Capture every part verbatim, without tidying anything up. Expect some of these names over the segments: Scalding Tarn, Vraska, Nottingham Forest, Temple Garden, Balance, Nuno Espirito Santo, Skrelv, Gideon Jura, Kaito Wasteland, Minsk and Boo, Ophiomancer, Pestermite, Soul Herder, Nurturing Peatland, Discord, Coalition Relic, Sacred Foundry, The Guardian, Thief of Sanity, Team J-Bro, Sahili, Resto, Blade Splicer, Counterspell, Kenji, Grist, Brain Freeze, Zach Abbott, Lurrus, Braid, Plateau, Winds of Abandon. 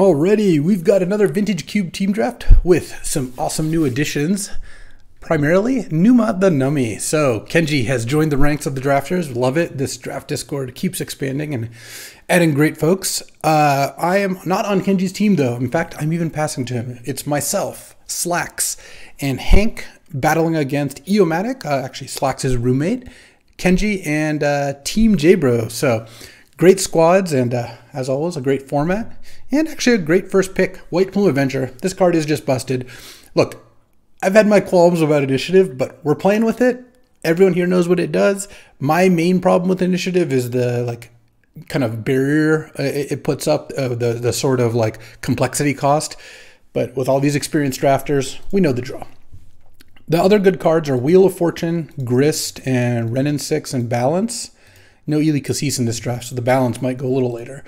Alrighty, we've got another Vintage Cube team draft with some awesome new additions. Primarily, Numa the Nummy. So, Kenji has joined the ranks of the drafters. Love it. This draft Discord keeps expanding and adding great folks. Uh, I am not on Kenji's team, though. In fact, I'm even passing to him. It's myself, Slax, and Hank battling against Eomatic, uh, actually Slax's roommate, Kenji, and uh, Team J-Bro. So, great squads and, uh, as always, a great format. And actually a great first pick, White Plume Adventure. This card is just busted. Look, I've had my qualms about Initiative, but we're playing with it. Everyone here knows what it does. My main problem with Initiative is the like kind of barrier it puts up, uh, the, the sort of like complexity cost. But with all these experienced drafters, we know the draw. The other good cards are Wheel of Fortune, Grist, and Renin six, and Balance. No Eli Cassis in this draft, so the Balance might go a little later.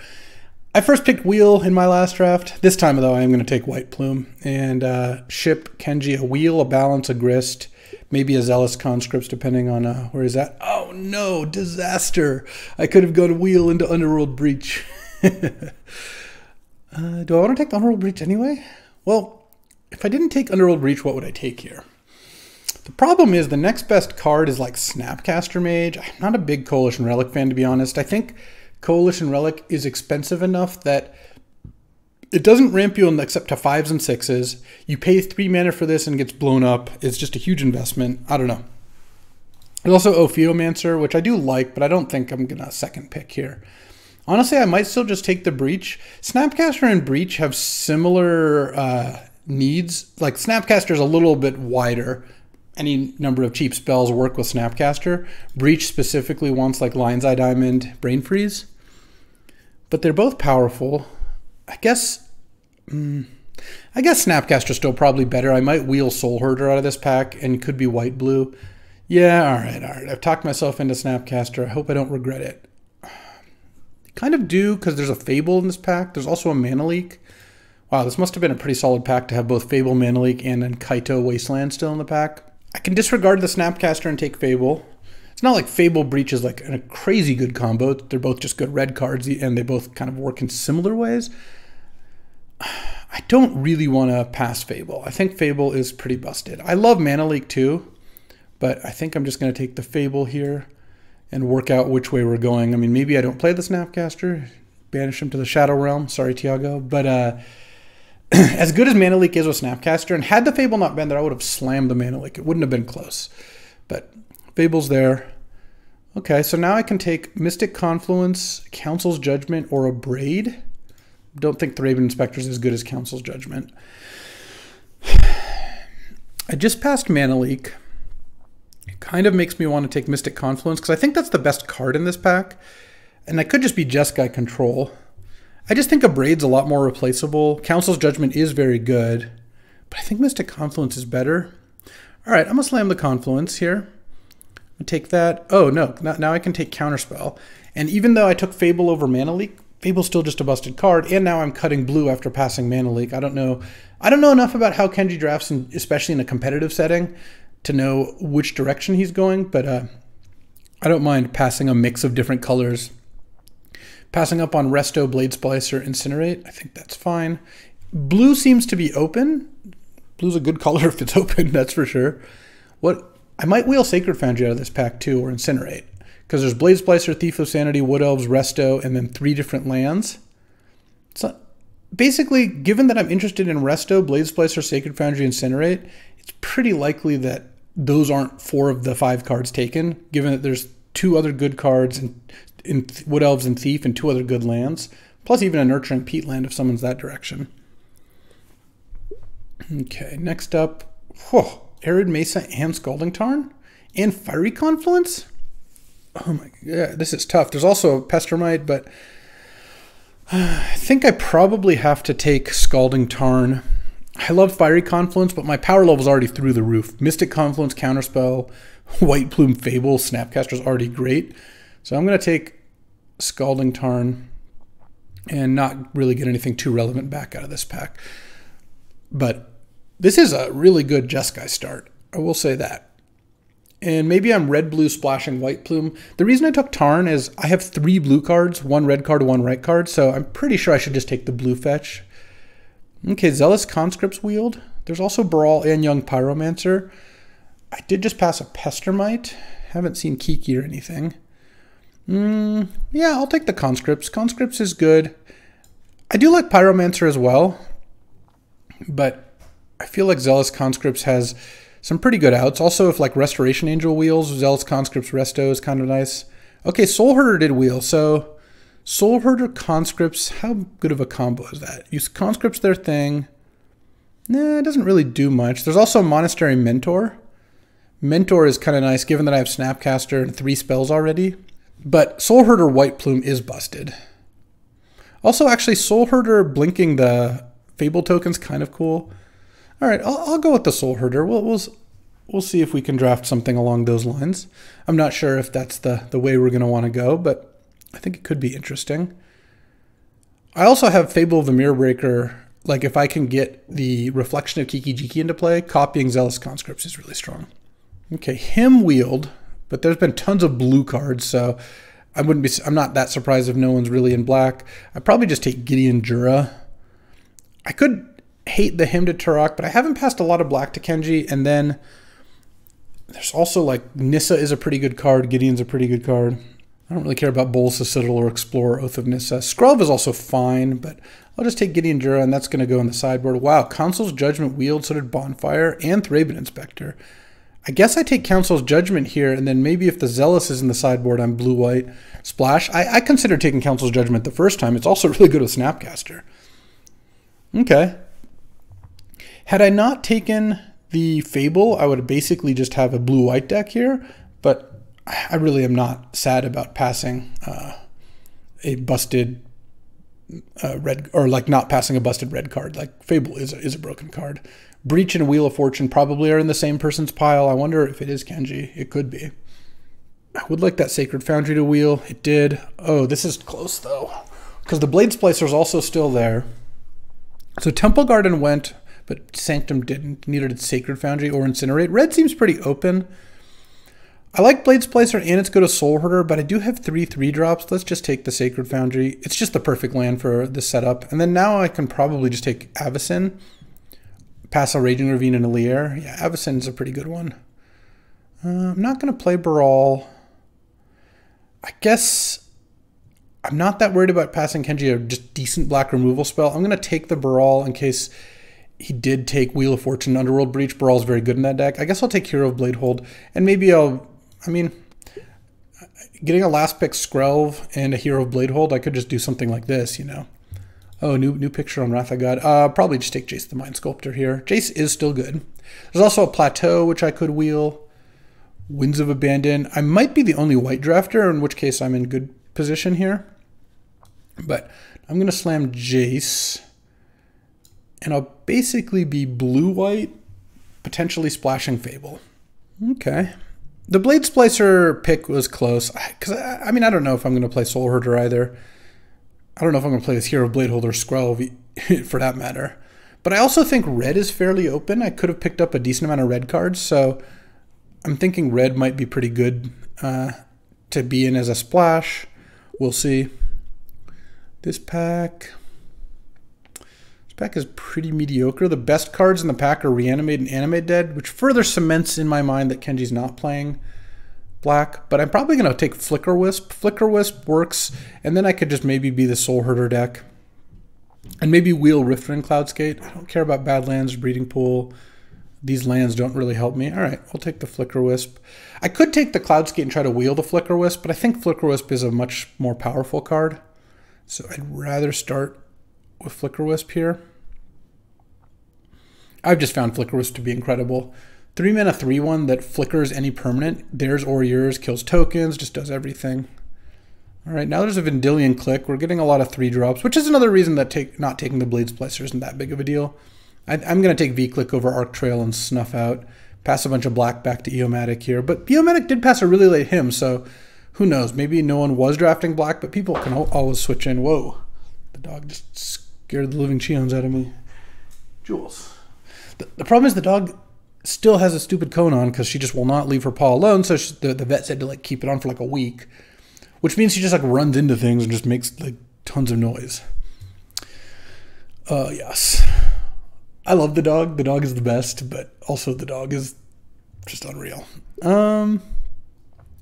I first picked Wheel in my last draft. This time, though, I am going to take White Plume and uh, ship Kenji a Wheel, a Balance, a Grist, maybe a Zealous Conscripts, depending on uh, where he's at. Oh, no, disaster. I could have gone Wheel into Underworld Breach. uh, do I want to take Underworld Breach anyway? Well, if I didn't take Underworld Breach, what would I take here? The problem is the next best card is like Snapcaster Mage. I'm not a big Coalition Relic fan, to be honest. I think Coalition Relic is expensive enough that it doesn't ramp you except to fives and sixes. You pay three mana for this and it gets blown up. It's just a huge investment. I don't know. There's also Ophiomancer, which I do like, but I don't think I'm gonna second pick here. Honestly, I might still just take the Breach. Snapcaster and Breach have similar uh, needs. Like Snapcaster's a little bit wider. Any number of cheap spells work with Snapcaster. Breach specifically wants like Lion's Eye Diamond, Brain Freeze. But they're both powerful. I guess um, I guess Snapcaster's still probably better. I might wheel Soul Herder out of this pack and could be white blue. Yeah, all right, all right. I've talked myself into Snapcaster. I hope I don't regret it. I kind of do because there's a Fable in this pack. There's also a Mana Leak. Wow, this must have been a pretty solid pack to have both Fable, Mana Leak, and then Kaito Wasteland still in the pack. I can disregard the Snapcaster and take Fable. It's not like Fable Breach is like a crazy good combo. They're both just good red cards and they both kind of work in similar ways. I don't really want to pass Fable. I think Fable is pretty busted. I love Mana Leak too, but I think I'm just going to take the Fable here and work out which way we're going. I mean, maybe I don't play the Snapcaster, banish him to the Shadow Realm. Sorry, Tiago. But uh, as good as Mana Leak is with Snapcaster, and had the Fable not been there, I would have slammed the Mana Leak. It wouldn't have been close. But Fable's there. Okay, so now I can take Mystic Confluence, Council's Judgment, or a Braid. Don't think the Raven Inspector's as good as Council's Judgment. I just passed Mana Leak. It kind of makes me want to take Mystic Confluence, because I think that's the best card in this pack. And I could just be Jeskai Control. I just think a Braid's a lot more replaceable. Council's Judgment is very good, but I think Mystic Confluence is better. All right, I'm going to slam the Confluence here. Take that. Oh no, now I can take Counterspell. And even though I took Fable over Mana Leak, Fable's still just a busted card, and now I'm cutting blue after passing Mana Leak. I don't know I don't know enough about how Kenji drafts, in, especially in a competitive setting, to know which direction he's going, but uh, I don't mind passing a mix of different colors. Passing up on Resto, Blade Splicer, Incinerate, I think that's fine. Blue seems to be open. Blue's a good color if it's open, that's for sure. What? I might wheel Sacred Foundry out of this pack too, or Incinerate, because there's Blade Splicer, Thief of Sanity, Wood Elves, Resto, and then three different lands. So basically, given that I'm interested in Resto, Blade Splicer, Sacred Foundry, Incinerate, it's pretty likely that those aren't four of the five cards taken, given that there's two other good cards in, in Wood Elves and Thief and two other good lands, plus even a Nurturing Peatland if someone's that direction. Okay, next up, whoa. Arid Mesa and Scalding Tarn and Fiery Confluence. Oh my god, this is tough. There's also a Pestermite, but I think I probably have to take Scalding Tarn. I love Fiery Confluence, but my power level's already through the roof. Mystic Confluence, Counterspell, White Plume, Fable, Snapcaster's already great. So I'm going to take Scalding Tarn and not really get anything too relevant back out of this pack. But this is a really good Jeskai start. I will say that. And maybe I'm red-blue splashing White Plume. The reason I took Tarn is I have three blue cards, one red card, one right card, so I'm pretty sure I should just take the blue fetch. Okay, Zealous Conscripts Wield. There's also Brawl and Young Pyromancer. I did just pass a Pestermite. Haven't seen Kiki or anything. Mm, yeah, I'll take the Conscripts. Conscripts is good. I do like Pyromancer as well, but I feel like Zealous Conscripts has some pretty good outs. Also, if like Restoration Angel wheels, Zealous Conscripts Resto is kind of nice. Okay, Soul Herder did wheel, so Soul Herder Conscripts, how good of a combo is that? Use Conscripts their thing. Nah, it doesn't really do much. There's also Monastery Mentor. Mentor is kind of nice, given that I have Snapcaster and three spells already. But Soul Herder White Plume is busted. Also, actually, Soul Herder blinking the Fable token's kind of cool. All right, I'll, I'll go with the Soul Herder. We'll, we'll, we'll see if we can draft something along those lines. I'm not sure if that's the, the way we're going to want to go, but I think it could be interesting. I also have Fable of the Mirrorbreaker. Like, if I can get the Reflection of Kikijiki into play, copying Zealous Conscripts is really strong. Okay, Hymn Wield, but there's been tons of blue cards, so I wouldn't be, I'm not that surprised if no one's really in black. I'd probably just take Gideon Jura. I could hate the Hymn to Turok, but I haven't passed a lot of black to Kenji. And then there's also like Nissa is a pretty good card. Gideon's a pretty good card. I don't really care about Bolas' Citadel or Explorer Oath of Nissa. Skrulv is also fine, but I'll just take Gideon Jura, and that's going to go in the sideboard. Wow, Council's Judgment Wield, so did Bonfire and Thraben Inspector. I guess I take Council's Judgment here, and then maybe if the Zealous is in the sideboard, I'm blue-white. Splash. I, I consider taking Council's Judgment the first time. It's also really good with Snapcaster. Okay. Had I not taken the Fable, I would basically just have a blue-white deck here, but I really am not sad about passing uh, a busted uh, red, or like not passing a busted red card. Like, Fable is a, is a broken card. Breach and Wheel of Fortune probably are in the same person's pile. I wonder if it is Kenji. It could be. I would like that Sacred Foundry to wheel. It did. Oh, this is close, though, because the Blade Splicer is also still there. So Temple Garden went, but Sanctum didn't. Neither did Sacred Foundry or Incinerate. Red seems pretty open. I like Blade Splicer, and it's good to Soul Herder, but I do have three three drops. Let's just take the Sacred Foundry. It's just the perfect land for the setup. And then now I can probably just take Avacyn. Pass a Raging Ravine and Elier. Yeah, Avacyn's a pretty good one. Uh, I'm not going to play Brawl. I guess I'm not that worried about passing Kenji a just decent black removal spell. I'm going to take the Brawl in case he did take Wheel of Fortune, Underworld Breach. Brawl's very good in that deck. I guess I'll take Hero of Bladehold, and maybe I'll, I mean, getting a last pick Skrelv and a Hero of Bladehold, I could just do something like this, you know. Oh, new new picture on Wrath of God. Uh, probably just take Jace the Mind Sculptor here. Jace is still good. There's also a Plateau, which I could wheel. Winds of Abandon. I might be the only white drafter, in which case I'm in good position here. But I'm going to slam Jace. And I'll basically be blue-white, potentially splashing Fable. Okay. The Blade Splicer pick was close. Because, I, I mean, I don't know if I'm going to play Soul Herder either. I don't know if I'm going to play this Hero of Bladehold or Skrelv, for that matter. But I also think red is fairly open. I could have picked up a decent amount of red cards, so I'm thinking red might be pretty good uh, to be in as a splash. We'll see. This pack... This pack is pretty mediocre. The best cards in the pack are Reanimate and Animate Dead, which further cements in my mind that Kenji's not playing black, but I'm probably going to take Flicker Wisp. Flicker Wisp works, and then I could just maybe be the Soul Herder deck. And maybe wheel Riftwind Cloudsgate. I don't care about Badlands, Breeding Pool. These lands don't really help me. All right, I'll take the Flicker Wisp. I could take the Cloudsgate and try to wheel the Flicker Wisp, but I think Flicker Wisp is a much more powerful card. So I'd rather start with Flicker Wisp here. I've just found Flicker Wisp to be incredible. Three mana, three one that flickers any permanent, theirs or yours, kills tokens, just does everything. All right, now there's a Vendilion Clique. We're getting a lot of three drops, which is another reason that take, not taking the Blade Splicer isn't that big of a deal. I, I'm going to take V-Click over Arc Trail and Snuff Out. Pass a bunch of black back to Eomatic here, but Eomatic did pass a really late Hymn, so who knows? Maybe no one was drafting black, but people can always switch in. Whoa, the dog just scared the living cheons out of me. Jules. The, the problem is the dog still has a stupid cone on because she just will not leave her paw alone. So she, the, the vet said to like keep it on for like a week, which means she just like runs into things and just makes like tons of noise. Uh, yes. I love the dog. The dog is the best, but also the dog is just unreal. Um,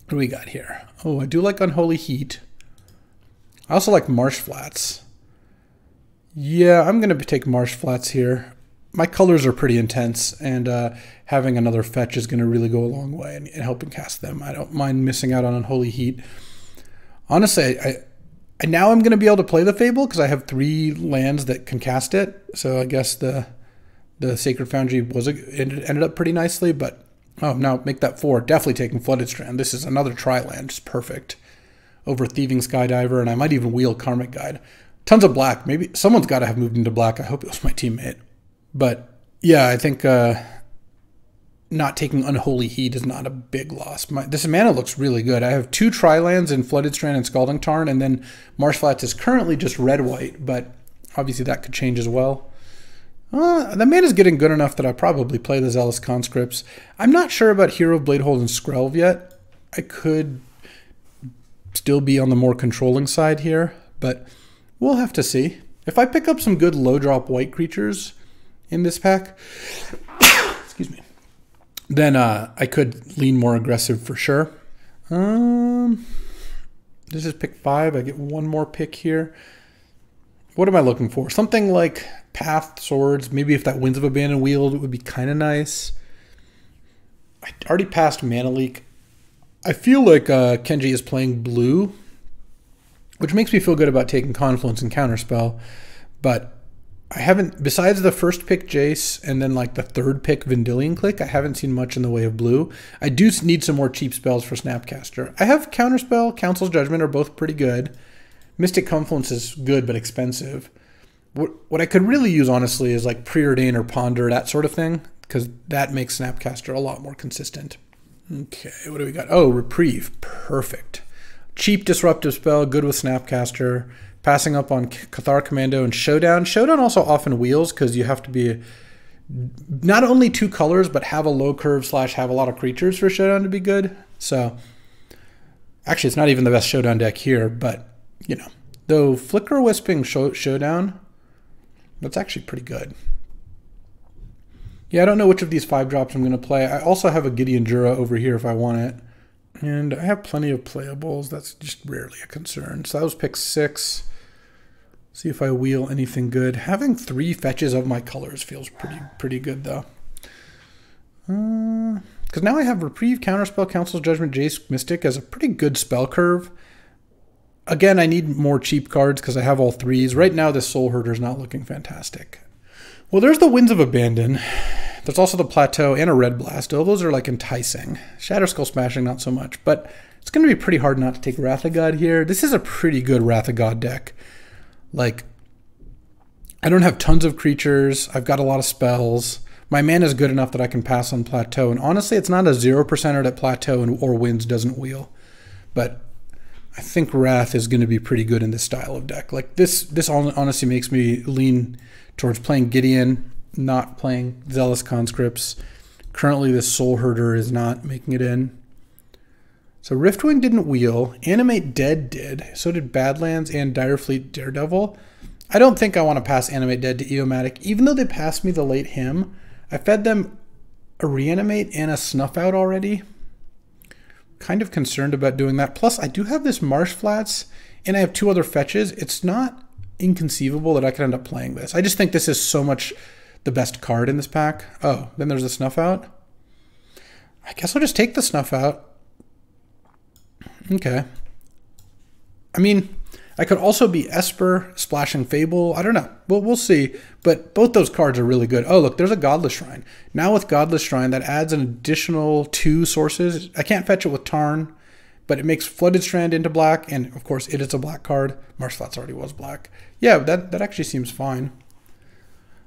what do we got here? Oh, I do like Unholy Heat. I also like Marsh Flats. Yeah, I'm going to take Marsh Flats here. My colors are pretty intense, and uh, having another fetch is going to really go a long way in, in helping cast them. I don't mind missing out on Unholy Heat. Honestly, I, I now I'm going to be able to play the Fable because I have three lands that can cast it. So I guess the the Sacred Foundry was a, it ended up pretty nicely, but oh, now make that four. Definitely taking Flooded Strand. This is another tri-land, just perfect. Over Thieving Skydiver, and I might even wheel Karmic Guide. Tons of black. Maybe someone's got to have moved into black. I hope it was my teammate. But yeah, I think uh, not taking Unholy Heat is not a big loss. My, this mana looks really good. I have two tri-lands in Flooded Strand and Scalding Tarn, and then Marsh Flats is currently just red-white, but obviously that could change as well. Uh, the mana's getting good enough that I probably play the Zealous Conscripts. I'm not sure about Hero of Bladehold and Skrelv yet. I could still be on the more controlling side here, but we'll have to see. If I pick up some good low-drop white creatures in this pack, excuse me, then uh, I could lean more aggressive for sure. Um, this is pick five. I get one more pick here. What am I looking for? Something like Path, Swords. Maybe if that Winds of Abandon wield, it would be kind of nice. I already passed Mana Leak. I feel like uh, Kenji is playing blue, which makes me feel good about taking Confluence and Counterspell, but I haven't, besides the first pick Jace and then like the third pick Vendilion Clique, I haven't seen much in the way of blue. I do need some more cheap spells for Snapcaster. I have Counterspell, Council's Judgment are both pretty good. Mystic Confluence is good but expensive. What, what I could really use, honestly, is like Preordain or Ponder, that sort of thing, because that makes Snapcaster a lot more consistent. Okay, what do we got? Oh, Reprieve. Perfect. Cheap disruptive spell, good with Snapcaster. Passing up on Cathar Commando and Showdown. Showdown also often wheels because you have to be not only two colors, but have a low curve slash have a lot of creatures for Showdown to be good. So actually, it's not even the best Showdown deck here, but you know, though Flicker Wisping show, Showdown, that's actually pretty good. Yeah, I don't know which of these five drops I'm going to play. I also have a Gideon Jura over here if I want it. And I have plenty of playables. That's just rarely a concern. So that was pick six. See if I wheel anything good. Having three fetches of my colors feels pretty pretty good, though. Because uh, now I have Reprieve, Counterspell, Council's Judgment, Jace, Mystic as a pretty good spell curve. Again, I need more cheap cards because I have all threes. Right now, this Soul Herder is not looking fantastic. Well, there's the Winds of Abandon. There's also the Plateau and a Red Blast. Oh, those are like enticing. Shatter Skull Smashing, not so much. But it's going to be pretty hard not to take Wrath of God here. This is a pretty good Wrath of God deck. Like, I don't have tons of creatures. I've got a lot of spells. My mana is good enough that I can pass on Plateau. And honestly, it's not a zero percenter that Plateau and, or Winds doesn't wheel. But I think Wrath is going to be pretty good in this style of deck. Like, this, this honestly makes me lean towards playing Gideon, not playing Zealous Conscripts. Currently, this Soul Herder is not making it in. So Riftwing didn't wheel. Animate Dead did. So did Badlands and Direfleet Daredevil. I don't think I want to pass Animate Dead to Eomatic. Even though they passed me the late Hymn, I fed them a Reanimate and a Snuff Out already. Kind of concerned about doing that. Plus, I do have this Marsh Flats, and I have two other fetches. It's not inconceivable that I could end up playing this. I just think this is so much the best card in this pack. Oh, then there's the Snuff Out. I guess I'll just take the Snuff Out. Okay. I mean, I could also be Esper, Splashing Fable. I don't know. Well, we'll see. But both those cards are really good. Oh, look, there's a Godless Shrine. Now with Godless Shrine, that adds an additional two sources. I can't fetch it with Tarn, but it makes Flooded Strand into black, and of course it is a black card. Marsh Flats already was black. Yeah, that, that actually seems fine.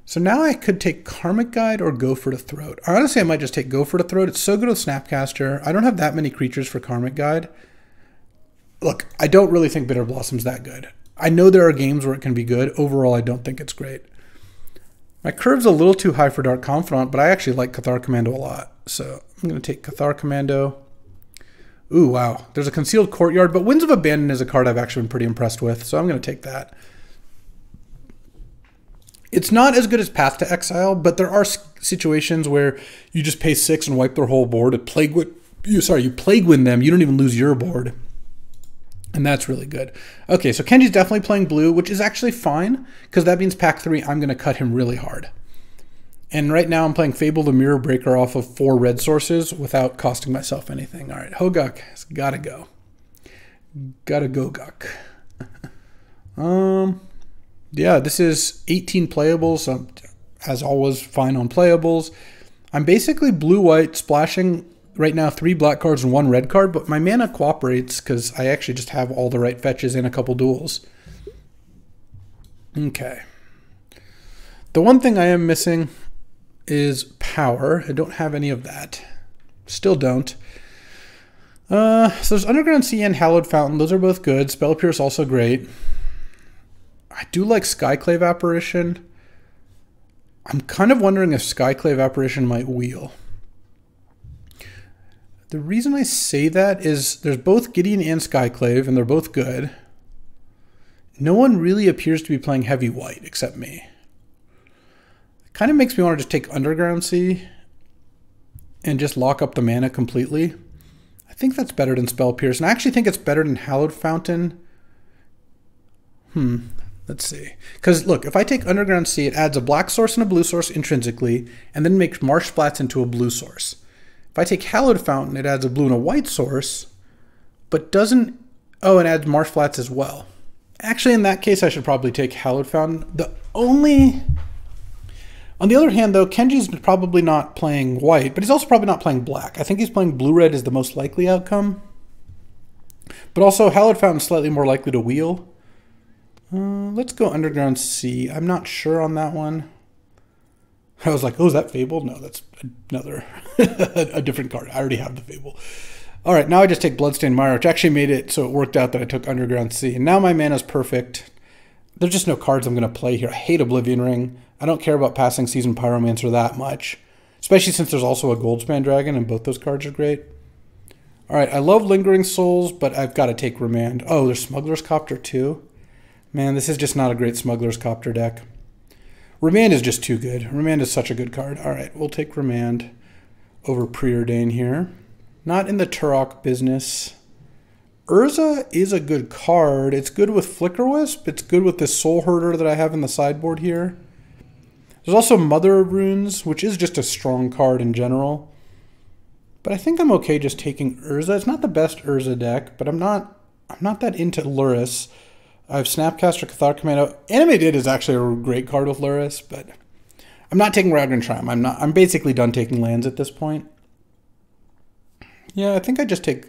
So now I could take Karmic Guide or Go for the Throat. Honestly, I might just take Go for the Throat. It's so good with Snapcaster. I don't have that many creatures for Karmic Guide. Look, I don't really think Bitter Blossom's that good. I know there are games where it can be good. Overall, I don't think it's great. My curve's a little too high for Dark Confidant, but I actually like Cathar Commando a lot. So I'm going to take Cathar Commando. Ooh, wow. There's a Concealed Courtyard, but Winds of Abandon is a card I've actually been pretty impressed with, so I'm going to take that. It's not as good as Path to Exile, but there are situations where you just pay six and wipe their whole board. It plague win, you sorry, you plague win them. You don't even lose your board, and that's really good. Okay, so Kenji's definitely playing blue, which is actually fine because that means pack three. I'm going to cut him really hard. And right now I'm playing Fable the Mirrorbreaker off of four red sources without costing myself anything. All right, Hoguk has got to go. Got to go, Guk. um, yeah, this is eighteen playables. So I'm, as always, fine on playables. I'm basically blue-white splashing right now three black cards and one red card, but my mana cooperates because I actually just have all the right fetches and a couple duels. Okay. The one thing I am missing is power. I don't have any of that. Still don't. Uh, so there's Underground Sea and Hallowed Fountain. Those are both good. Spell Pierce also great. I do like Skyclave Apparition. I'm kind of wondering if Skyclave Apparition might wheel. The reason I say that is there's both Gideon and Skyclave, and they're both good. No one really appears to be playing heavy white except me. Kind of makes me want to just take Underground Sea and just lock up the mana completely. I think that's better than Spell Pierce, and I actually think it's better than Hallowed Fountain. Hmm, let's see. Because look, if I take Underground Sea, it adds a black source and a blue source intrinsically, and then makes Marsh Splats into a blue source. If I take Hallowed Fountain, it adds a blue and a white source, but doesn't... Oh, and adds Marsh Splats as well. Actually, in that case, I should probably take Hallowed Fountain. The only... On the other hand, though, Kenji's probably not playing white, but he's also probably not playing black. I think he's playing blue-red is the most likely outcome. But also, Hallowed Fountain's slightly more likely to wheel. Uh, let's go Underground Sea. I'm not sure on that one. I was like, oh, is that Fable? No, that's another, a different card. I already have the Fable. All right, now I just take Bloodstained Mire, which actually made it so it worked out that I took Underground Sea. And now my mana's perfect. There's just no cards I'm going to play here. I hate Oblivion Ring. I don't care about Passing Season Pyromancer that much, especially since there's also a Goldspan Dragon, and both those cards are great. All right, I love Lingering Souls, but I've got to take Remand. Oh, there's Smuggler's Copter too. Man, this is just not a great Smuggler's Copter deck. Remand is just too good. Remand is such a good card. All right, we'll take Remand over Preordain here. Not in the Turok business. Urza is a good card. It's good with Flicker Wisp. It's good with this Soul Herder that I have in the sideboard here. There's also Mother of Runes, which is just a strong card in general. But I think I'm okay just taking Urza. It's not the best Urza deck, but I'm not I'm not that into Lurrus. I have Snapcaster, Cathar Commando. Animated is actually a great card with Lurrus, but I'm not taking Ragnar Triumph. I'm not I'm basically done taking lands at this point. Yeah, I think I just take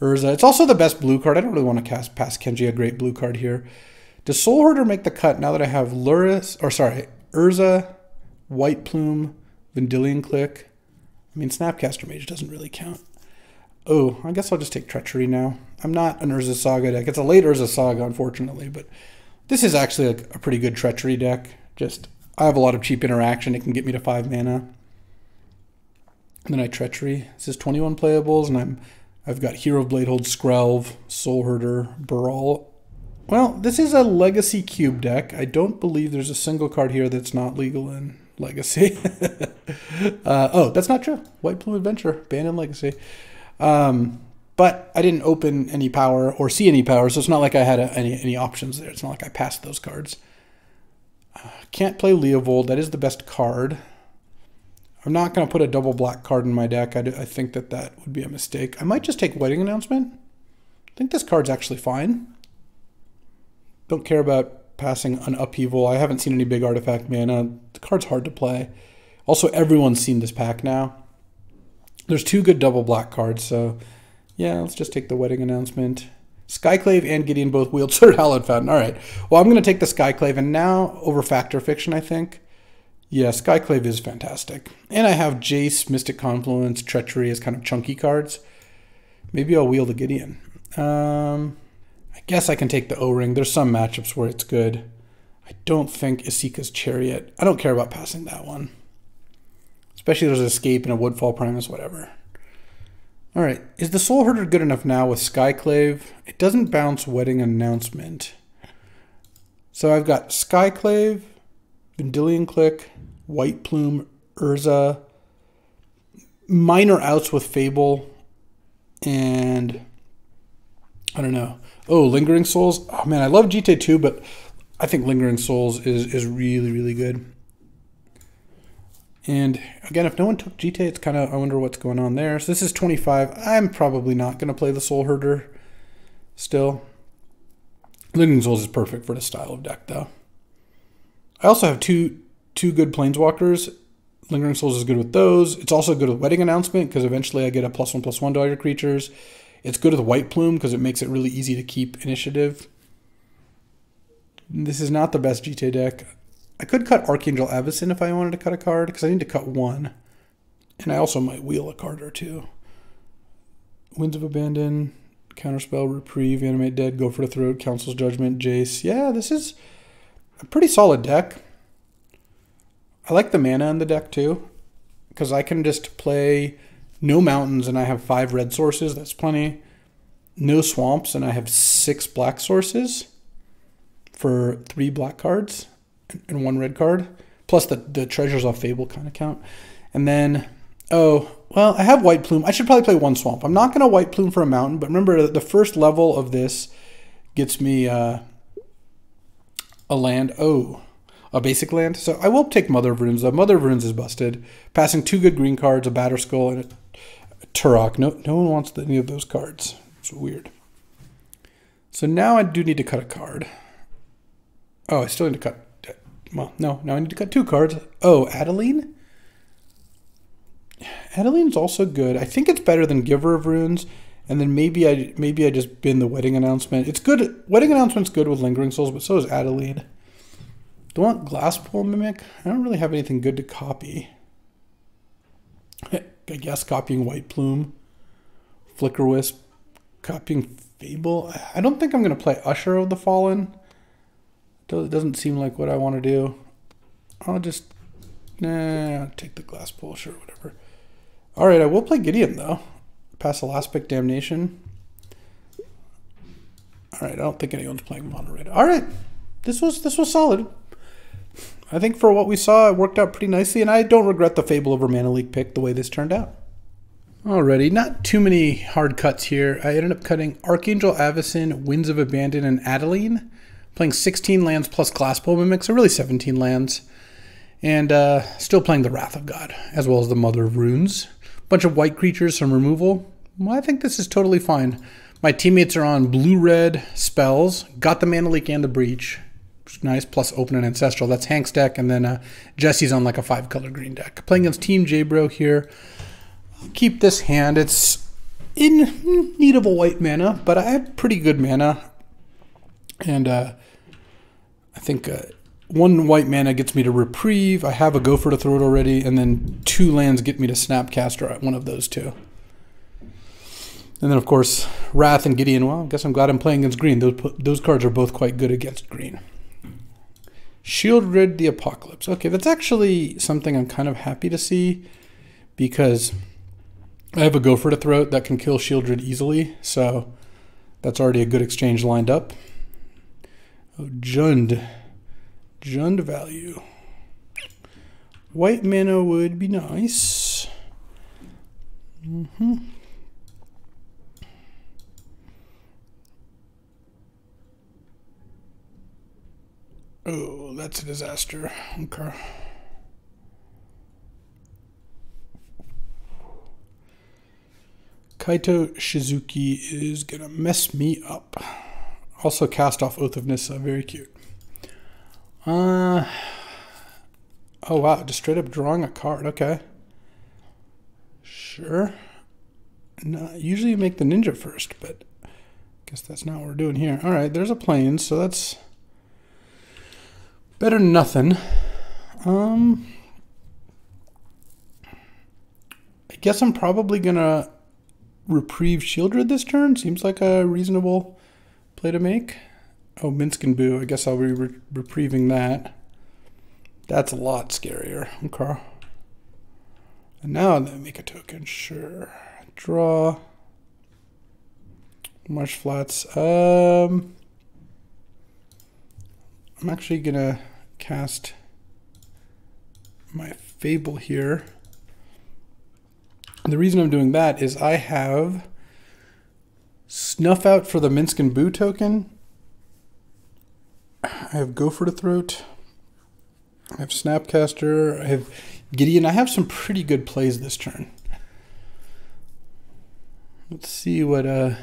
Urza. It's also the best blue card. I don't really want to cast past Kenji, a great blue card here. Does Soul Herder make the cut now that I have Lurrus or sorry, Urza? White Plume, Vendilion Clique. I mean, Snapcaster Mage doesn't really count. Oh, I guess I'll just take Treachery now. I'm not an Urza Saga deck. It's a late Urza Saga, unfortunately, but this is actually a, a pretty good Treachery deck. Just, I have a lot of cheap interaction. It can get me to five mana. And then I Treachery. This is twenty-one playables, and I'm, I've got Hero of Bladehold, Skrelv, Soul Herder, Brawl. Well, this is a Legacy Cube deck. I don't believe there's a single card here that's not legal in Legacy. uh, oh, that's not true. White Plume Adventure, banned in Legacy. Um, but I didn't open any power or see any power, so it's not like I had a, any, any options there. It's not like I passed those cards. Uh, can't play Leovold. That is the best card. I'm not going to put a double black card in my deck. I, do, I think that that would be a mistake. I might just take Wedding Announcement. I think this card's actually fine. Don't care about passing an upheaval. I haven't seen any big artifact mana. The card's hard to play. Also, everyone's seen this pack now. There's two good double black cards, so yeah, let's just take the Wedding Announcement. Skyclave and Gideon both wield Sword Hallowed Fountain. All right, well, I'm going to take the Skyclave, and now over Factor Fiction, I think. Yeah, Skyclave is fantastic. And I have Jace, Mystic Confluence, Treachery as kind of chunky cards. Maybe I'll wheel the Gideon. Um... I guess I can take the O-Ring. There's some matchups where it's good. I don't think Isika's Chariot. I don't care about passing that one. Especially there's an Escape and a Woodfall Primus, whatever. All right. Is the Soul Herder good enough now with Skyclave? It doesn't bounce Wedding Announcement. So I've got Skyclave, Vendilion Clique, White Plume, Urza, minor outs with Fable, and I don't know. Oh, Lingering Souls. Oh man, I love G T A too, but I think Lingering Souls is, is really, really good. And again, if no one took G T A, it's kind of, I wonder what's going on there. So this is twenty-five. I'm probably not going to play the Soul Herder still. Lingering Souls is perfect for this style of deck, though. I also have two two good Planeswalkers. Lingering Souls is good with those. It's also good with Wedding Announcement, because eventually I get a plus one, plus one to all your creatures. It's good with White Plume, because it makes it really easy to keep initiative. This is not the best G T A deck. I could cut Archangel Avacyn if I wanted to cut a card, because I need to cut one. And I also might wheel a card or two. Winds of Abandon, Counterspell, Reprieve, Animate Dead, Go for the Throat, Council's Judgment, Jace. Yeah, this is a pretty solid deck. I like the mana in the deck too, because I can just play no mountains and I have five red sources, that's plenty. No swamps and I have six black sources for three black cards and one red card, plus the, the treasures off Fable kind of count. And then, oh, well, I have White Plume. I should probably play one swamp. I'm not going to White Plume for a mountain, but remember the first level of this gets me uh, a land. Oh, a basic land. So I will take Mother of Runes, though. Mother of Runes is busted. Passing two good green cards, a Batterskull, and a Turok. No, no one wants any of those cards. It's weird. So now I do need to cut a card. Oh, I still need to cut. Well, no, now I need to cut two cards. Oh, Adeline? Adeline's also good. I think it's better than Giver of Runes, and then maybe I maybe I just bin the Wedding Announcement. It's good. Wedding Announcement's good with Lingering Souls, but so is Adeline. Do I want Glasspool Mimic? I don't really have anything good to copy. I guess copying White Plume, Flicker Wisp, copying Fable. I don't think I'm going to play Usher of the Fallen. It doesn't seem like what I want to do. I'll just, nah, I'll take the Glasspool, sure, whatever. All right, I will play Gideon, though. Pass Elastic Damnation. All right, I don't think anyone's playing Mono Red. All right, this was, this was solid. I think for what we saw, it worked out pretty nicely, and I don't regret the Fable over Mana Leak pick the way this turned out. Alrighty, not too many hard cuts here. I ended up cutting Archangel Avacyn, Winds of Abandon, and Adeline. Playing sixteen lands plus Glasspool Mimics, so really seventeen lands. And uh, still playing the Wrath of God, as well as the Mother of Runes. Bunch of white creatures, some removal. Well, I think this is totally fine. My teammates are on blue-red spells. Got the Mana Leak and the Breach. Which is nice, plus Open and Ancestral. That's Hank's deck, and then uh, Jesse's on like a five-color green deck. Playing against Team J-Bro here. I'll keep this hand. It's in need of a white mana, but I have pretty good mana. And uh, I think uh, one white mana gets me to Reprieve. I have a Go for the Throat already, and then two lands get me to Snapcaster at one of those two. And then, of course, Wrath and Gideon. Well, I guess I'm glad I'm playing against green. Those, those cards are both quite good against green. Shield Rid the Apocalypse. Okay, that's actually something I'm kind of happy to see because I have a Go for the Throat that can kill Shield Rid easily, so that's already a good exchange lined up. Oh, Jund. Jund value. White mana would be nice. Mm-hmm. Oh, that's a disaster. Okay. Kaito Shizuki is gonna mess me up. Also cast off Oath of Nissa, very cute. Uh, oh wow, just straight up drawing a card, okay. Sure. No, usually you make the ninja first, but I guess that's not what we're doing here. All right, there's a plane, so that's better than nothing. Um, I guess I'm probably gonna Reprieve Shield Rid this turn, seems like a reasonable play to make. Oh, Minsk and Boo. I guess I'll be re reprieving that. That's a lot scarier. Okay. And now they make a token. Sure. Draw. Marsh Flats. Um, I'm actually going to cast my Fable here. And the reason I'm doing that is I have Snuff Out for the Minsk and Boo token. I have Gopher to Throat. I have Snapcaster. I have Gideon. I have some pretty good plays this turn. Let's see what uh,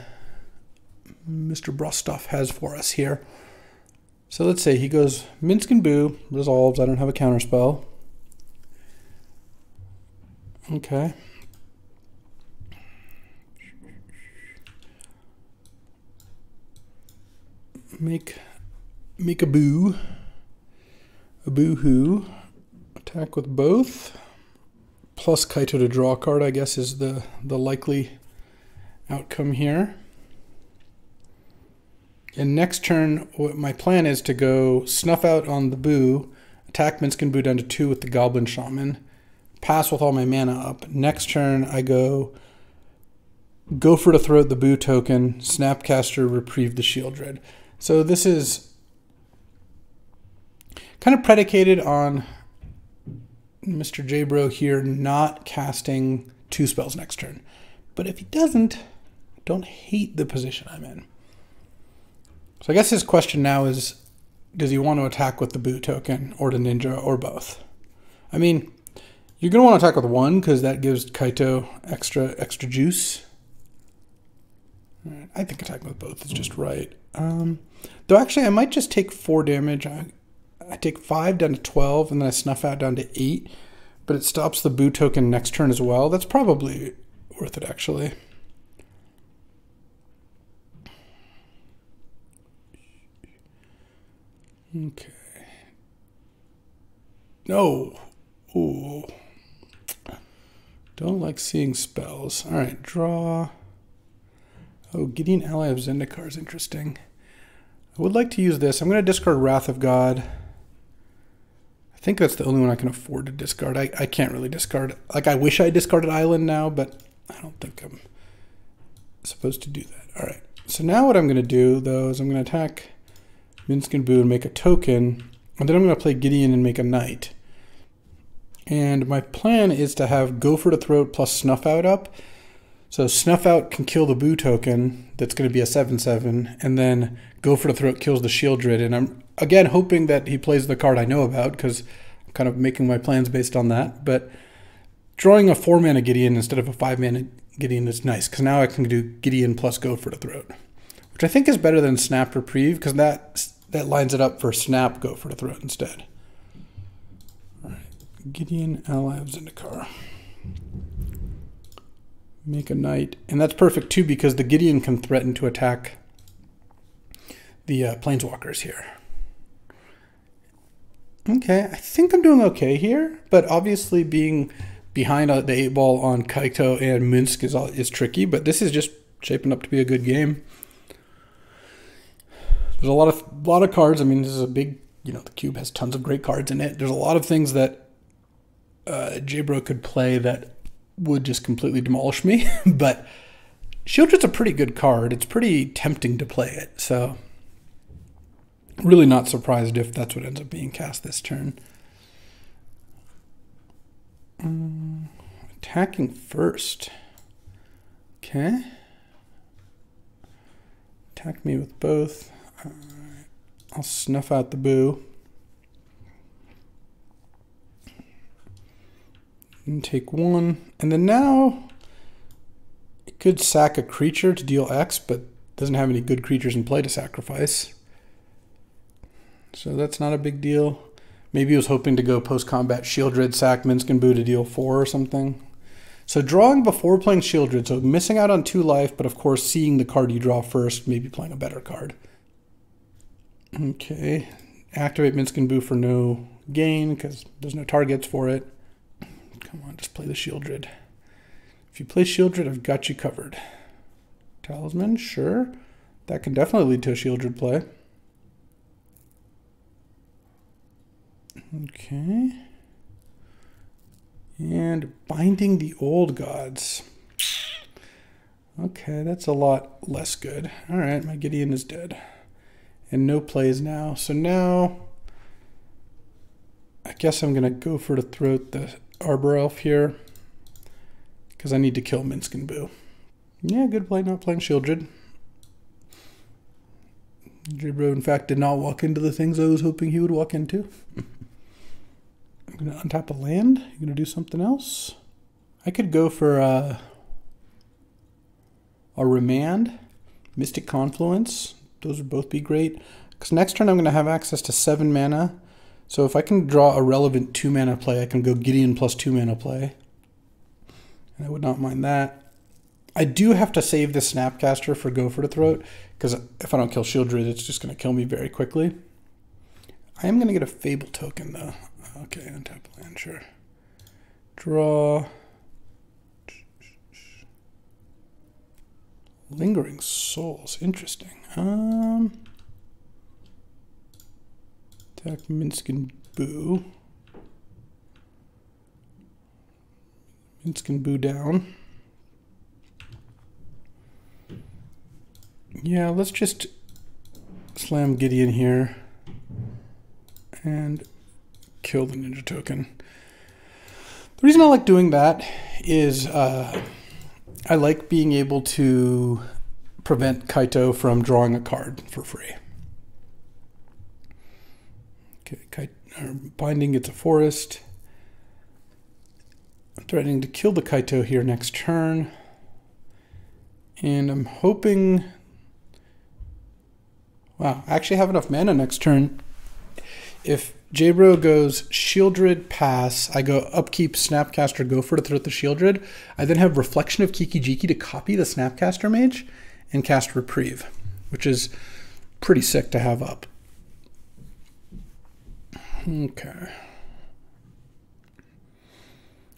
Mister Brostov has for us here. So let's say he goes Minsk and Boo, resolves. I don't have a counterspell. Okay. Make make a boo. A boo-hoo. Attack with both. Plus Kaito to draw a card, I guess, is the, the likely outcome here. And next turn, what my plan is to go Snuff Out on the Boo, attack Minsk and Boo down to two with the Goblin Shaman, pass with all my mana up. Next turn, I go Gopher to Throat the Boo token, Snapcaster, Reprieve the Shieldred. So this is kind of predicated on Mister J-Bro here not casting two spells next turn. But if he doesn't, don't hate the position I'm in. So I guess his question now is, does he want to attack with the Boo token or the Ninja or both? I mean, you're going to want to attack with one because that gives Kaito extra extra juice. All right, I think attacking with both is just right. Um, though actually, I might just take four damage. I, I take five down to twelve, and then I Snuff Out down to eight. But it stops the Boo token next turn as well. That's probably worth it, actually. Okay. No. Ooh. Don't like seeing spells. All right, draw. Oh, Gideon Ally of Zendikar is interesting. I would like to use this. I'm going to discard Wrath of God. I think that's the only one I can afford to discard. I, I can't really discard. Like, I wish I discarded Island now, but I don't think I'm supposed to do that. All right. So now what I'm going to do, though, is I'm going to attack Minsk and Boo and make a token, and then I'm going to play Gideon and make a knight. And my plan is to have Gopher to Throat plus Snuff Out up. So Snuff Out can kill the Boo token, that's going to be a seven seven, and then Gopher to Throat kills the Shieldred. And I'm, again, hoping that he plays the card I know about, because I'm kind of making my plans based on that. But drawing a four-mana Gideon instead of a five-mana Gideon is nice, because now I can do Gideon plus Gopher to Throat, which I think is better than Snap Reprieve, because that, that lines it up for Snap Gopher to Throat instead. All right, Gideon, Ally of Zendikar. Make a knight, and that's perfect too because the Gideon can threaten to attack the uh, planeswalkers here. Okay, I think I'm doing okay here, but obviously being behind the eight ball on Kaito and Minsk is all, is tricky, but this is just shaping up to be a good game. There's a lot of a lot of cards. I mean, this is a big, you know, the cube has tons of great cards in it. There's a lot of things that uh, J-Bro could play that would just completely demolish me, but Shieldred's a pretty good card. It's pretty tempting to play it, so really not surprised if that's what ends up being cast this turn. Um, attacking first. Okay. Attack me with both. All right. I'll Snuff Out the Boo. And take one, and then now it could sack a creature to deal X, but doesn't have any good creatures in play to sacrifice. So that's not a big deal. Maybe he was hoping to go post-combat Shieldred, sack Minsk and Boo to deal four or something. So drawing before playing Shieldred, so missing out on two life, but of course seeing the card you draw first, maybe playing a better card. Okay, activate Minsk and Boo for no gain because there's no targets for it. Come on, just play the Shieldred. If you play Shieldred, I've got you covered. Talisman, sure. That can definitely lead to a Shieldred play. Okay. And Binding the Old Gods. Okay, that's a lot less good. All right, my Gideon is dead. And no plays now. So now I I guess I'm gonna go for the throat the Arbor Elf here, because I need to kill Minsk and Boo. Yeah, good play, not playing Shieldred. Jibro, in fact, did not walk into the things I was hoping he would walk into. I'm gonna untap a land. You're gonna do something else. I could go for uh, a Remand, Mystic Confluence. Those would both be great. Because next turn I'm gonna have access to seven mana. So if I can draw a relevant two mana play, I can go Gideon plus two mana play. And I would not mind that. I do have to save this Snapcaster for Go for the Throat, because if I don't kill Shieldred, it's just going to kill me very quickly. I am going to get a Fable token, though. Okay, untap land, sure. Draw. Lingering Souls, interesting. Um, attack Minsk and Boo. Minsk and Boo down. Yeah, let's just slam Gideon here and kill the ninja token. The reason I like doing that is uh, I like being able to prevent Kaito from drawing a card for free. Okay, Kaito, Binding gets a forest. I'm threatening to kill the Kaito here next turn. And I'm hoping... Wow, I actually have enough mana next turn. If Jabro goes Shieldred, pass, I go upkeep, Snapcaster, Go for the Throat the Shieldred, I then have Reflection of Kikijiki to copy the Snapcaster Mage and cast Reprieve, which is pretty sick to have up. Okay.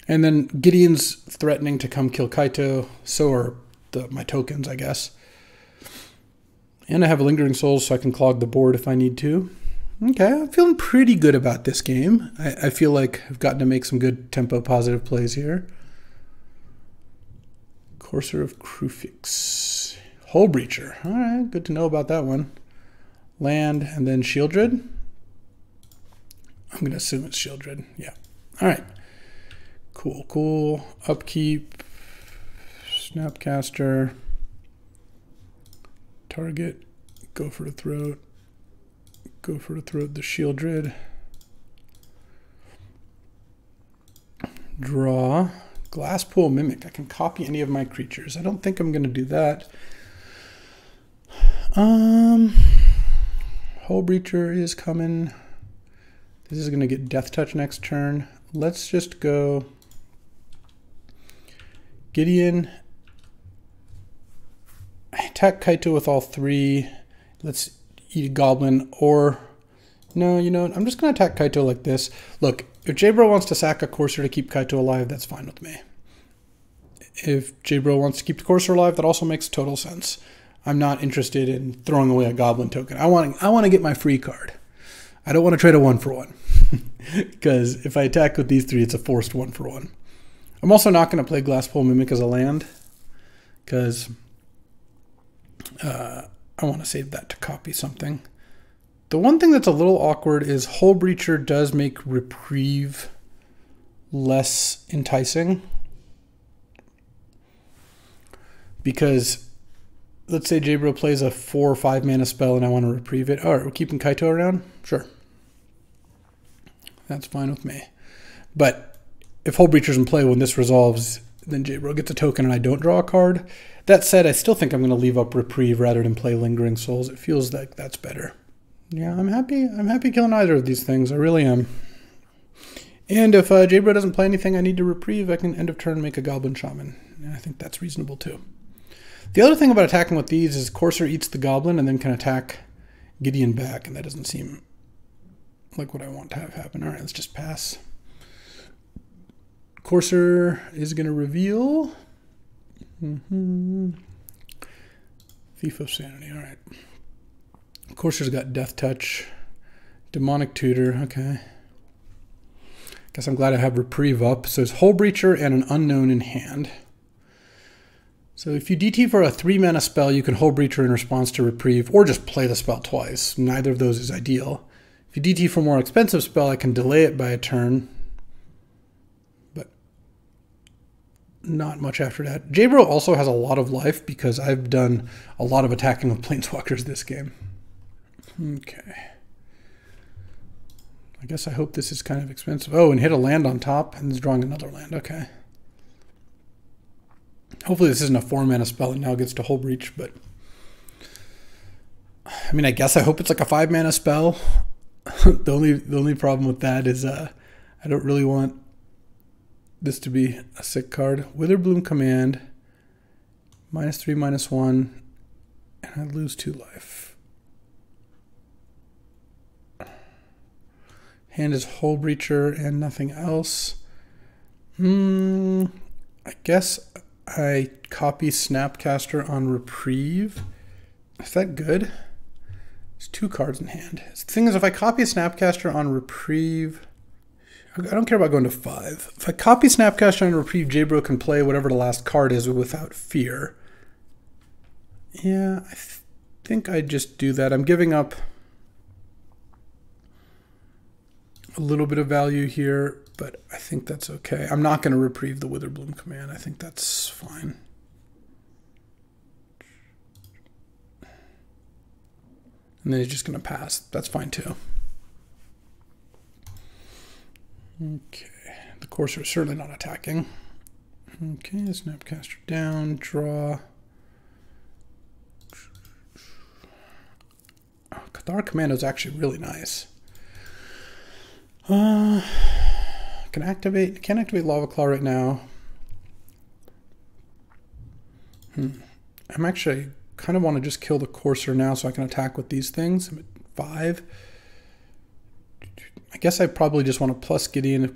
And then Gideon's threatening to come kill Kaito, so are the, my tokens, I guess. And I have a Lingering Soul, so I can clog the board if I need to. Okay, I'm feeling pretty good about this game. I, I feel like I've gotten to make some good tempo positive plays here. Courser of Krufix. Hole Breacher. All right, good to know about that one. Land and then Shieldred. I'm going to assume it's Shieldred. Yeah. All right. Cool, cool. Upkeep. Snapcaster. Target, Go for the Throat, Go for the Throat the Shieldred, draw, Glasspool Mimic. I can copy any of my creatures. I don't think I'm going to do that. Um, Hole Breacher is coming. This is going to get Death Touch next turn. Let's just go Gideon. Attack Kaito with all three. Let's eat a goblin, or no, you know what? I'm just gonna attack Kaito like this. Look, if J-Bro wants to sack a Courser to keep Kaito alive, that's fine with me. If J-Bro wants to keep the Courser alive, that also makes total sense. I'm not interested in throwing away a goblin token. I want I want to get my free card. I don't want to trade a one for one. Because if I attack with these three, it's a forced one for one. I'm also not gonna play Glasspool Mimic as a land, because Uh, I want to save that to copy something. The one thing that's a little awkward is Hole Breacher does make Reprieve less enticing, because let's say Jabro plays a four or five mana spell and I want to Reprieve it. All right, we're keeping Kaito around? Sure. That's fine with me. But if Hole Breacher's in play when this resolves, then Jabro gets a token and I don't draw a card. That said, I still think I'm going to leave up Reprieve rather than play Lingering Souls. It feels like that's better. Yeah, I'm happy. I'm happy killing either of these things. I really am. And if uh, Jabro doesn't play anything I need to Reprieve, I can end of turn make a Goblin Shaman. And I think that's reasonable too. The other thing about attacking with these is Courser eats the Goblin and then can attack Gideon back, and that doesn't seem like what I want to have happen. All right, let's just pass. Courser is going to reveal. Mm-hmm. Thief of Sanity, all right. Courser's got Death Touch. Demonic Tutor, okay. Guess I'm glad I have Reprieve up. So it's Hole Breacher and an Unknown in hand. So if you D T for a three mana spell, you can Hole Breacher in response to Reprieve, or just play the spell twice. Neither of those is ideal. If you D T for a more expensive spell, I can delay it by a turn. But not much after that. Jabro also has a lot of life because I've done a lot of attacking with Planeswalkers this game. Okay. I guess I hope this is kind of expensive. Oh, and hit a land on top, and it's drawing another land. Okay. Hopefully this isn't a four mana spell and now gets to Whole Breach, but... I mean, I guess I hope it's like a five mana spell. the only the only problem with that is uh, I don't really want this to be a sick card. Witherbloom Command, minus three, minus one, and I lose two life. Hand is Hole Breacher and nothing else. Hmm, I guess I copy Snapcaster on Reprieve. Is that good? It's two cards in hand. The thing is, if I copy Snapcaster on Reprieve, I don't care about going to five. If I copy Snapcaster on Reprieve, Jabro can play whatever the last card is without fear. Yeah, I th think I just do that. I'm giving up a little bit of value here, but I think that's okay. I'm not going to Reprieve the Witherbloom Command. I think that's fine. And then he's just going to pass. That's fine too. Okay. The Courser is certainly not attacking. Okay. Snapcaster down. Draw. Oh, Cathar Commando is actually really nice. Uh, can activate. Can't activate Lava Claw right now. Hmm. I'm actually... kind of want to just kill the Courser now so I can attack with these things. I'm at five. I guess I probably just want to plus Gideon. If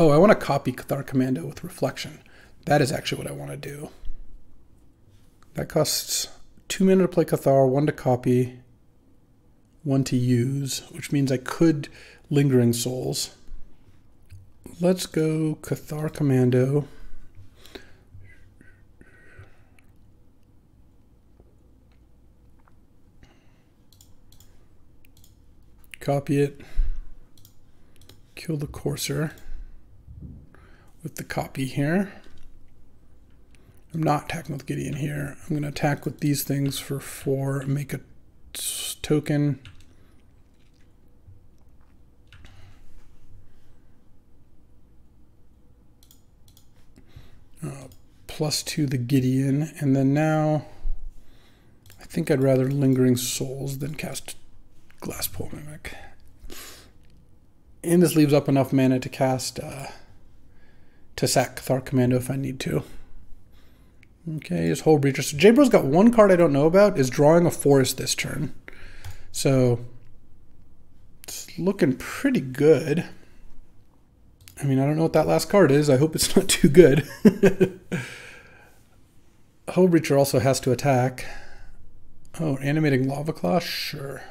oh, I want to copy Cathar Commando with Reflection. That is actually what I want to do. That costs two mana to play Cathar, one to copy, one to use, which means I could Lingering Souls. Let's go Cathar Commando. Copy it, kill the Courser with the copy here. I'm not attacking with Gideon here. I'm going to attack with these things for four, make a token. Uh, plus two the Gideon, and then now I think I'd rather Lingering Souls than cast Glasspool Mimic. And this leaves up enough mana to cast, uh, to sack Cathar Commando if I need to. Okay, his Whole Breacher. So Jabro's got one card I don't know about, is drawing a forest this turn. So, it's looking pretty good. I mean, I don't know what that last card is. I hope it's not too good. Whole Breacher also has to attack. Oh, animating Lava Claw? Sure.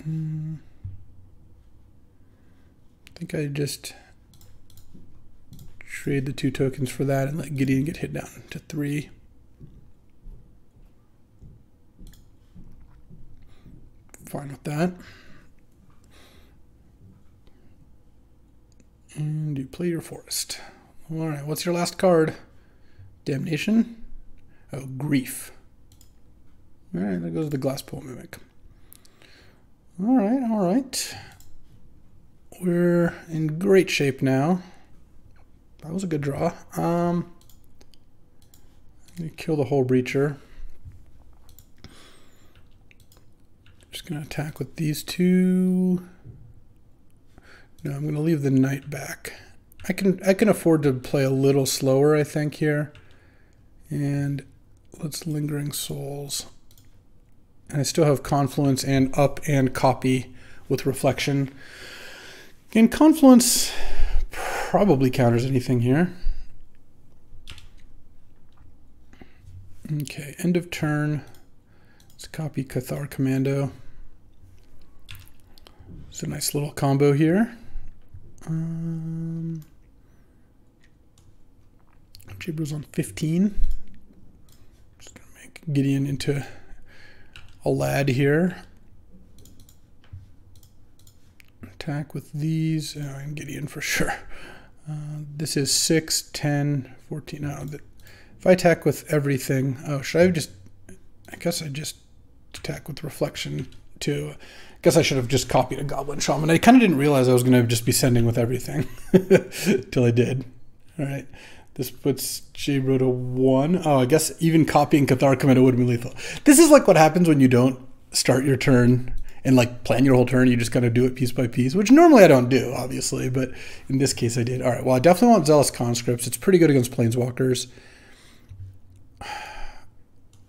I think I just trade the two tokens for that and let Gideon get hit down to three. Fine with that. And you play your forest. All right, what's your last card? Damnation? Oh, Grief. All right, that goes the Glasspool Mimic. All right, all right. We're in great shape now. That was a good draw. Um, I'm gonna kill the Hole Breacher. Just gonna attack with these two. No, I'm gonna leave the Knight back. I can I can afford to play a little slower, I think here. And let's Lingering Souls. And I still have Confluence and up and copy with Reflection. And Confluence probably counters anything here. Okay, end of turn. Let's copy Cathar Commando. It's a nice little combo here. Um, Jabro's on fifteen. Just gonna make Gideon into a lad here. Attack with these. Oh, and Gideon for sure. Uh, this is six, ten, fourteen. Oh, the, if I attack with everything, oh, should I just, I guess I just attack with reflection too. I guess I should have just copied a Goblin Shaman. I kind of didn't realize I was going to just be sending with everything till I did. All right. This puts J-Bro to one. Oh, I guess even copying Cathar Commando would be lethal. This is like what happens when you don't start your turn and like plan your whole turn. You just kind of do it piece by piece, which normally I don't do, obviously, but in this case I did. All right, well, I definitely want Zealous Conscripts. It's pretty good against Planeswalkers.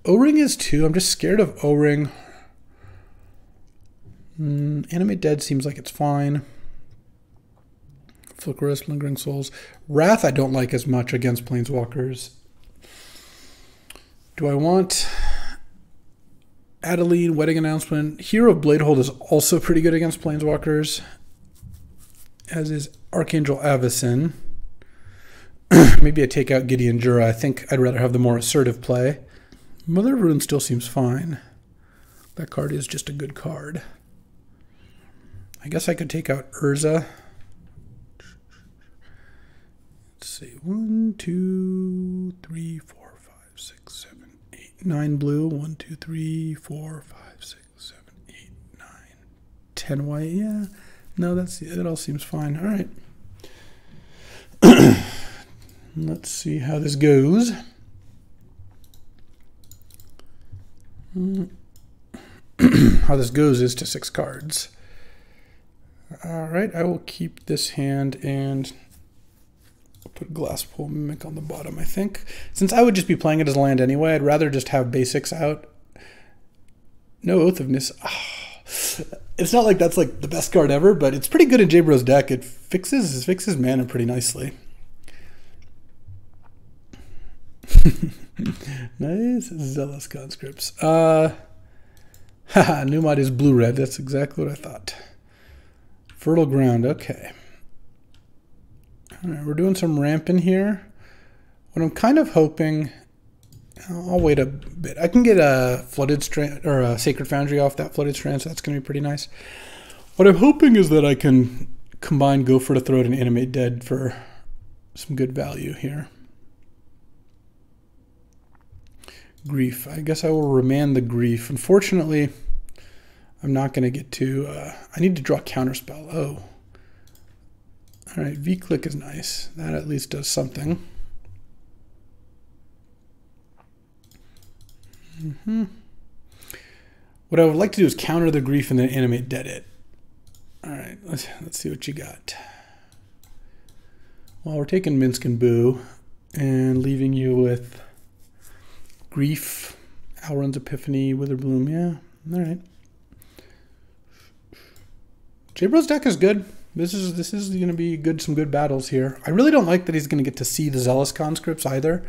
O-Ring is two. I'm just scared of O-Ring. Mm, Animate Dead seems like it's fine. Flickerisk, Lingering Souls. Wrath I don't like as much against Planeswalkers. Do I want Adeline, Wedding Announcement? Hero of Bladehold is also pretty good against Planeswalkers, as is Archangel Avacyn. Maybe I take out Gideon Jura. I think I'd rather have the more assertive play. Mother of Ruin still seems fine. That card is just a good card. I guess I could take out Urza. Let's see, one, two, three, four, five, six, seven, eight, nine blue. One, two, three, four, five, six, seven, eight, nine, ten white. Yeah, no, that's it. All seems fine. All right. Let's see how this goes. How this goes is to six cards. All right, I will keep this hand and put Glasspool Mimic on the bottom, I think. Since I would just be playing it as land anyway, I'd rather just have basics out. No Oath of Nis. Oh. It's not like that's like the best card ever, but it's pretty good in J-Bro's deck. It fixes, it fixes mana pretty nicely. Nice. Zealous Conscripts. Uh, haha, new mod is blue-red. That's exactly what I thought. Fertile Ground, okay. All right, we're doing some ramping here. What I'm kind of hoping, I'll wait a bit. I can get a flooded strand or a Sacred Foundry off that flooded strand, so that's going to be pretty nice. What I'm hoping is that I can combine Go for the Throat and Animate Dead for some good value here. Grief. I guess I will remand the Grief. Unfortunately, I'm not going to get to. Uh, I need to draw Counterspell. Oh. All right, V-Click is nice. That at least does something. Mm-hmm. What I would like to do is counter the Grief and then Animate Dead It. All right, let's, let's see what you got. Well, we're taking Minsk and Boo and leaving you with Grief, Alrun's Epiphany, Witherbloom. Yeah, all right. J-Bro's deck is good. This is this is going to be good. Some good battles here. I really don't like that he's going to get to see the Zealous Conscripts either,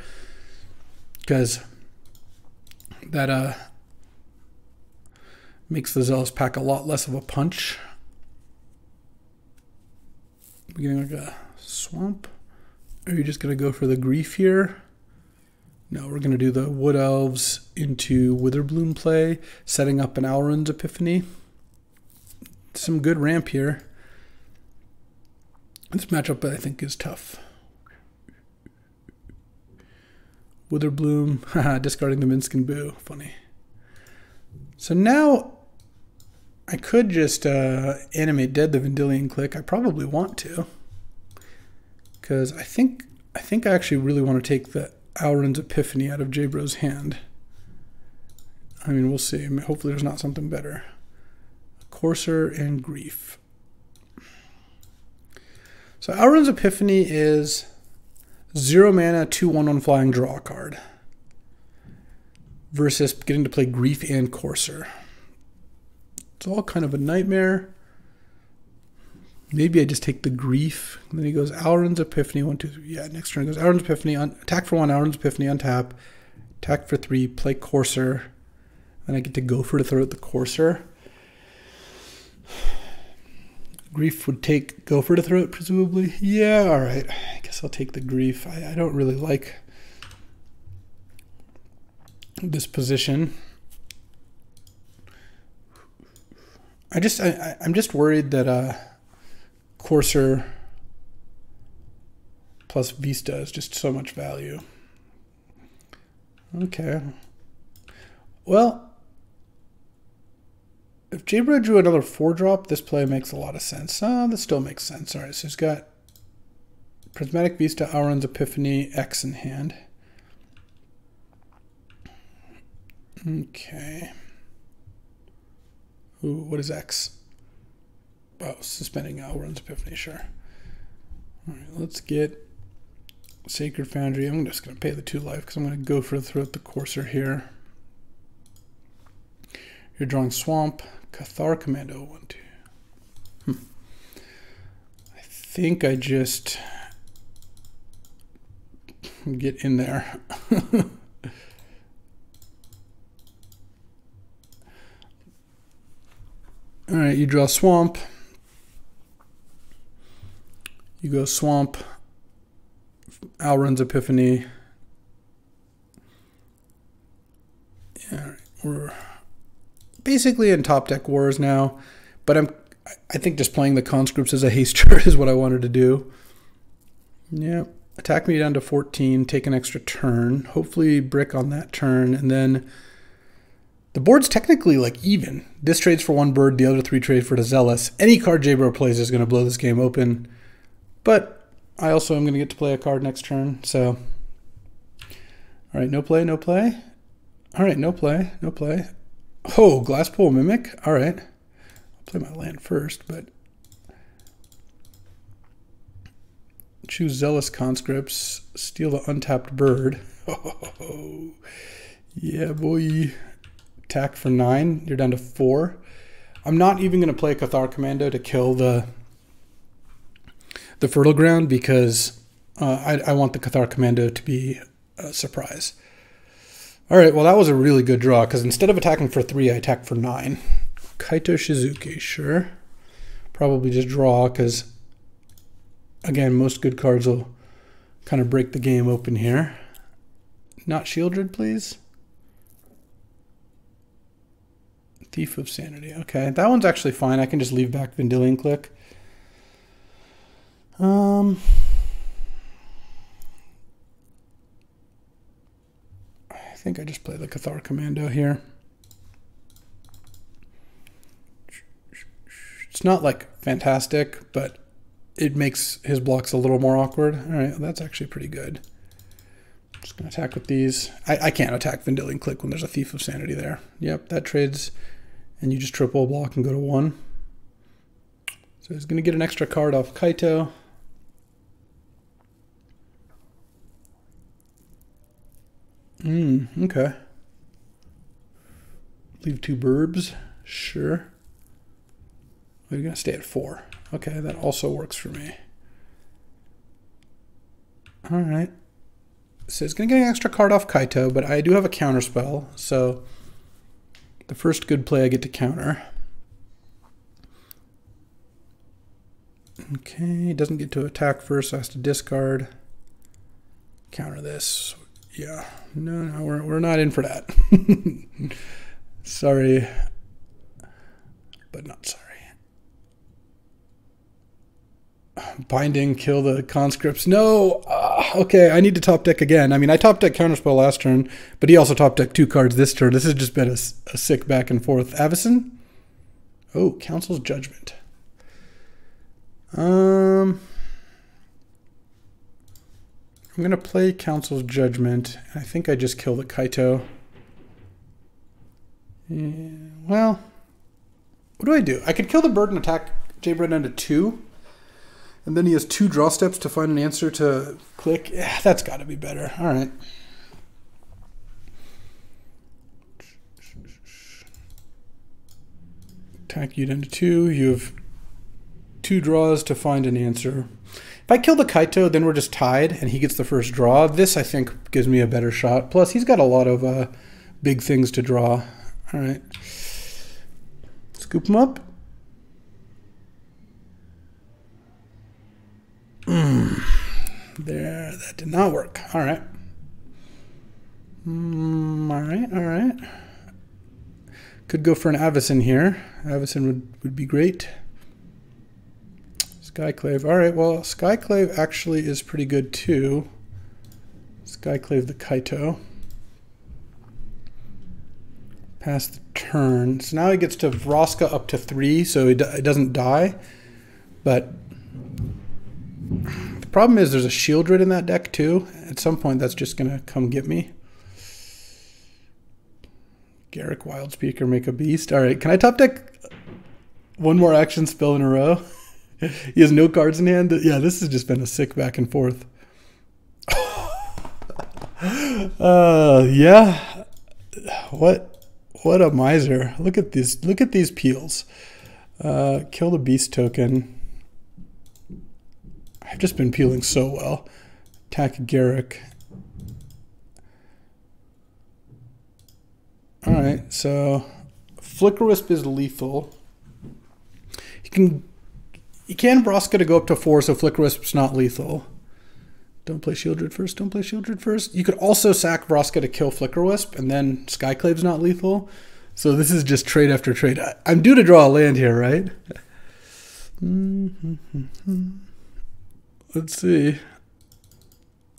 because that uh, makes the Zealous pack a lot less of a punch. We're getting like a swamp. Are you just going to go for the Grief here? No, we're going to do the Wood Elves into Witherbloom play, setting up an Alrun's Epiphany. Some good ramp here. This matchup, I think, is tough. Witherbloom, haha, discarding the Minsk and Boo. Funny. So now I could just uh, Animate Dead the Vendilion Clique. I probably want to, because I think I think I actually really want to take the Alrun's Epiphany out of J-Bro's hand. I mean, we'll see. Hopefully, there's not something better. Courser and Grief. So Alrun's Epiphany is zero mana, two one one flying draw card versus getting to play Grief and Courser. It's all kind of a nightmare. Maybe I just take the Grief. And then he goes Alrun's Epiphany, one, two, three. Yeah, next turn goes Alrun's Epiphany, un attack for one, Alrun's Epiphany, untap, attack for three, play Courser, and I get to Go for the Throat the Courser. Grief would take Go for the Throat, presumably. Yeah, all right. I guess I'll take the Grief. I, I don't really like disposition. I just I, I'm just worried that uh, Courser plus Vista is just so much value. Okay. Well, if Jaybird drew another four drop, this play makes a lot of sense. Uh, this still makes sense. All right, so he's got Prismatic Vista, Auron's Epiphany, X in hand. Okay. Ooh, what is X? Oh, suspending Auron's Epiphany, sure. All right, let's get Sacred Foundry. I'm just going to pay the two life because I'm going to go for throughout the Courser here. You're drawing Swamp, Cathar Commando, one, two. Hmm. I think I just get in there. All right, you draw Swamp. You go Swamp, Alrun's Epiphany. Yeah, all right. We're basically in top deck wars now, but I'm I think just playing the conscripts as a haster is what I wanted to do. Yeah, attack me down to fourteen, take an extra turn, hopefully brick on that turn, and then the board's technically like even. This trades for one bird, the other three trade for the Zealous. Any card Jaybro plays is going to blow this game open, but I also am going to get to play a card next turn. So, all right, no play, no play. All right, no play, no play. Oh, Glasspool Mimic. All right, I'll play my land first, but choose Zealous Conscripts. Steal the untapped bird. Oh, yeah, boy. Attack for nine, you're down to four. I'm not even gonna play Cathar Commando to kill the the Fertile Ground because uh, I, I want the Cathar Commando to be a surprise. All right, well that was a really good draw because instead of attacking for three, I attacked for nine. Kaito Shizuki, sure. Probably just draw because again, most good cards will kind of break the game open here. Not Shieldred, please. Thief of Sanity. Okay, that one's actually fine. I can just leave back Vendilion Clique. Um, I think I just play the Cathar Commando here. It's not like fantastic, but it makes his blocks a little more awkward. All right, well, that's actually pretty good. I'm just gonna attack with these. I, I can't attack Vendilion Clique when there's a Thief of Sanity there. Yep, that trades. And you just triple block and go to one. So he's going to get an extra card off Kaito. Mm, okay. Leave two burbs. Sure. We're going to stay at four. Okay, that also works for me. All right. So he's going to get an extra card off Kaito, but I do have a counterspell, so the first good play I get to counter. Okay, he doesn't get to attack first, so has to discard. Counter this. Yeah, no, no, we're, we're not in for that. Sorry, but not sorry. Binding, kill the conscripts. No! Uh, okay, I need to top deck again. I mean, I top deck Counterspell last turn, but he also top decked two cards this turn. This has just been a, a sick back and forth. Avacyn? Oh, Council's Judgment. Um, I'm going to play Council's Judgment. I think I just kill the Kaito. Yeah, well, what do I do? I could kill the bird and attack Jaybird down to two. And then he has two draw steps to find an answer to Clique. Yeah, that's got to be better. All right. Attack you down to two. You have two draws to find an answer. If I kill the Kaito, then we're just tied, and he gets the first draw. This, I think, gives me a better shot. Plus, he's got a lot of uh, big things to draw. All right. Scoop him up. Mm. There, that did not work. All right. Mm. Alright, alright. Could go for an Avacyn here. Avacyn would, would be great. Skyclave. Alright, well, Skyclave actually is pretty good too. Skyclave the Kaito. Pass the turn. So now he gets to Vraska up to three, so he, d he doesn't die. But the problem is there's a Shield Rid in that deck too. At some point, that's just going to come get me. Garrick Wildspeaker, make a beast. All right, can I top deck one more action spell in a row? He has no cards in hand. Yeah, this has just been a sick back and forth. uh, yeah. What? What a miser! Look at these. Look at these peels. Uh, kill the beast token. I've just been peeling so well. Attack Garrick. All right. So, Flicker Wisp is lethal. He can. He can Vraska to go up to four, so Flicker Wisp's not lethal. Don't play Shieldred first. Don't play Shieldred first. You could also sack Vraska to kill Flicker Wisp, and then Skyclave's not lethal. So this is just trade after trade. I, I'm due to draw a land here, right? Mm-hmm. Let's see.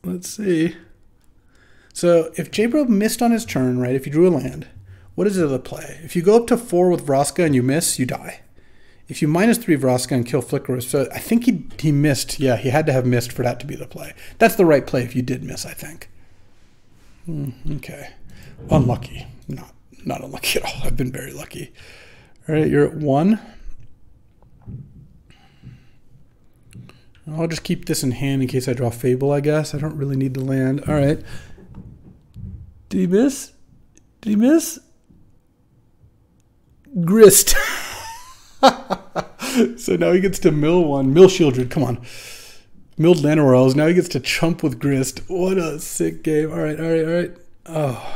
Let's see. So if J-Bro missed on his turn, right, if you drew a land, what is it to play? If you go up to four with Vraska and you miss, you die. If you minus three Vraska and kill Flicker Wisp, so I think he he missed. Yeah, he had to have missed for that to be the play. That's the right play if you did miss, I think. Mm, okay. Unlucky. Not, not unlucky at all. I've been very lucky. All right, you're at one. I'll just keep this in hand in case I draw Fable, I guess. I don't really need the land. All right. Did he miss? Did he miss? Grist. So now he gets to mill one. Mill Shieldred, come on. Milled Llanowar. Now he gets to chump with Grist. What a sick game. All right, all right, all right. Oh.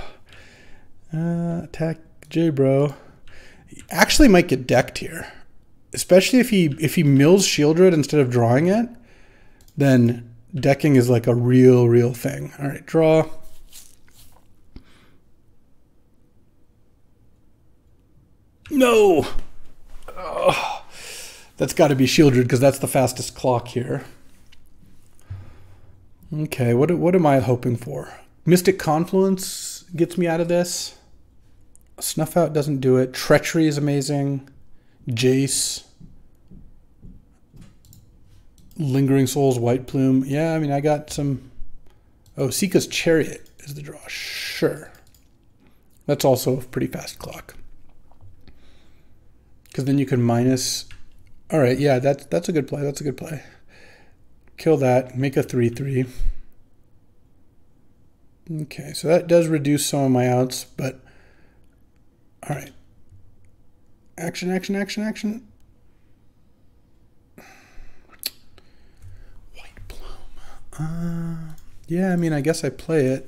Uh, attack J-Bro. He actually might get decked here. Especially if he if he mills Shieldred instead of drawing it, then decking is like a real, real thing. All right, draw. No! Oh, that's got to be Shieldred because that's the fastest clock here. Okay, what what am I hoping for? Mystic Confluence gets me out of this. Snuff Out doesn't do it. Treachery is amazing. Jace. Lingering Souls, White Plume. Yeah, I mean, I got some... Oh, Sika's Chariot is the draw. Sure. That's also a pretty fast clock. Because then you can minus... All right, yeah, that's, that's a good play. That's a good play. Kill that. Make a three three. Okay, so that does reduce some of my outs, but... All right. Action, action, action, action. White Plume. Uh, yeah, I mean, I guess I play it.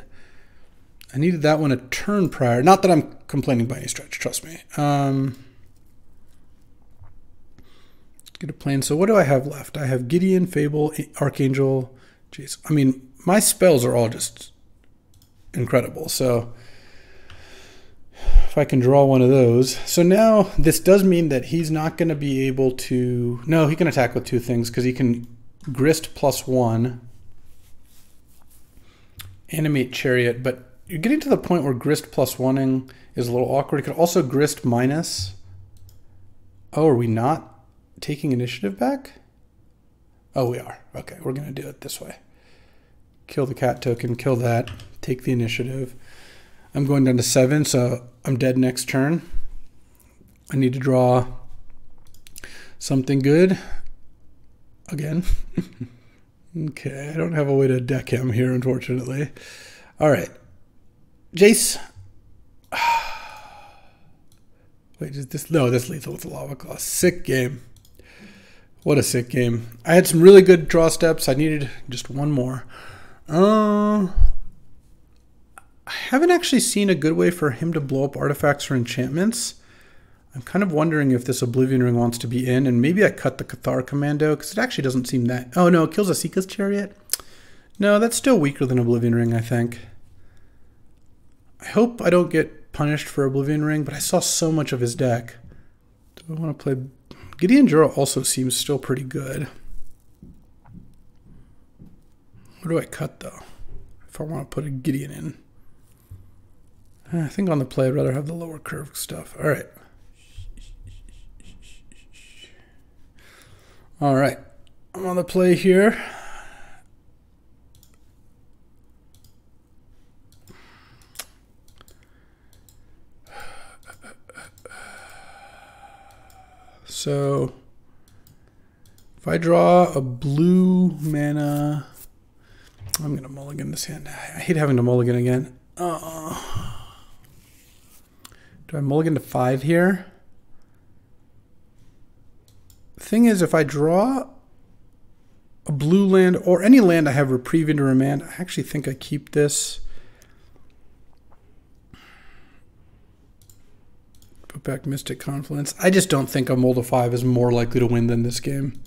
I needed that one a turn prior. Not that I'm complaining by any stretch, trust me. Um... Get a plan. So what do I have left? I have Gideon, Fable, Archangel, Jace. I mean, my spells are all just incredible. So if I can draw one of those. So now this does mean that he's not going to be able to... No, he can attack with two things because he can Grist plus one, animate Chariot. But you're getting to the point where Grist plus one-ing is a little awkward. He could also Grist minus. Oh, are we not taking initiative back? Oh, we are. Okay, we're going to do it this way. Kill the cat token, kill that, take the initiative. I'm going down to seven, so I'm dead next turn. I need to draw something good. Again. Okay, I don't have a way to deck him here, unfortunately. All right. Jace. Wait, is this? No, that's lethal with the Lava Claw. Sick game. What a sick game. I had some really good draw steps. I needed just one more. Uh, I haven't actually seen a good way for him to blow up artifacts or enchantments. I'm kind of wondering if this Oblivion Ring wants to be in, and maybe I cut the Cathar Commando, because it actually doesn't seem that... Oh, no, it kills Asika's Chariot? No, that's still weaker than Oblivion Ring, I think. I I hope I don't get punished for Oblivion Ring, but I saw so much of his deck. Do I want to play... Gideon Jura also seems still pretty good. What do I cut, though, if I want to put a Gideon in? I think on the play I'd rather have the lower curve stuff. All right. All right. I'm on the play here. So if I draw a blue mana, I'm going to mulligan this hand. I hate having to mulligan again. Uh-oh. Do I mulligan to five here? Thing is, if I draw a blue land or any land I have reprieve into remand, I actually think I keep this. Put back Mystic Confluence. I just don't think a mold of five is more likely to win than this game,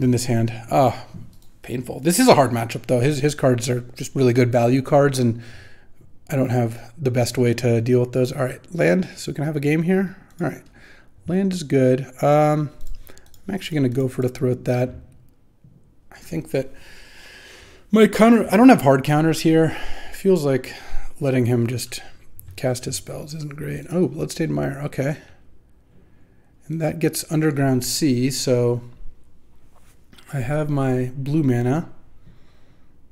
than this hand. Ah, oh, painful. This is a hard matchup, though. His his cards are just really good value cards, and I don't have the best way to deal with those. All right, land. So can I have a game here? All right, land is good. Um, I'm actually going to go for the throat that. I think that my counter... I don't have hard counters here. It feels like letting him just cast his spells isn't great. Oh, Bloodstained Mire. Okay. And that gets Underground Sea, so I have my blue mana.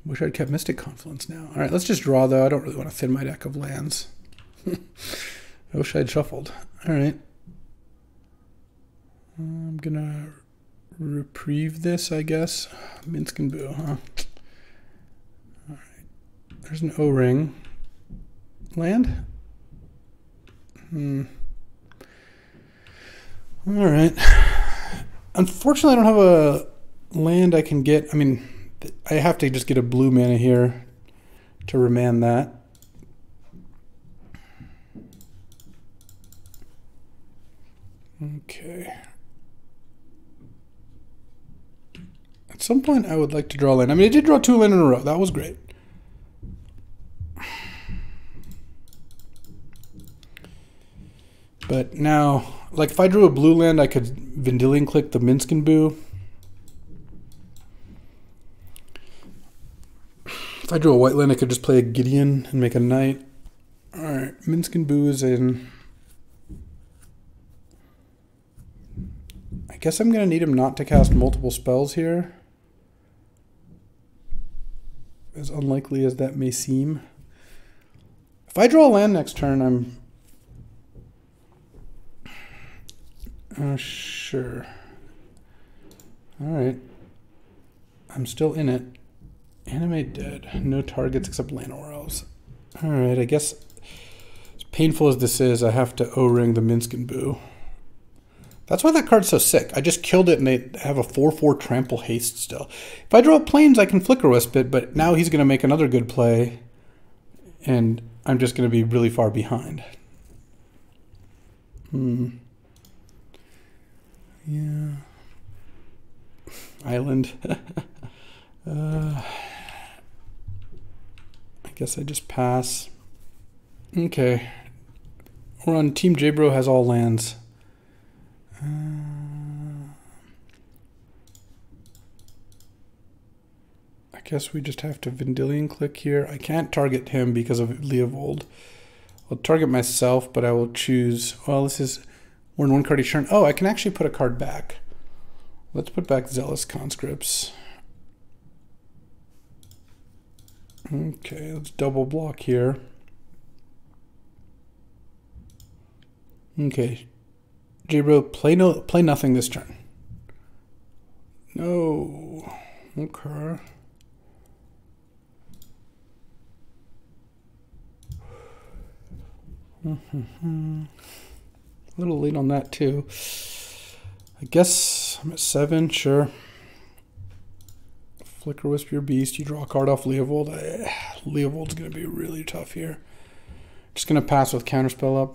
Wish I'd kept Mystic Confluence now. All right, let's just draw, though. I don't really want to thin my deck of lands. I wish I'd shuffled. All right. I'm going to reprieve this, I guess. Minsk and Boo, huh? All right. There's an O-ring. Land? Hmm. All right. Unfortunately, I don't have a land I can get. I mean... I have to just get a blue mana here to remand that. Okay. At some point, I would like to draw land. I mean, I did draw two land in a row. That was great. But now, like, if I drew a blue land, I could Vendilion Clique the Minsk and Boo. If I drew a white land, I could just play a Gideon and make a knight. All right, Minsk and Boo is in. I guess I'm going to need him not to cast multiple spells here. As unlikely as that may seem. If I draw a land next turn, I'm... Uh, sure. All right. I'm still in it. Animate dead. No targets except land or elves. All right, I guess as painful as this is, I have to O-ring the Minsk and Boo. That's why that card's so sick. I just killed it, and they have a four four trample haste still. If I draw planes, I can Flicker Wisp it, but now he's going to make another good play, and I'm just going to be really far behind. Hmm. Yeah. Island. uh... I guess I just pass. Okay. We're on Team J-Bro has all lands. Uh, I guess we just have to Vendilion Clique here. I can't target him because of Leovold. I'll target myself, but I will choose... Well, this is... We're in one card each turn. Oh, I can actually put a card back. Let's put back Zealous Conscripts. Okay, let's double block here. Okay, J-Bro, play no, play nothing this turn. No, okay. Mm-hmm. A little late on that too. I guess I'm at seven, sure. Flicker Wisp your beast. You draw a card off Leovold. I, Leovold's going to be really tough here. Just going to pass with Counterspell up.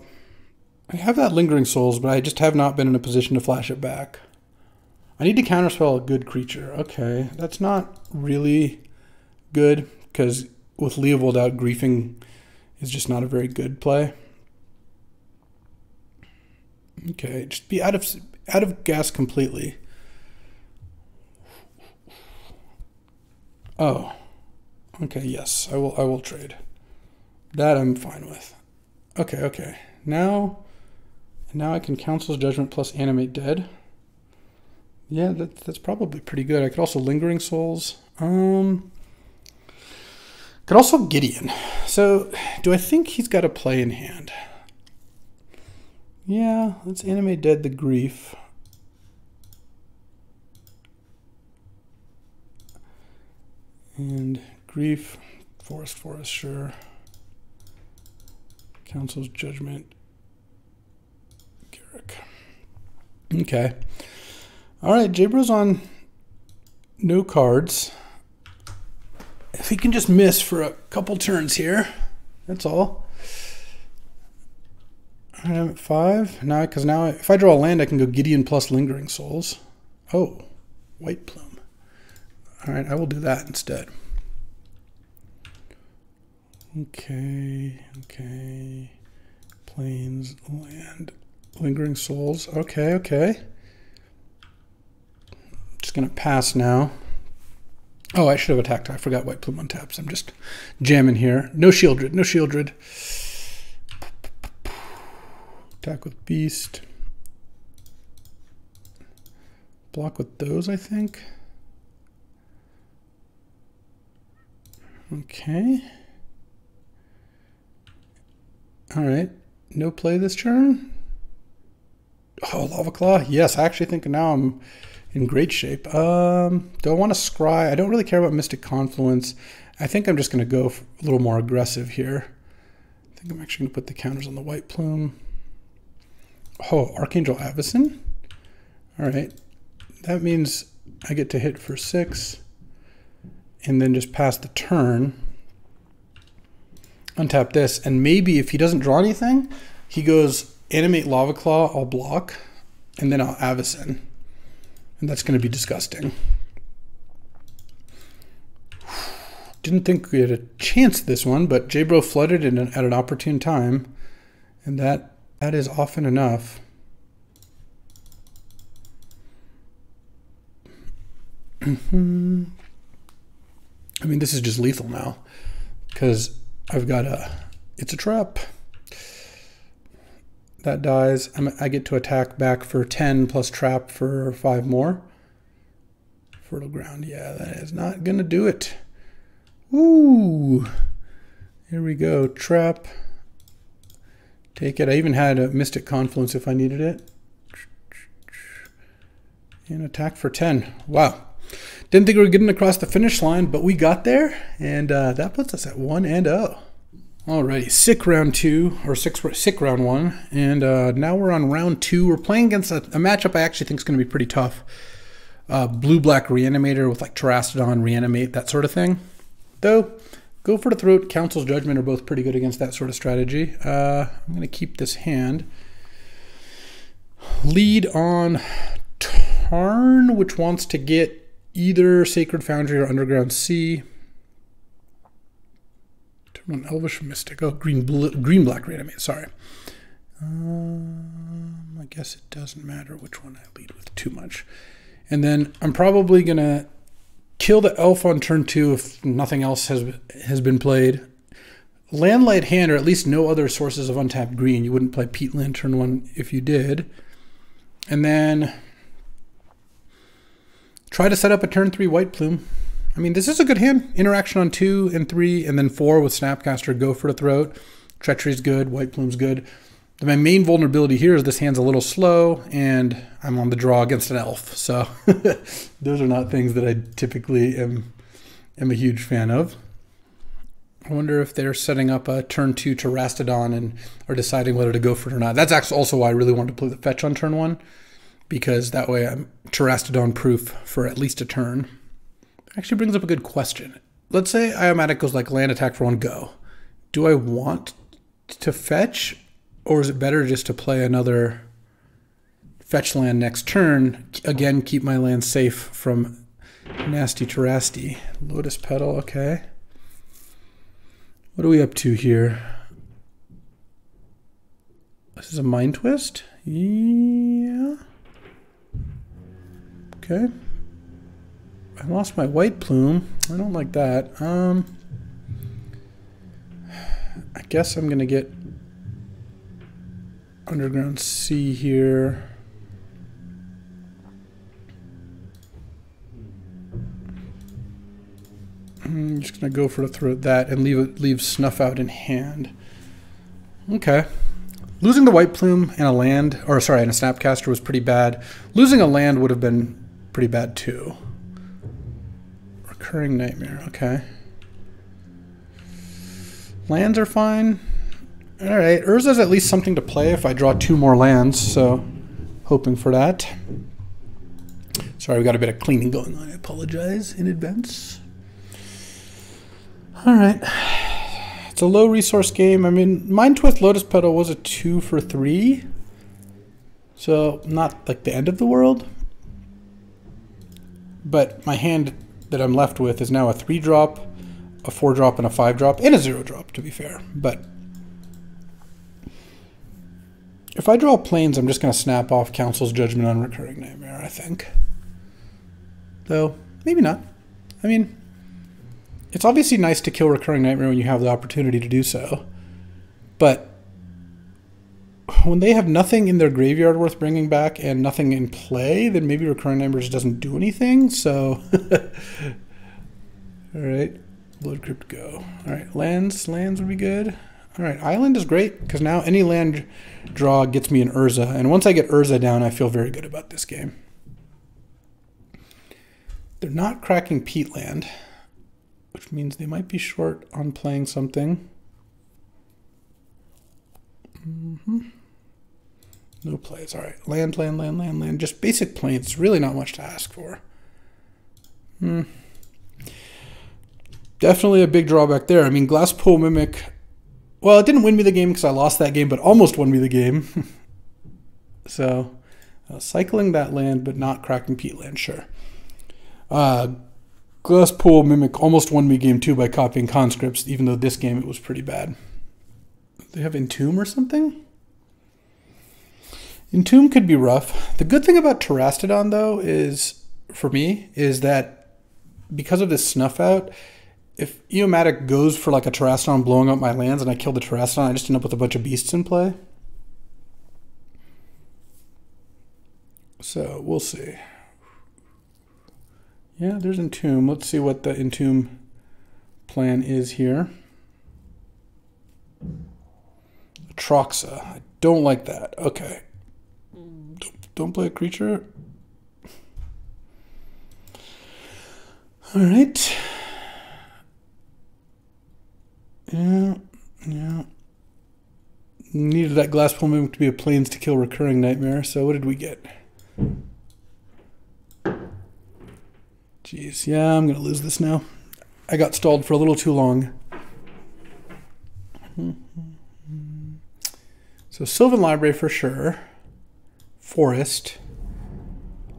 I have that Lingering Souls, but I just have not been in a position to flash it back. I need to Counterspell a good creature. Okay, that's not really good, because with Leovold out, griefing is just not a very good play. Okay, just be out of out of gas completely. Oh, okay, yes, I will I will trade. That I'm fine with. Okay, okay. Now, now I can Council's Judgment plus Animate Dead. Yeah, that, that's probably pretty good. I could also Lingering Souls. Um, could also Gideon. So, do I think he's got a play in hand? Yeah, let's Animate Dead the Grief. And Grief, Forest, Forest, sure. Council's Judgment, Garrick. Okay. All right, Jabro's on no cards. If he can just miss for a couple turns here, that's all. All right, I'm at five. Now, because now if I draw a land, I can go Gideon plus Lingering Souls. Oh, White Plume. All right, I will do that instead. Okay, okay. Plains, land, Lingering Souls. Okay, okay. Just gonna pass now. Oh, I should have attacked. I forgot White Plume on taps. I'm just jamming here. No Shieldred, no Shieldred. Attack with Beast. Block with those, I think. Okay. All right, no play this turn. Oh, Lava Claw, yes, I actually think now I'm in great shape. Um, do I want to scry? I don't really care about Mystic Confluence. I think I'm just going to go a little more aggressive here. I think I'm actually going to put the counters on the White Plume. Oh, Archangel Avacyn. All right. That means I get to hit for six and then just pass the turn. Untap this. And maybe if he doesn't draw anything, he goes Animate Lava Claw, I'll block, and then I'll Avacyn. And that's going to be disgusting. Didn't think we had a chance this one, but Jabro flooded in at an opportune time, and that that is often enough. I mean, this is just lethal now, because I've got a. It's a trap. That dies. I'm, I get to attack back for ten plus trap for five more. Fertile Ground. Yeah, that is not going to do it. Ooh. Here we go. Trap. Take it. I even had a Mystic Confluence if I needed it. And attack for ten. Wow. Didn't think we were getting across the finish line, but we got there. And uh, that puts us at one and oh. Alrighty, sick round two, or six, sick round one, and uh, now we're on round two. We're playing against a, a matchup I actually think is going to be pretty tough. Uh, Blue-black Reanimator with like Terastodon, Reanimate, that sort of thing. Though, Go for the Throat, Council's Judgment are both pretty good against that sort of strategy. Uh, I'm going to keep this hand. Lead on Tarn, which wants to get either Sacred Foundry or Underground Sea. An Elvish Mystic. Oh, green, blue, green, black Reanimate. Sorry. Um, I guess it doesn't matter which one I lead with too much. And then I'm probably gonna kill the elf on turn two if nothing else has has been played. Landlight Hand, or at least no other sources of untapped green. You wouldn't play Peatland turn one if you did. And then try to set up a turn three White Plume. I mean, this is a good hand. Interaction on two and three, and then four with Snapcaster, Go for the Throat. Treachery's good, White Plume's good. But my main vulnerability here is this hand's a little slow, and I'm on the draw against an elf. So those are not things that I typically am, am a huge fan of. I wonder if they're setting up a turn two Terastodon and are deciding whether to go for it or not. That's actually also why I really wanted to play the fetch on turn one, because that way I'm Terastodon-proof for at least a turn. Actually brings up a good question. Let's say Eomatic goes like land attack for one go. Do I want to fetch, or is it better just to play another fetch land next turn? Again, keep my land safe from nasty Terasti. Lotus Petal, okay. What are we up to here? This is a Mind Twist? Yeah. Okay. I lost my White Plume. I don't like that. Um, I guess I'm gonna get Underground Sea here. I'm just gonna go for a throw at that and leave it, leave Snuff out in hand. Okay. Losing the White Plume and a land, or sorry, and a Snapcaster was pretty bad. Losing a land would have been pretty bad too. Recurring Nightmare, okay. Lands are fine. Alright, Urza's at least something to play if I draw two more lands, so hoping for that. Sorry, we got a bit of cleaning going on. I apologize in advance. Alright. It's a low resource game. I mean, Mind Twist Lotus Petal was a two for three. So not like the end of the world. But my hand that I'm left with is now a three drop, a four drop, and a five drop, and a zero drop, to be fair. But if I draw planes, I'm just gonna snap off Council's Judgment on Recurring Nightmare, I think. Though maybe not. I mean, it's obviously nice to kill Recurring Nightmare when you have the opportunity to do so, but when they have nothing in their graveyard worth bringing back and nothing in play, then maybe Recurring Nightmare just doesn't do anything, so... Alright, Blood Crypt go. Alright, lands, lands would be good. Alright, Island is great, because now any land draw gets me an Urza, and once I get Urza down, I feel very good about this game. They're not cracking Peatland, which means they might be short on playing something. Mm-hmm. No plays. All right. Land, land, land, land, land. Just basic planes. Really not much to ask for. Hmm. Definitely a big drawback there. I mean, Glasspool Mimic... Well, it didn't win me the game because I lost that game, but almost won me the game. So, uh, cycling that land, but not cracking peatland, sure. Uh... Glasspool Mimic almost won me game two by copying Conscripts, even though this game it was pretty bad. They have Entomb or something? Entomb could be rough. The good thing about Terastodon, though, is, for me, is that because of this snuff out, if Eomatic goes for like a Terastodon blowing up my lands and I kill the Terastodon, I just end up with a bunch of beasts in play. So, we'll see. Yeah, there's Entomb. Let's see what the Entomb plan is here. Atroxa. I don't like that. Okay. Don't, don't play a creature. All right. Yeah, yeah. Needed that Glasspool Mimic to be a plains to kill Recurring Nightmare, so what did we get? Jeez, yeah, I'm going to lose this now. I got stalled for a little too long. So Sylvan Library for sure. Forest.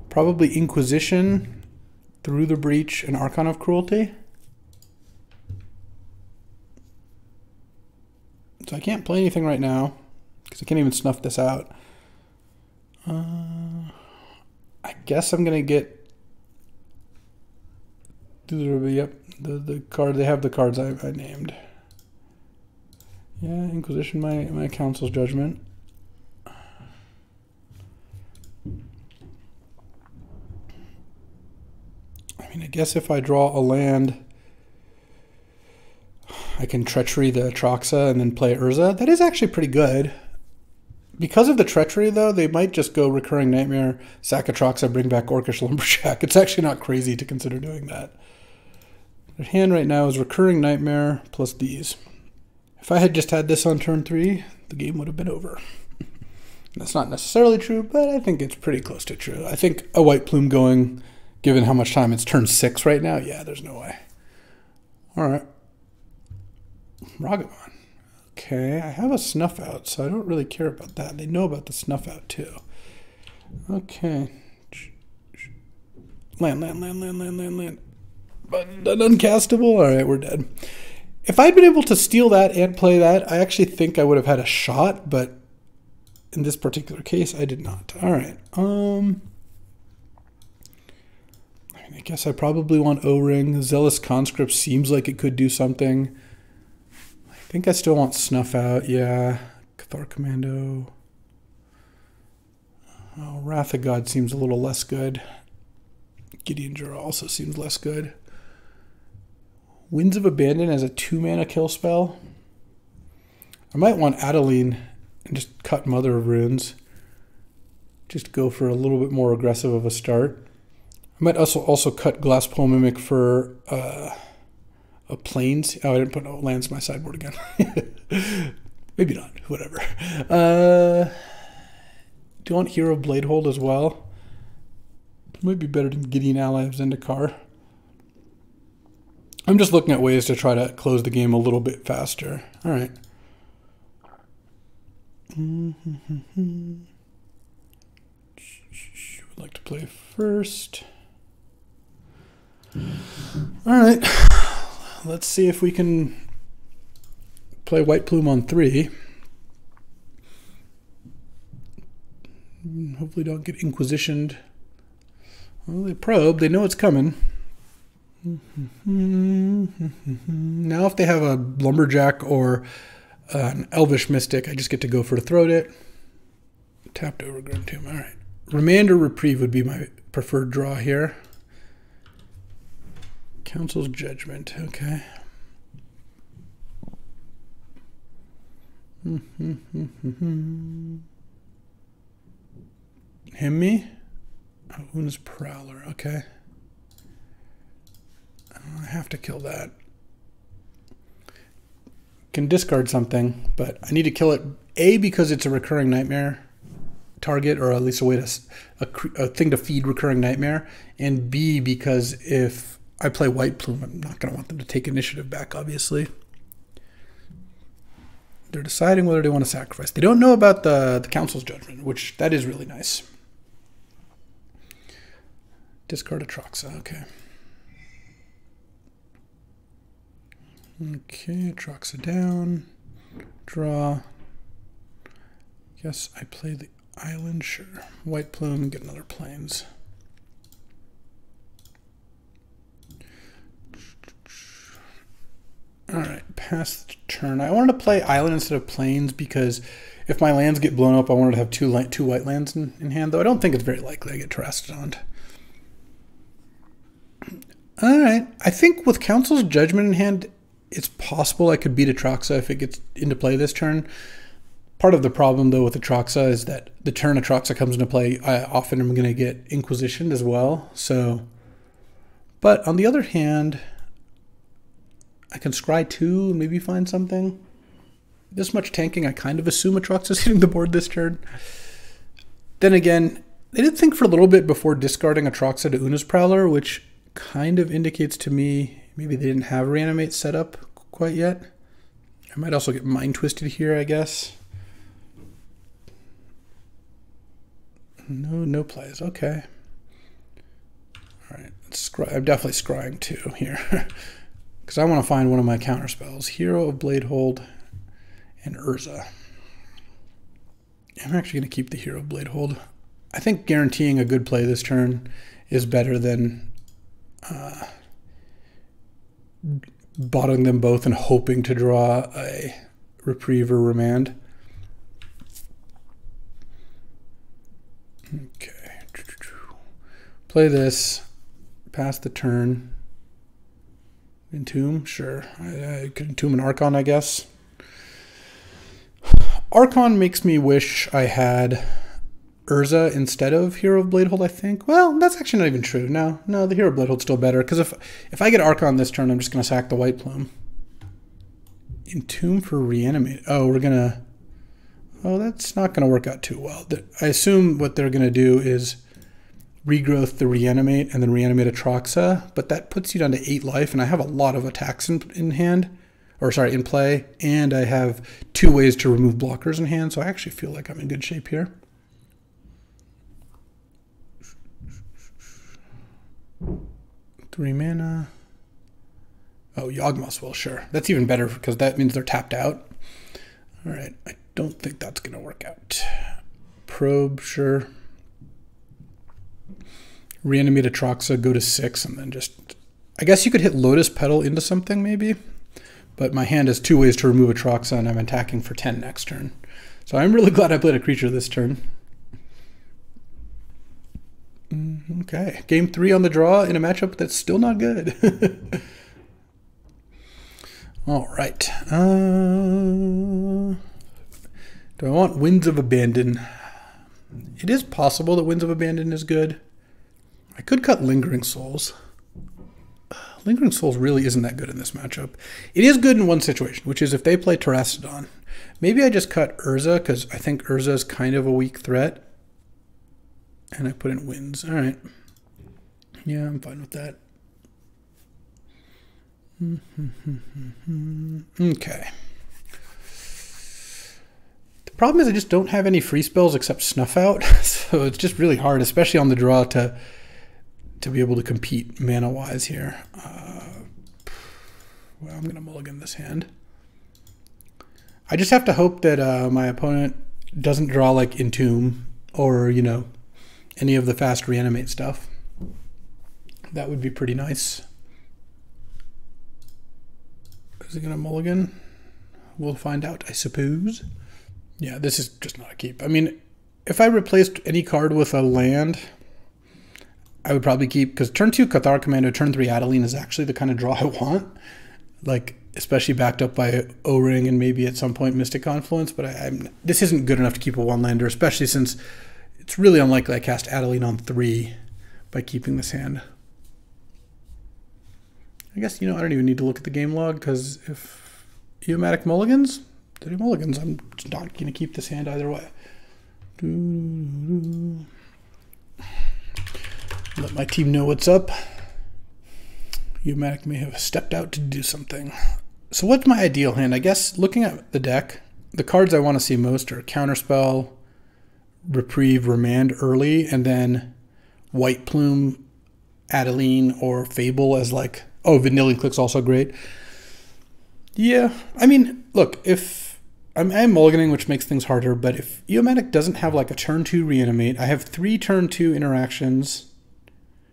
Probably Inquisition, Through the Breach, and Archon of Cruelty. So I can't play anything right now because I can't even snuff this out. Uh, I guess I'm going to get... Yep, the, the card, they have the cards I, I named. Yeah, Inquisition, my, my Council's Judgment. I mean, I guess if I draw a land, I can Treachery the Atroxa and then play Urza. That is actually pretty good. Because of the Treachery, though, they might just go Recurring Nightmare, sack Atroxa, bring back Orcish Lumberjack. It's actually not crazy to consider doing that. Their hand right now is Recurring Nightmare plus these. If I had just had this on turn three, the game would have been over. That's not necessarily true, but I think it's pretty close to true. I think a White Plume going, given how much time it's turn six right now, yeah, there's no way. All right. Ragavan. Okay, I have a snuff out, so I don't really care about that. They know about the snuff out, too. Okay. Land, land, land, land, land, land, land. But uncastable? All right, we're dead. If I'd been able to steal that and play that, I actually think I would have had a shot, but in this particular case, I did not. All right. Um, I mean, I guess I probably want O-Ring. Zealous Conscript seems like it could do something. I think I still want Snuff Out. Yeah. Cathar Commando. Oh, Wrath of God seems a little less good. Gideon Jura also seems less good. Winds of Abandon as a two-mana kill spell. I might want Adeline and just cut Mother of Runes. Just go for a little bit more aggressive of a start. I might also also cut Glasspool Mimic for uh, a Plains. Oh, I didn't put lands in my sideboard again. Maybe not. Whatever. Uh, do you want Hero of Bladehold as well? Might be better than Gideon Ally of Zendikar. I'm just looking at ways to try to close the game a little bit faster. All right. Mm-hmm. Would like to play first. All right. Let's see if we can play White Plume on three. Hopefully don't get Inquisitioned. Well, they probe. They know it's coming. Now if they have a Lumberjack or uh, an Elvish Mystic, I just get to go for to throat it. Tapped over Grim Tomb. All right. Remand or Reprieve would be my preferred draw here. Council's Judgment. Okay. Him me? Oh, Una's Prowler. Okay. I have to kill that. Can discard something, but I need to kill it, A, because it's a recurring nightmare target, or at least a way to a, a thing to feed recurring nightmare, and B, because if I play White Plume, I'm not going to want them to take initiative back, obviously. They're deciding whether they want to sacrifice. They don't know about the, the Council's Judgment, which that is really nice. Discard Atroxa, okay. Okay, Atroxa down. Draw. Guess I play the island, sure. White Plume, get another plains. Alright, pass the turn. I wanted to play island instead of plains because if my lands get blown up, I wanted to have two light, two white lands in, in hand, though I don't think it's very likely I get Terastodon. All right, I think with Council's Judgment in hand, it's possible I could beat Atroxa if it gets into play this turn. Part of the problem, though, with Atroxa is that the turn Atroxa comes into play, I often am going to get Inquisitioned as well. So, but on the other hand, I can scry two and maybe find something. This much tanking, I kind of assume Atroxa's hitting the board this turn. Then again, they did think for a little bit before discarding Atroxa to Una's Prowler, which kind of indicates to me maybe they didn't have Reanimate set up quite yet. I might also get Mind Twisted here, I guess. No, no plays. Okay. All right. Let's scry. I'm definitely scrying two here because I want to find one of my counter spells: Hero of Bladehold and Urza. I'm actually going to keep the Hero of Bladehold. I think guaranteeing a good play this turn is better than Uh, bottling them both and hoping to draw a Reprieve or Remand. Okay. Play this. Pass the turn. Entomb? Sure. I, I could entomb an Archon, I guess. Archon makes me wish I had Urza instead of Hero of Bladehold, I think. Well, that's actually not even true. No, no, the Hero of Bladehold's still better, because if if I get Archon this turn, I'm just going to sack the White Plume. Entomb for Reanimate. Oh, we're going to... Oh, that's not going to work out too well. I assume what they're going to do is regrowth the Reanimate and then Reanimate Atroxa, but that puts you down to eight life, and I have a lot of attacks in, in hand, or sorry, in play, and I have two ways to remove blockers in hand, so I actually feel like I'm in good shape here. Three mana. Oh, Yawgmoth's Will, sure. That's even better because that means they're tapped out. All right, I don't think that's going to work out. probe, sure. Reanimate Atroxa, go to six, and then just... I guess you could hit Lotus Petal into something, maybe. But my hand has two ways to remove Atroxa, and I'm attacking for ten next turn. So I'm really glad I played a creature this turn. Okay, game three on the draw in a matchup that's still not good. All right. Uh, do I want Winds of Abandon? It is possible that Winds of Abandon is good. I could cut Lingering Souls. Uh, Lingering Souls really isn't that good in this matchup. It is good in one situation, which is if they play Terrastodon. Maybe I just cut Urza, because I think Urza is kind of a weak threat. And I put in Winds. All right. Yeah, I'm fine with that. Okay. The problem is I just don't have any free spells except Snuff Out, so it's just really hard, especially on the draw, to to be able to compete mana-wise here. Uh, well, I'm going to mulligan this hand. I just have to hope that uh, my opponent doesn't draw, like, Entomb or, you know, any of the fast reanimate stuff. That would be pretty nice. Is it gonna mulligan? We'll find out, I suppose. Yeah, this is just not a keep. I mean, if I replaced any card with a land, I would probably keep, because turn two Cathar Commando, turn three Adeline is actually the kind of draw I want. Like, especially backed up by O-Ring and maybe at some point Mystic Confluence, but I, I'm, this isn't good enough to keep a one-lander, especially since it's really unlikely I cast Adeline on three by keeping this hand. I guess, you know, I don't even need to look at the game log, because if Eomatic mulligans, did he mulligans, I'm not going to keep this hand either way. Let my team know what's up. Eomatic may have stepped out to do something. So what's my ideal hand? I guess looking at the deck, the cards I want to see most are Counterspell, Reprieve, Remand early, and then White Plume, Adeline, or Fable as like... Oh, Vendilion Clique's also great. Yeah, I mean, look, if... I'm, I'm mulliganing, which makes things harder, but if Eomatic doesn't have, like, a turn two reanimate, I have three turn two interactions,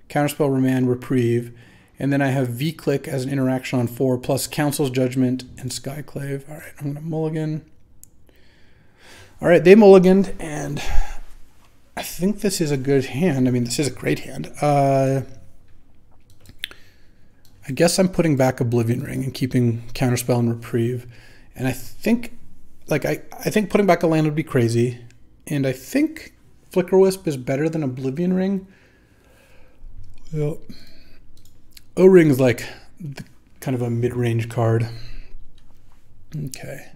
Counterspell, Remand, Reprieve, and then I have V-Click as an interaction on four, plus Council's Judgment and Skyclave. All right, I'm going to mulligan. All right, they mulliganed, and I think this is a good hand. I mean, this is a great hand. Uh... I guess I'm putting back Oblivion Ring and keeping Counterspell and Reprieve. And I think, like, I, I think putting back a land would be crazy. And I think Flicker Wisp is better than Oblivion Ring. Well, O-Ring is like the, kind of a mid-range card. Okay.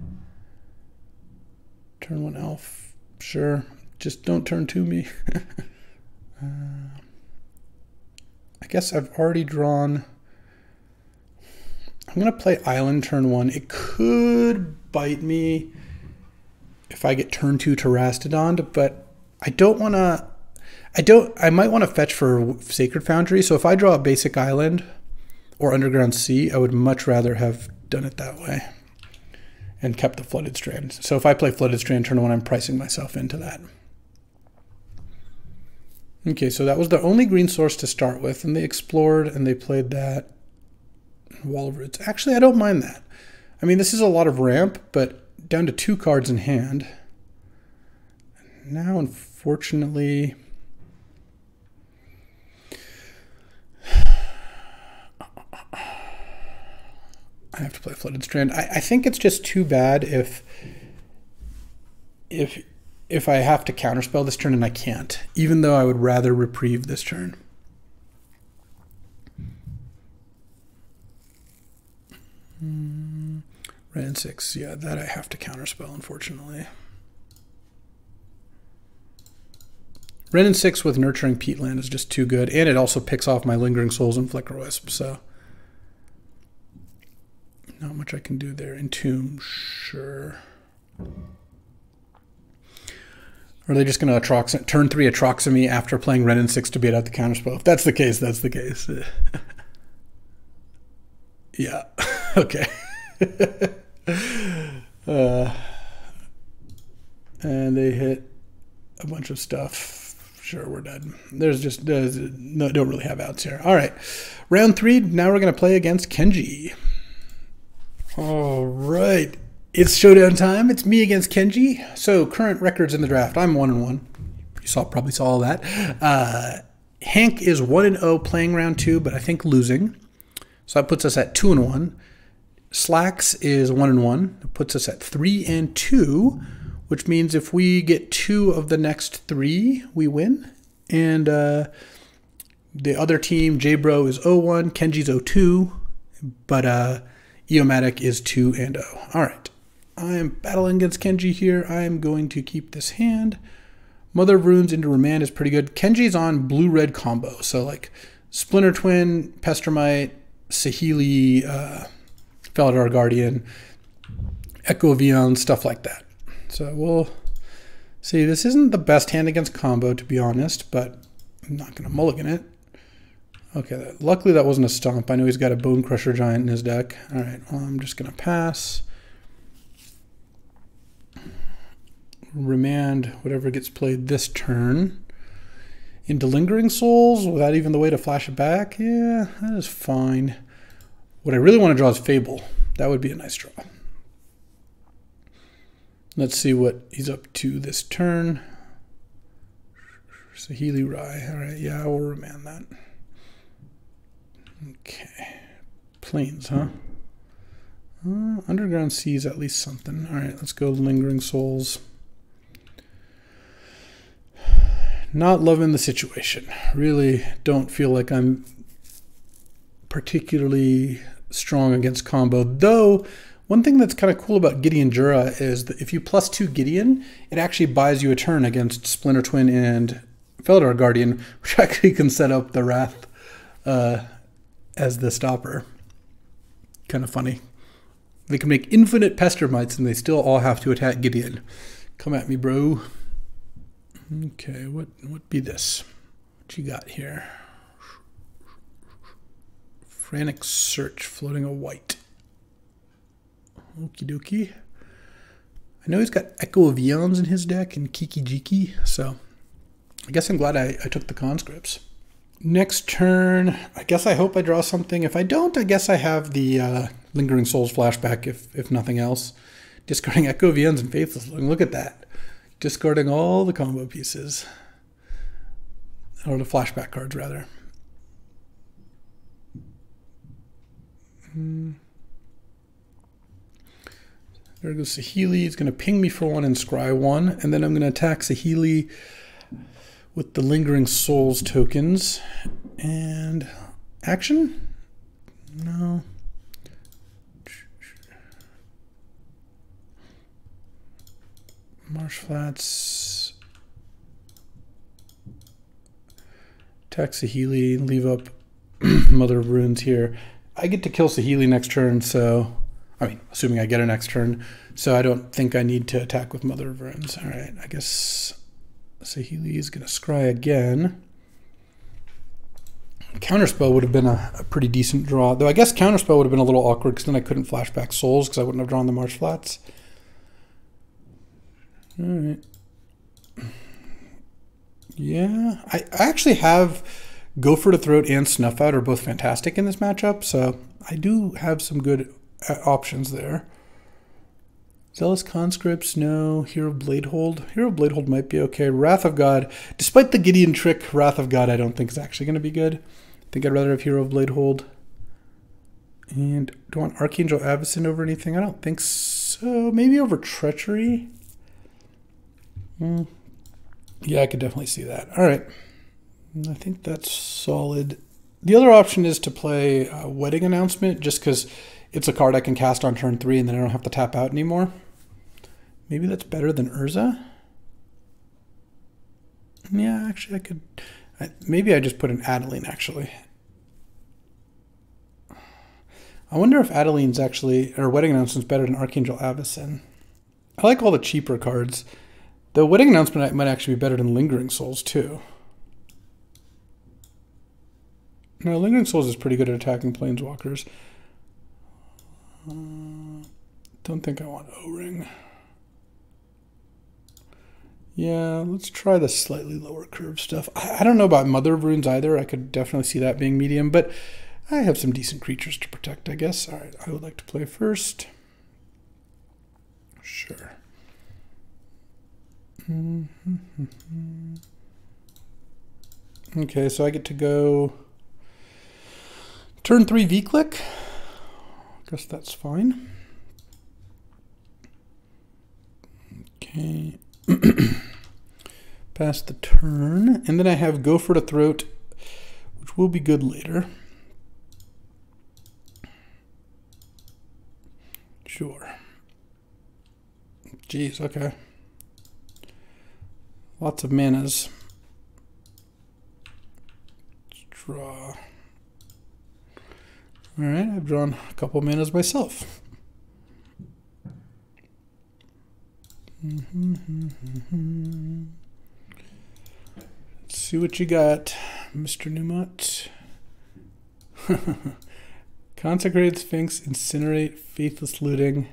Turn one Elf, sure. Just don't turn two me. uh, I guess I've already drawn... I'm going to play Island turn one. It could bite me if I get turn two Terrastodon, but I don't want to... I don't. I might want to fetch for Sacred Foundry, so if I draw a basic Island or Underground Sea, I would much rather have done it that way and kept the Flooded Strand. So if I play Flooded Strand turn one, I'm pricing myself into that. Okay, so that was the only green source to start with, and they explored and they played that. Wall of Roots. Actually, I don't mind that. I mean, this is a lot of ramp, but down to two cards in hand. Now, unfortunately... I have to play Flooded Strand. I, I think it's just too bad if, if, if I have to Counterspell this turn and I can't, even though I would rather Reprieve this turn. Mm, red and six, yeah, that I have to Counterspell, unfortunately. Red and six with Nurturing Peatland is just too good, and it also picks off my Lingering Souls and Flicker Wisp, so not much I can do there. Entomb, sure. Or are they just going to Atrox turn three Atroxamy after playing red and six to beat out the Counterspell? If that's the case, that's the case. Yeah. Okay. uh, and they hit a bunch of stuff. Sure, we're done. There's just, there's, no, don't really have outs here. All right, round three, now we're gonna play against Kenji. All right, it's showdown time. It's me against Kenji. So current records in the draft, I'm one and one. You saw, probably saw all that. Uh, Hank is one and oh playing round two, but I think losing. So that puts us at two and one. Slax is one and one. It puts us at three and two, which means if we get two of the next three, we win. And uh, the other team, J-Bro is oh one, Kenji's oh two, but uh, Eomatic is two and oh. All right, I am battling against Kenji here. I am going to keep this hand. Mother of Runes into Remand is pretty good. Kenji's on blue-red combo, so like Splinter Twin, Pestermite, Sahili, uh, Felidar Guardian, Echo Vion, stuff like that. So we'll see. This isn't the best hand against combo, to be honest, but I'm not going to mulligan it. Okay, luckily that wasn't a stomp. I know he's got a Bone Crusher Giant in his deck. All right, well, I'm just going to pass. Remand whatever gets played this turn. Into Lingering Souls without even the way to flash it back? Yeah, that is fine. What I really want to draw is Fable. That would be a nice draw. Let's see what he's up to this turn. Sahili Rai. All right, yeah, I will remand that. Okay. Plains, huh? Uh, Underground Sea is at least something. All right, let's go Lingering Souls. Not loving the situation. Really don't feel like I'm particularly strong against combo, though. One thing that's kind of cool about Gideon Jura is that if you plus two Gideon, it actually buys you a turn against Splinter Twin and Felidar Guardian, which actually can set up the Wrath uh, as the stopper. Kind of funny. They can make infinite Pestermites and they still all have to attack Gideon. Come at me, bro. Okay, what what be this? What you got here? Frantic Search, floating a white. Okie dokie. I know he's got Echo of Eons in his deck and Kiki Jiki, so I guess I'm glad I, I took the conscripts. Next turn, I guess I hope I draw something. If I don't, I guess I have the uh, Lingering Souls flashback, if, if nothing else. Discarding Echo of Eons and Faithless. Look at that. Discarding all the combo pieces. Or the flashback cards, rather. Hmm. There goes Sahili. It's going to ping me for one and scry one. And then I'm going to attack Sahili with the Lingering Souls tokens. And action? No. Marsh Flats. Attack Sahili. Leave up Mother of Runes here. I get to kill Sahili next turn, so... I mean, assuming I get her next turn, so I don't think I need to attack with Mother of Runes. All right, I guess Sahili is going to scry again. Counterspell would have been a, a pretty decent draw, though I guess Counterspell would have been a little awkward because then I couldn't flashback Souls because I wouldn't have drawn the Marsh Flats. All right. Yeah, I, I actually have Gopher to Throat and Snuff Out are both fantastic in this matchup, so I do have some good... options there. Zealous Conscripts, no. Hero of Bladehold. Hero of Bladehold might be okay. Wrath of God. Despite the Gideon trick, Wrath of God I don't think is actually going to be good. I think I'd rather have Hero of Bladehold. And do I want Archangel Avacyn over anything? I don't think so. Maybe over Treachery? Mm. Yeah, I could definitely see that. All right. I think that's solid. The other option is to play uh, Wedding Announcement just because it's a card I can cast on turn three and then I don't have to tap out anymore. Maybe that's better than Urza? Yeah, actually I could... I, maybe I just put an Adeline, actually. I wonder if Adeline's actually... or Wedding Announcement's better than Archangel Avacyn. I like all the cheaper cards. The Wedding Announcement might actually be better than Lingering Souls, too. No, Lingering Souls is pretty good at attacking Planeswalkers. Uh, don't think I want O-Ring. Yeah, let's try the slightly lower curve stuff. I don't know about Mother of Runes either. I could definitely see that being medium, but I have some decent creatures to protect, I guess. All right, I would like to play first. Sure. Okay, so I get to go turn three V-Click. I guess that's fine. Okay. Pass the turn. And then I have Go for the Throat, which will be good later. Sure. Jeez, okay. Lots of manas. Let's draw. All right, I've drawn a couple manas myself. Mm-hmm. Let's see what you got, Mister Newmont. Consecrated Sphinx, Incinerate, Faithless Looting.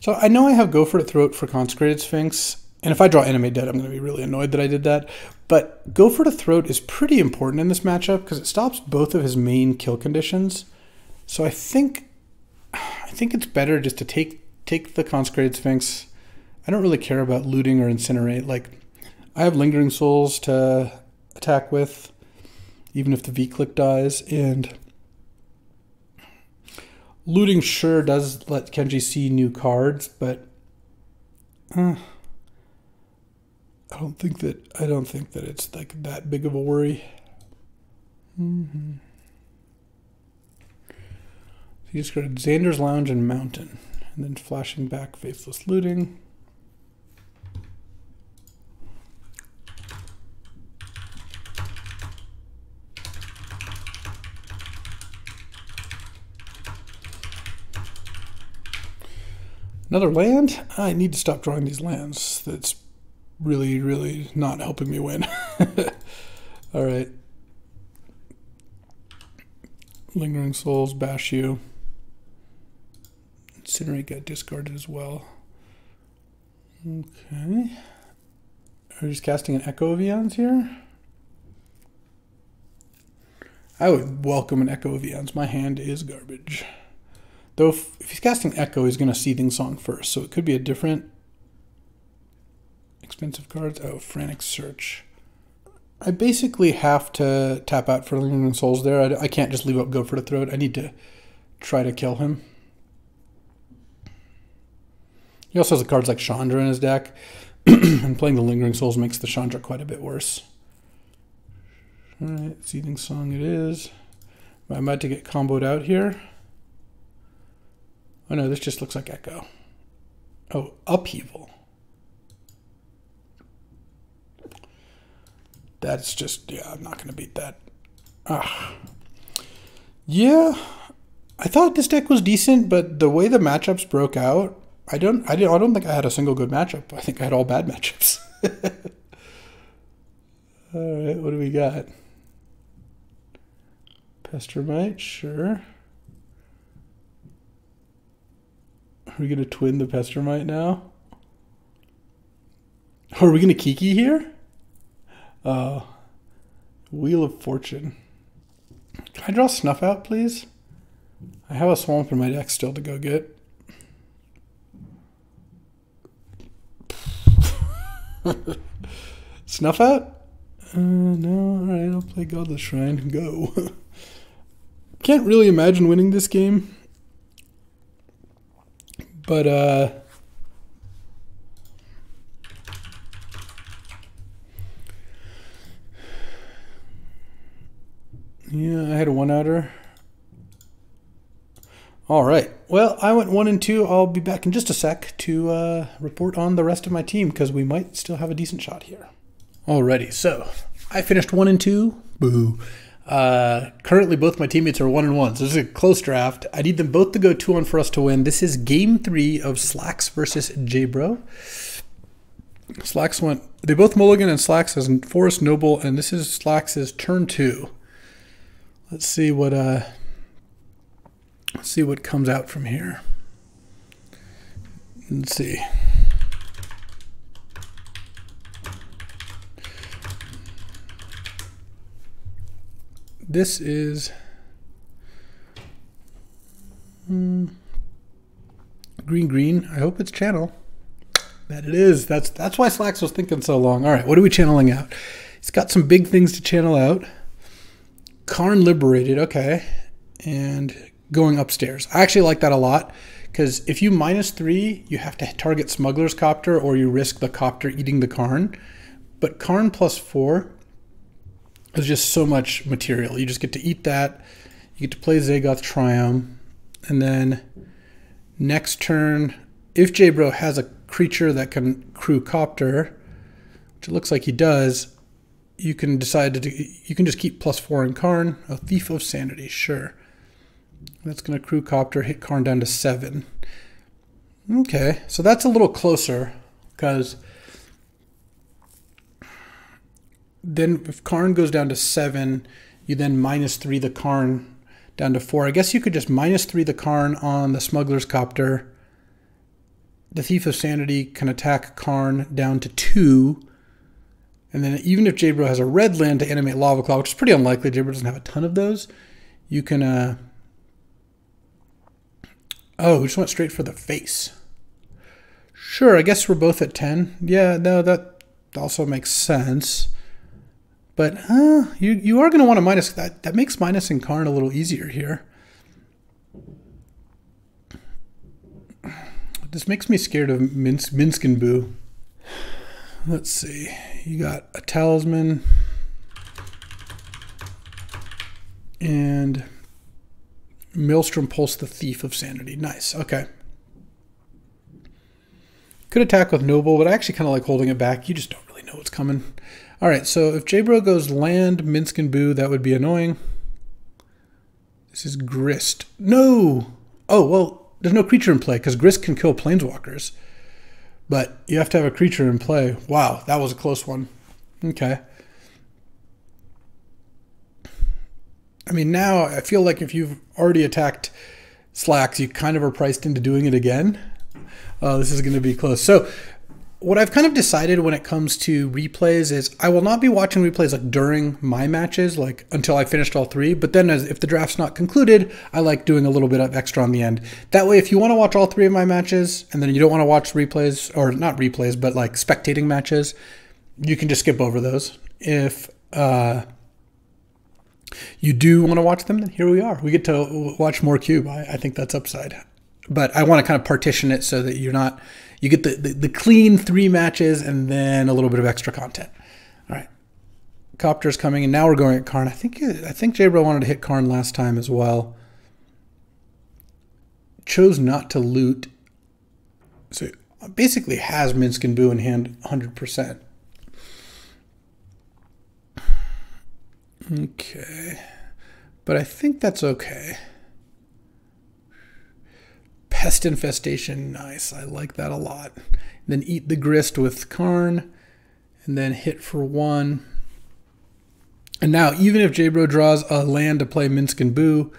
So I know I have Go for a Throat for Consecrated Sphinx. And if I draw Animate Dead, I'm going to be really annoyed that I did that. But Go for the Throat is pretty important in this matchup because it stops both of his main kill conditions. So I think I think it's better just to take take the Consecrated Sphinx. I don't really care about Looting or Incinerate. Like, I have Lingering Souls to attack with, even if the V-Click dies. And Looting sure does let Kenji see new cards, but Uh, I don't think that I don't think that it's like that big of a worry. Mm-hmm. So you just go to Xander's Lounge and Mountain, and then flashing back Faithless Looting. Another land? I need to stop drawing these lands. That's really, really not helping me win. All right. Lingering Souls, bash you. Incinerate got discarded as well. Okay. Are you just casting an Echo of Eons here? I would welcome an Echo of Eons. My hand is garbage. Though if, if he's casting Echo, he's going to Seething Song first, so it could be a different expensive cards. Oh, Frantic Search. I basically have to tap out for Lingering Souls there. I, I can't just leave up Go for the Throat. I need to try to kill him. He also has the cards like Chandra in his deck, and playing the Lingering Souls makes the Chandra quite a bit worse. All right, Seething Song it is. I'm about to get comboed out here. Oh no, this just looks like Echo. Oh, Upheaval. That's just, yeah, I'm not going to beat that. Ah. Yeah, I thought this deck was decent, but the way the matchups broke out, I don't, I, didn't, I don't think I had a single good matchup. I think I had all bad matchups. All right, what do we got? Pestermite, sure. Are we going to twin the Pestermite now? Are we going to Kiki here? Uh, Wheel of Fortune. Can I draw Snuff out, please? I have a Swamp in my deck still to go get. Snuff out? Uh, no, alright, I'll play Godless Shrine. Go. Can't really imagine winning this game. But, uh, yeah, I had a one-outer. All right. Well, I went one and two. I'll be back in just a sec to uh, report on the rest of my team because we might still have a decent shot here. Alrighty. So I finished one and two. Boo. Uh, currently, both my teammates are one and one. So this is a close draft. I need them both to go two on for us to win. This is game three of Slax versus J-Bro. Slax went. They both mulligan and Slax as Forest Noble, and this is Slax's turn two. Let's see what uh. Let's see what comes out from here. Let's see. this is mm, green green. I hope it's channel. That it is. That's that's why Slax was thinking so long. All right, what are we channeling out? It's got some big things to channel out. Karn liberated, okay, and going upstairs. I actually like that a lot because if you minus three, you have to target Smuggler's Copter or you risk the Copter eating the Karn. But Karn plus four is just so much material. You just get to eat that. You get to play Zagoth Triumph, and then next turn, if J-Bro has a creature that can crew Copter, which it looks like he does, you can decide to do, you can just keep plus four in Karn. A Thief of Sanity, sure. That's going to crew Copter, hit Karn down to seven. Okay, so that's a little closer because then if Karn goes down to seven, you then minus three the Karn down to four. I guess you could just minus three the Karn on the Smuggler's Copter. The Thief of Sanity can attack Karn down to two. And then even if J-Bro has a red land to animate Lava Claw, which is pretty unlikely, J-Bro doesn't have a ton of those, you can... Uh... Oh, we just went straight for the face. Sure, I guess we're both at ten. Yeah, no, that also makes sense. But uh, you, you are going to want to minus... That, that makes minusing Karn a little easier here. This makes me scared of Minsk, Minsk and Boo. Let's see. You got a Talisman and Maelstrom Pulse, the Thief of Sanity. Nice. Okay. Could attack with Noble, but I actually kind of like holding it back. You just don't really know what's coming. All right, so if J-Bro goes land, Minsk and Boo, that would be annoying. This is Grist. No! Oh, well... There's no creature in play because Grist can kill planeswalkers, but you have to have a creature in play. Wow, that was a close one. Okay. I mean, now I feel like if you've already attacked Slax, you kind of are priced into doing it again. Uh, this is going to be close. So what I've kind of decided when it comes to replays is I will not be watching replays like during my matches, like until I finished all three. But then as, if the draft's not concluded, I like doing a little bit of extra on the end. That way, if you want to watch all three of my matches and then you don't want to watch replays, or not replays, but like spectating matches, you can just skip over those. If uh, you do want to watch them, then here we are. We get to watch more Cube. I, I think that's upside. But I want to kind of partition it so that you're not, you get the, the, the clean three matches and then a little bit of extra content. All right. Copter's coming, and now we're going at Karn. I think I think J-Bro wanted to hit Karn last time as well. Chose not to loot. So basically has Minsk and Boo in hand one hundred percent. Okay. But I think that's okay. Pest Infestation, nice. I like that a lot. And then eat the Grist with Karn, and then hit for one. And now, even if J-Bro draws a land to play Minsk and Boo,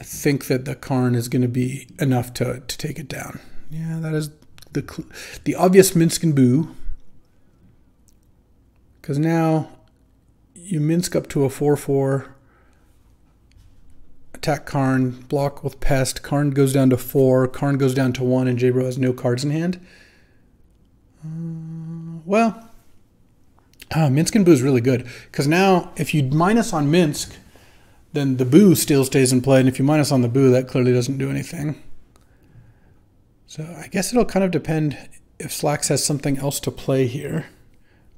I think that the Karn is going to be enough to, to take it down. Yeah, that is the, the obvious Minsk and Boo. Because now, you Minsk up to a four four. Attack Karn, block with Pest, Karn goes down to four, Karn goes down to one, and J-Bro has no cards in hand. Uh, well, uh, Minsk and Boo is really good, because now if you minus on Minsk, then the Boo still stays in play, and if you minus on the Boo, that clearly doesn't do anything. So I guess it'll kind of depend if Slax has something else to play here.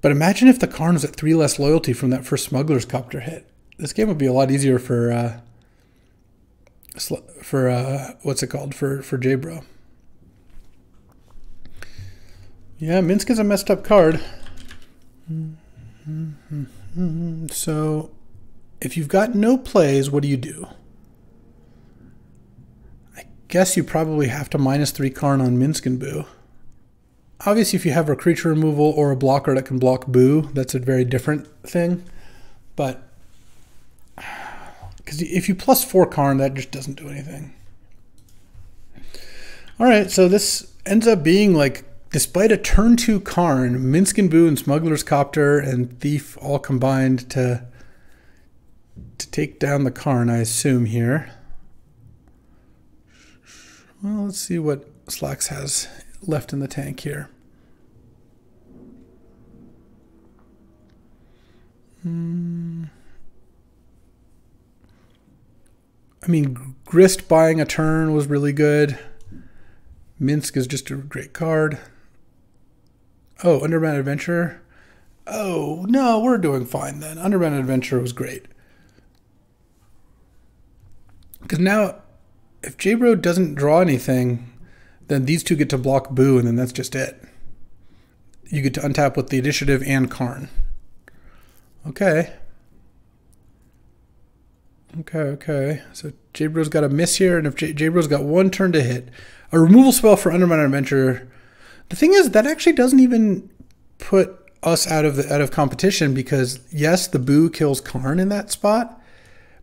But imagine if the Karn was at three less loyalty from that first Smuggler's Copter hit. This game would be a lot easier for... Uh, for uh what's it called for for J-Bro. Yeah, Minsk is a messed up card. So if you've got no plays, what do you do? I guess you probably have to minus three Karn on Minsk and Boo. Obviously, if you have a creature removal or a blocker that can block Boo, that's a very different thing. But because if you plus four Karn, that just doesn't do anything. All right, so this ends up being like, despite a turn two Karn, Minsk and Boo and Smuggler's Copter and Thief all combined to to take down the Karn, I assume, here. Well, let's see what Slax has left in the tank here. Hmm. I mean, Grist buying a turn was really good. Minsk is just a great card. Oh, Underground Adventure. Oh, no, we're doing fine then. Underground Adventure was great. Because now, if J-Bro doesn't draw anything, then these two get to block Boo, and then that's just it. You get to untap with the initiative and Karn. Okay. Okay, okay. So J-Bro's got a miss here, and if J-Bro's got one turn to hit, a removal spell for Undermine Adventure. The thing is, that actually doesn't even put us out of the out of competition because yes, the Boo kills Karn in that spot,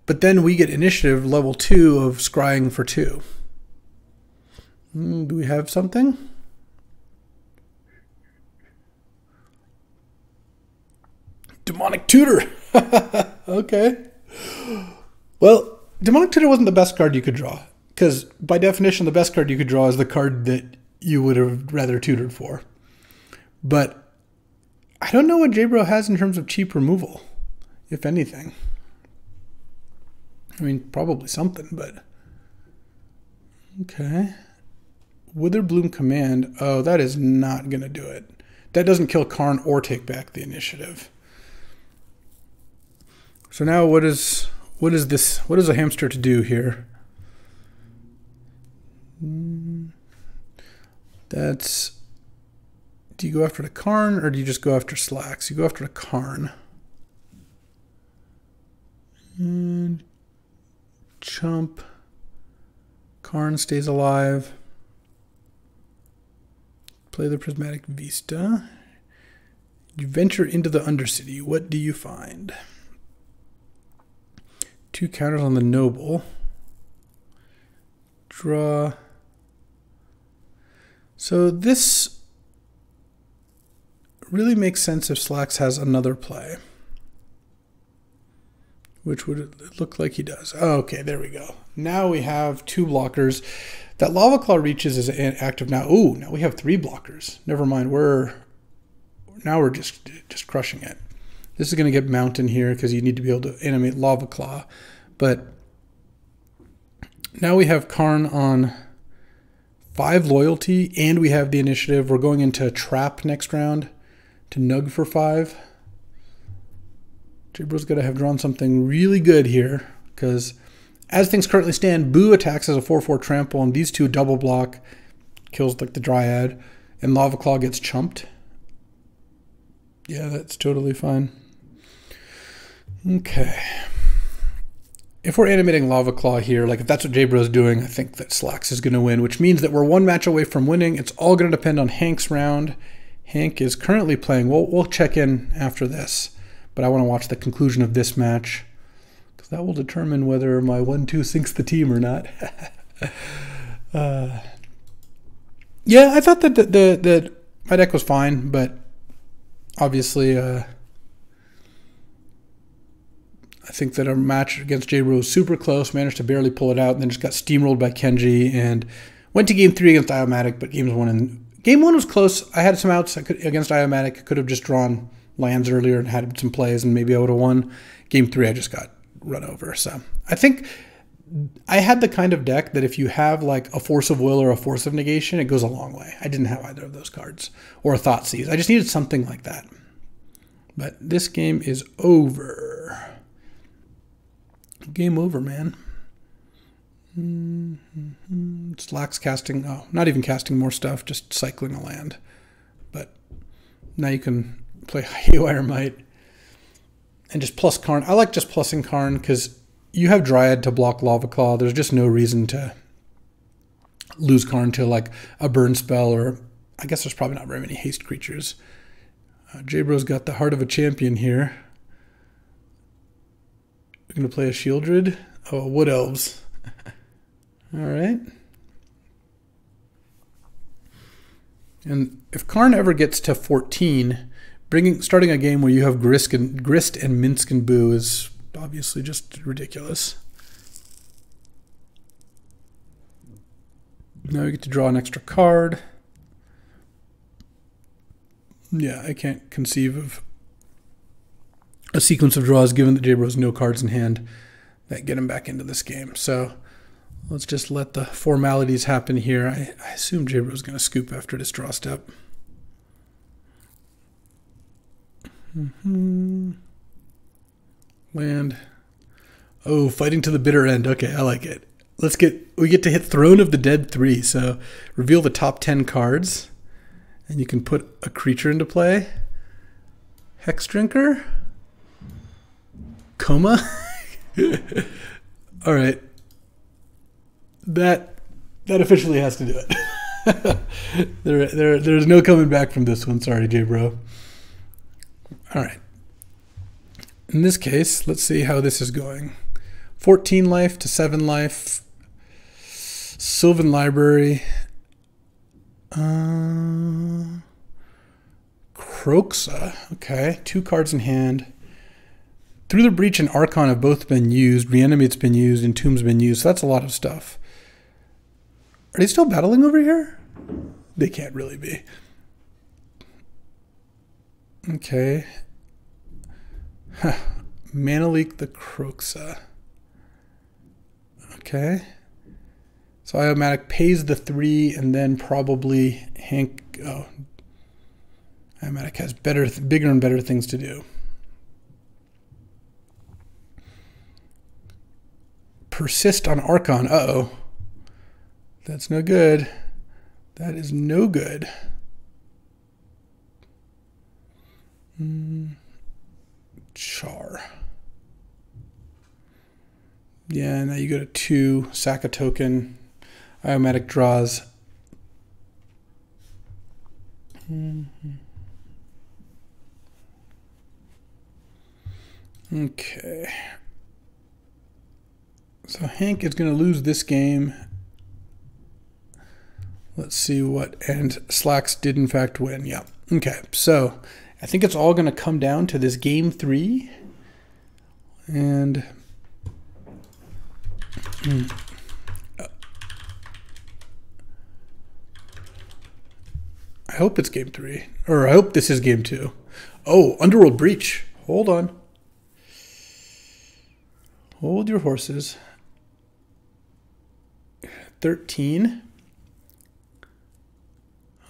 but then we get initiative level two of scrying for two. Mm, do we have something? Demonic Tutor. Okay. Well, Demonic Tutor wasn't the best card you could draw, because by definition, the best card you could draw is the card that you would have rather tutored for. But I don't know what J-Bro has in terms of cheap removal, if anything. I mean, probably something, but... Okay. Witherbloom Command. Oh, that is not going to do it. That doesn't kill Karn or take back the initiative. So now what is... What is this? What is a hamster to do here? That's... Do you go after the Karn or do you just go after Slax? You go after the Karn. And chump. Karn stays alive. Play the Prismatic Vista. You venture into the Undercity. What do you find? Two counters on the Noble. Draw. So this really makes sense if Slax has another play. Which would it look like he does? Oh, okay, there we go. Now we have two blockers. That Lava Claw reaches is active now. Ooh, now we have three blockers. Never mind, we're now we're just just crushing it. This is going to get Mountain here because you need to be able to animate Lava Claw. But now we have Karn on five loyalty and we have the initiative. We're going into Trap next round to Nug for five. J-Bro's got to have drawn something really good here because as things currently stand, Boo attacks as a four four trample and these two double block, kills like the Dryad, and Lava Claw gets chumped. Yeah, that's totally fine. Okay. If we're animating Lava Claw here, like if that's what J-Bro's doing, I think that Slax is going to win, which means that we're one match away from winning. It's all going to depend on Hank's round. Hank is currently playing. We'll, we'll check in after this, but I want to watch the conclusion of this match because that will determine whether my one two sinks the team or not. uh, yeah, I thought that the, the, the, my deck was fine, but obviously... Uh, I think that our match against J-Bro was super close, managed to barely pull it out, and then just got steamrolled by Kenji, and went to game three against Eomatic, but games one and game one was close. I had some outs against Eomatic. I could have just drawn lands earlier and had some plays, and maybe I would have won. Game three, I just got run over. So I think I had the kind of deck that if you have like a Force of Will or a Force of Negation, it goes a long way. I didn't have either of those cards, or a Thoughtseize. I just needed something like that. But this game is over. Game over, man. Mm-hmm. Slax casting, oh, not even casting more stuff, just cycling a land. But now you can play Haywire Might and just plus Karn. I like just plusing Karn because you have Dryad to block Lava Claw. There's just no reason to lose Karn to like a burn spell, or I guess there's probably not very many haste creatures. Uh, J-Bro's got the heart of a champion here. We're going to play a Shieldred. Oh, Wood Elves. All right. And if Karn ever gets to fourteen, bringing starting a game where you have Grist and, Grist and Minsk and Boo is obviously just ridiculous. Now we get to draw an extra card. Yeah, I can't conceive of a sequence of draws, given that J-Bro has no cards in hand, that get him back into this game. So let's just let the formalities happen here. I, I assume J-Bro is going to scoop after this draw step. Mm-hmm. Land. Oh, fighting to the bitter end. Okay, I like it. Let's get, we get to hit Throne of the Dead three. So reveal the top ten cards, and you can put a creature into play. Hex Drinker. Coma. All right. That that officially has to do it. there, there, there's no coming back from this one. Sorry, J-Bro. All right. In this case, let's see how this is going. fourteen life to seven life. Sylvan Library. Uh, Croxa. Okay, two cards in hand. Through the Breach and Archon have both been used. Reanimate's been used, and Entomb's been used. So that's a lot of stuff. Are they still battling over here? They can't really be. Okay. Huh. Mana Leak the Croxa. Okay. So Eomatic pays the three, and then probably Hank. Oh, Eomatic has better, bigger and better things to do. Persist on Archon. Uh-oh. That's no good. That is no good. Mm. Char. Yeah, now you go to two, sack a token, Eomatic draws. Mm-hmm. Okay. So Hank is going to lose this game. Let's see what, and Slax did in fact win. Yeah. Okay. So I think it's all going to come down to this game three. And mm, uh, I hope it's game three, or I hope this is game two. Oh, Underworld Breach. Hold on. Hold your horses. thirteen.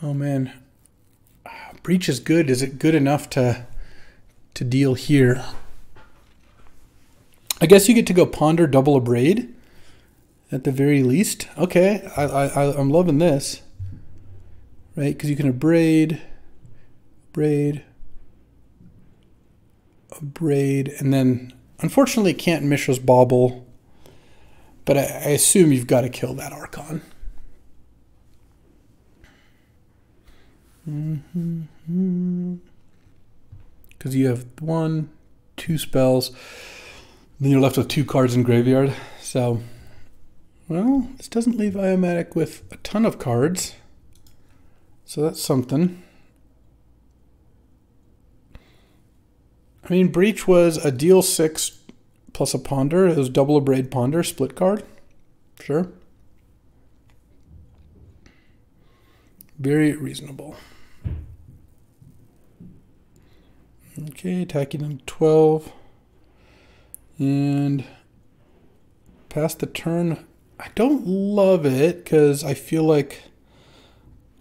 Oh man, Breach is good. Is it good enough to to deal here? I guess you get to go Ponder, double Abrade at the very least. Okay, I, I, I'm loving this, right? Because you can abrade, abrade, abrade, and then unfortunately can't Mishra's Bauble, but I, I assume you've got to kill that Archon. Because you have one, two spells, then you're left with two cards in graveyard. So, well, this doesn't leave Eomatic with a ton of cards. So that's something. I mean, Breach was a deal six plus a Ponder. It was double Abrade, Ponder, split card. Sure. Very reasonable. Okay, attacking them twelve. And pass the turn. I don't love it because I feel like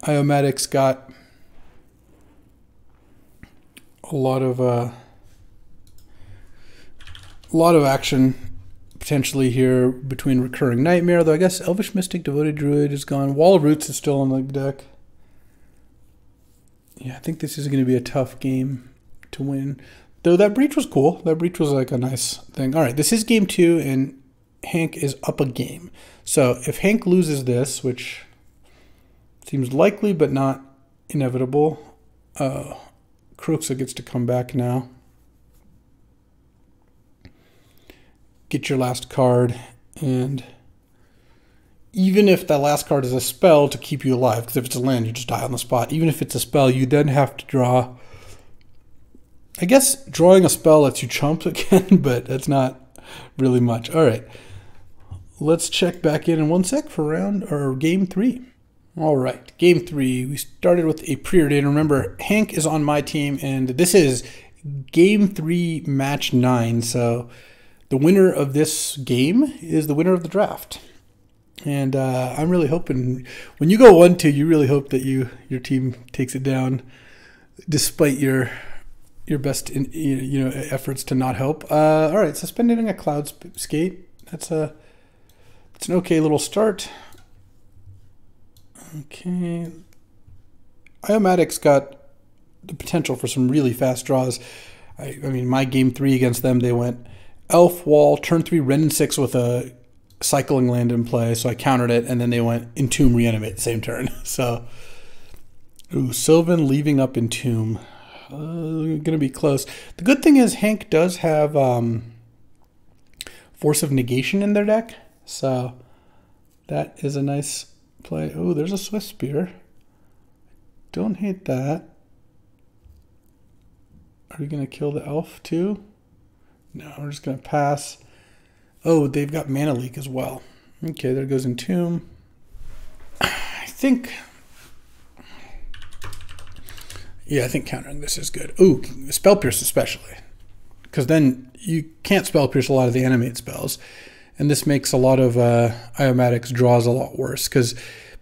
Eomatic's got a lot of uh, a lot of action potentially here between Recurring Nightmare, though I guess Elvish Mystic, Devoted Druid is gone. Wall of Roots is still on the deck. Yeah, I think this is going to be a tough game to win. Though that Breach was cool. That Breach was like a nice thing. All right, this is game two, and Hank is up a game. So if Hank loses this, which seems likely but not inevitable, uh, Croxa gets to come back now. Get your last card, and even if that last card is a spell to keep you alive, because if it's a land, you just die on the spot. Even if it's a spell, you then have to draw I guess drawing a spell lets you chump again, but that's not really much. All right, let's check back in in one sec for round or game three. All right, game three. We started with a preordain. Remember, Hank is on my team, and this is game three, match nine. So the winner of this game is the winner of the draft. And uh, I'm really hoping when you go one two, you really hope that you your team takes it down, despite your your best in, you know efforts to not help. Uh, all right, suspending a cloud skate. That's a it's an okay little start. Okay, Eomatic's got the potential for some really fast draws. I, I mean, my game three against them, they went Elf Wall, turn three, Ren six with a cycling land in play, so I countered it, and then they went Entomb, Reanimate, same turn. So, ooh, Sylvan leaving up Entomb. Uh, gonna be close. The good thing is Hank does have um, Force of Negation in their deck, so that is a nice play. Oh, there's a Swift Spear. Don't hate that. Are we gonna kill the elf too? No, we're just gonna pass. Oh, they've got Mana Leak as well. Okay, there goes Entomb. I think, yeah, I think countering this is good. Ooh, Spell Pierce especially, because then you can't Spell Pierce a lot of the animate spells, and this makes a lot of uh, Eomatic's draws a lot worse, because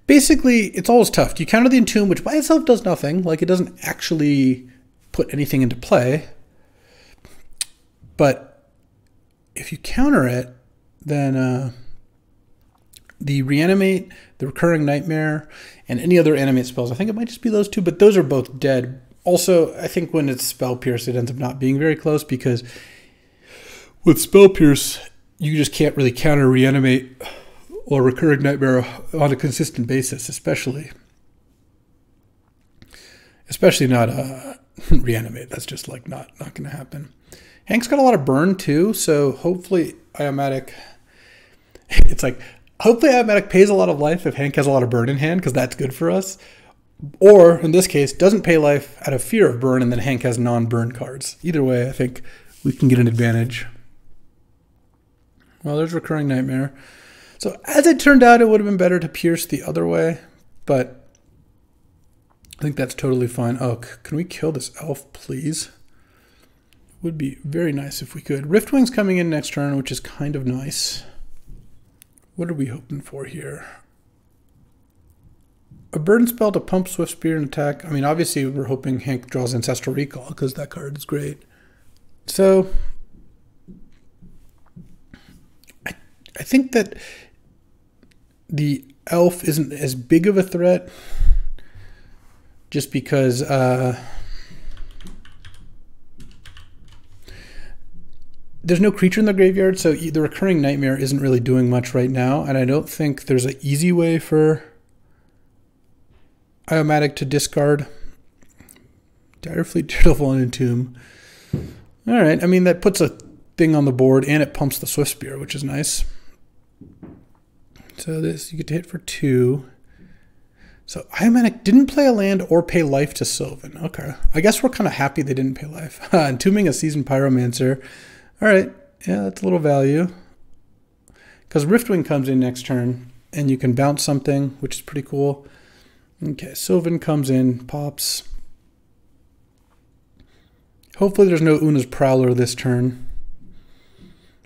basically it's always tough. You counter the Entomb, which by itself does nothing. Like, it doesn't actually put anything into play, but if you counter it, then uh, the Reanimate, the Recurring Nightmare, and any other animate spells, I think it might just be those two, but those are both dead. Also, I think when it's Spell Pierce, it ends up not being very close, because with Spell Pierce, you just can't really counter Reanimate or Recurring Nightmare on a consistent basis, especially. Especially not uh, Reanimate. That's just like not, not going to happen. Hank's got a lot of burn too, so hopefully Eomatic, it's like, hopefully Eomatic pays a lot of life if Hank has a lot of burn in hand, because that's good for us. Or, in this case, doesn't pay life out of fear of burn, and then Hank has non-burn cards. Either way, I think we can get an advantage. Well, there's Recurring Nightmare. So, as it turned out, it would have been better to pierce the other way, but I think that's totally fine. Oh, can we kill this elf, please? Would be very nice if we could. Riftwing's coming in next turn, which is kind of nice. What are we hoping for here? A burden spell to pump Swift Spear and attack. I mean, obviously we're hoping Hank draws Ancestral Recall, because that card is great. So I, I think that the elf isn't as big of a threat, just because uh, there's no creature in the graveyard, so the Recurring Nightmare isn't really doing much right now, and I don't think there's an easy way for Eomatic to discard Direfleet, Direful, and Entomb. All right, I mean, that puts a thing on the board, and it pumps the Swift Spear, which is nice. So this, you get to hit for two. So Eomatic didn't play a land or pay life to Sylvan. Okay, I guess we're kind of happy they didn't pay life. Entombing a Seasoned Pyromancer. All right, yeah, that's a little value. Because Riftwing comes in next turn, and you can bounce something, which is pretty cool. Okay, Sylvan comes in, pops. Hopefully there's no Una's Prowler this turn.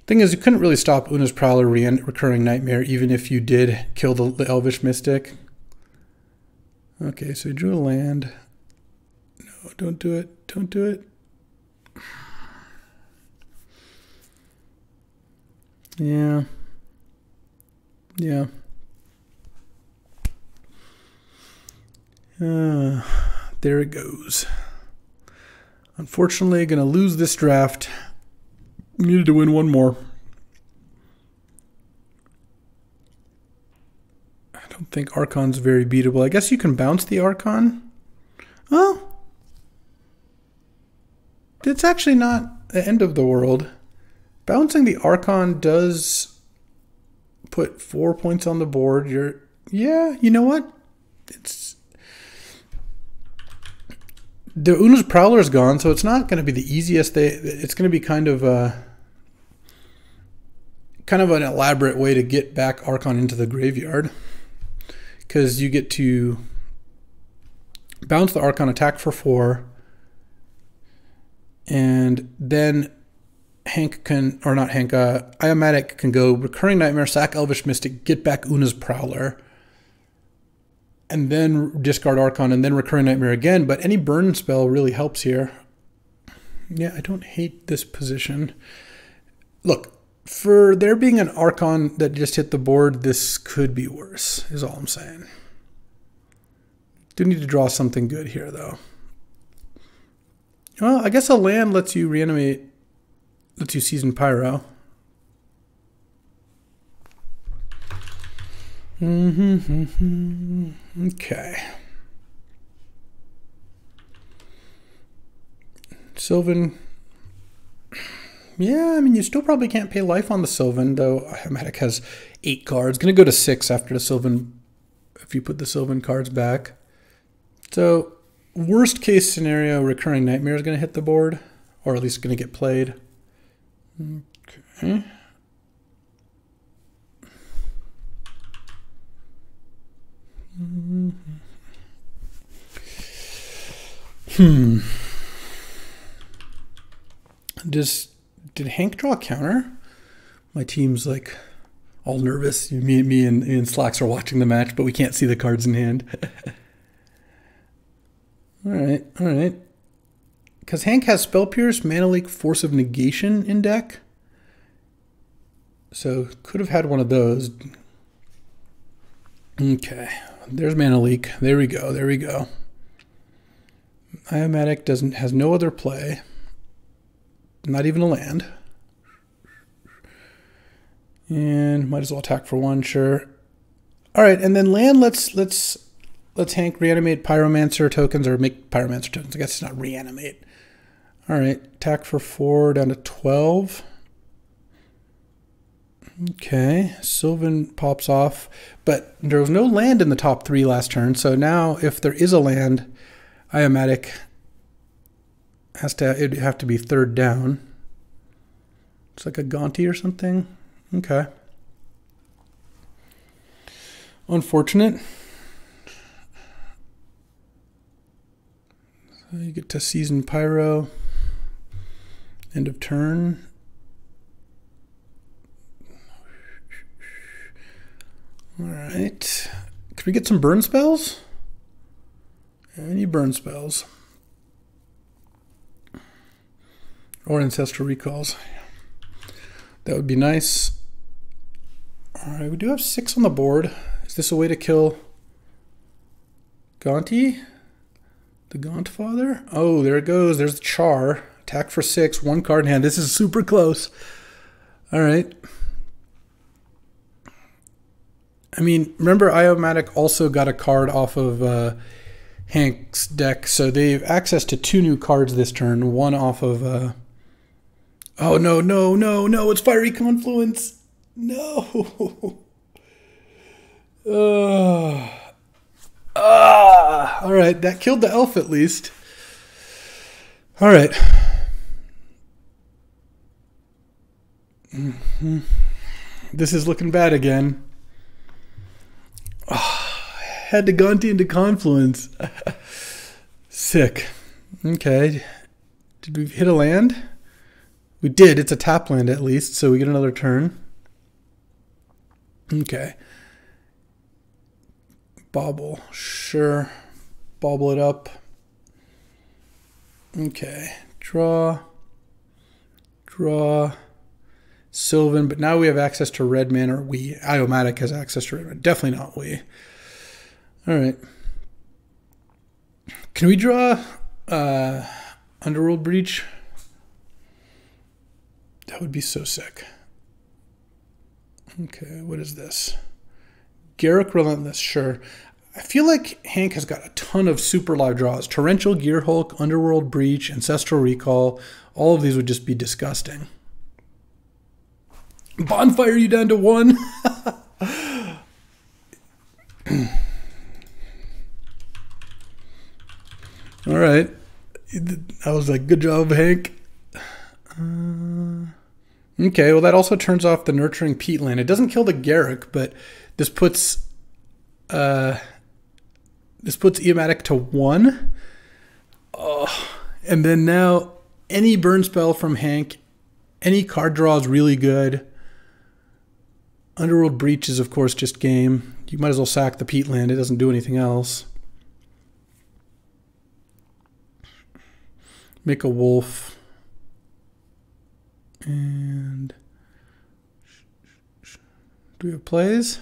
Thing is, you couldn't really stop Una's Prowler re Recurring Nightmare, even if you did kill the, the Elvish Mystic. Okay, so he drew a land. No, don't do it, don't do it. Yeah. Yeah. Uh, there it goes. Unfortunately, gonna lose this draft. Needed to win one more. I don't think Archon's very beatable. I guess you can bounce the Archon. Oh. It's actually not the end of the world. Bouncing the Archon does put four points on the board. You're, yeah, you know what? It's the Una's Prowler is gone, so it's not going to be the easiest. They, it's going to be kind of a, kind of an elaborate way to get back Archon into the graveyard, because you get to bounce the Archon, attack for four, and then Hank can, or not Hank, uh, Eomatic can go Recurring Nightmare, sack Elvish Mystic, get back Una's Prowler, and then discard Archon, and then Recurring Nightmare again. But any burn spell really helps here. Yeah, I don't hate this position. Look, for there being an Archon that just hit the board, this could be worse, is all I'm saying. Do need to draw something good here, though. Well, I guess a land lets you reanimate, lets you Season Pyro. Mm-hmm, mm-hmm. Okay. Sylvan. Yeah, I mean, you still probably can't pay life on the Sylvan, though Eomatic has eight cards. Going to go to six after the Sylvan, if you put the Sylvan cards back. So, worst case scenario, Recurring Nightmare is going to hit the board, or at least going to get played. Okay. Hmm. Just, did Hank draw a counter? My team's like all nervous. Me, me and, and Slax are watching the match, but we can't see the cards in hand. all right, all right. Because Hank has Spell Pierce, Mana Leak, Force of Negation in deck. So could have had one of those. Okay, there's Mana Leak. There we go, there we go. Eomatic doesn't, has no other play. Not even a land. And might as well attack for one, sure. All right, and then land, let's let's let's Hank reanimate Pyromancer tokens, or make Pyromancer tokens. I guess it's not reanimate. All right, attack for four, down to twelve. Okay, Sylvan pops off, but there was no land in the top three last turn, so now if there is a land, Eomatic has to, it'd have to be third down. It's like a Gonti or something. Okay. Unfortunate. So you get to Season Pyro. End of turn. All right. Can we get some burn spells? Any burn spells? Or Ancestral Recalls. That would be nice. All right, we do have six on the board. Is this a way to kill Gonti? The Gauntfather? Oh, there it goes. There's the Char. Attack for six, one card in hand. This is super close. All right. I mean, remember Eomatic also got a card off of uh, Hank's deck, so they've access to two new cards this turn. One off of... Uh, Oh, no, no, no, no, it's Fiery Confluence. No. Uh, uh, all right, that killed the elf at least. All right. Mm-hmm. This is looking bad again. Oh, had to Gonti into Confluence. Sick. Okay. Did we hit a land? We did. It's a tap land at least, so we get another turn. Okay. Bobble. Sure. Bobble it up. Okay. Draw. Draw. Sylvan. But now we have access to red mana, or we. Eomatic has access to red mana. Definitely not we. All right. Can we draw uh, Underworld Breach? That would be so sick. Okay, what is this? Garrick Relentless, sure. I feel like Hank has got a ton of super live draws. Torrential, Gearhulk, Underworld Breach, Ancestral Recall. All of these would just be disgusting. Bonfire you down to one. All right. I was like, good job, Hank. Uh, okay, well, that also turns off the Nurturing Peatland. It doesn't kill the Garrick, but this puts uh, this puts Eomatic to one. Oh, and then now any burn spell from Hank, any card draw is really good. Underworld Breach is, of course, just game. You might as well sack the Peatland. It doesn't do anything else. Make a wolf. And do we have plays?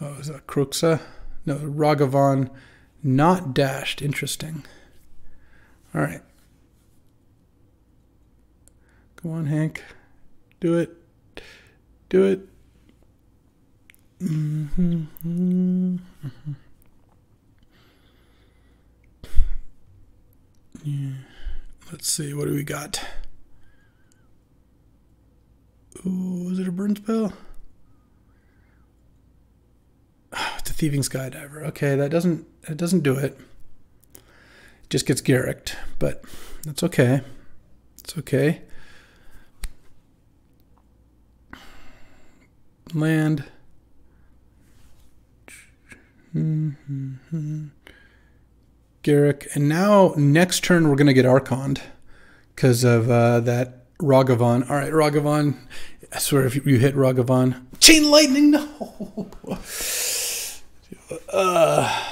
Oh, is that Kruxa? No, Ragavan not dashed. Interesting. All right. Go on, Hank. Do it. Do it. Mm-hmm. Mm-hmm. Yeah. Let's see. What do we got? Ooh, is it a burn spell? Oh, it's a Thieving Skydiver. Okay, that doesn't it doesn't do it. It just gets Garricked, but that's okay. It's okay. Land. Mm-hmm. Garrick, and now next turn we're gonna get Archoned because of uh, that Ragavan. All right, Ragavan. I swear, if you hit Ragavan, chain lightning. No, uh,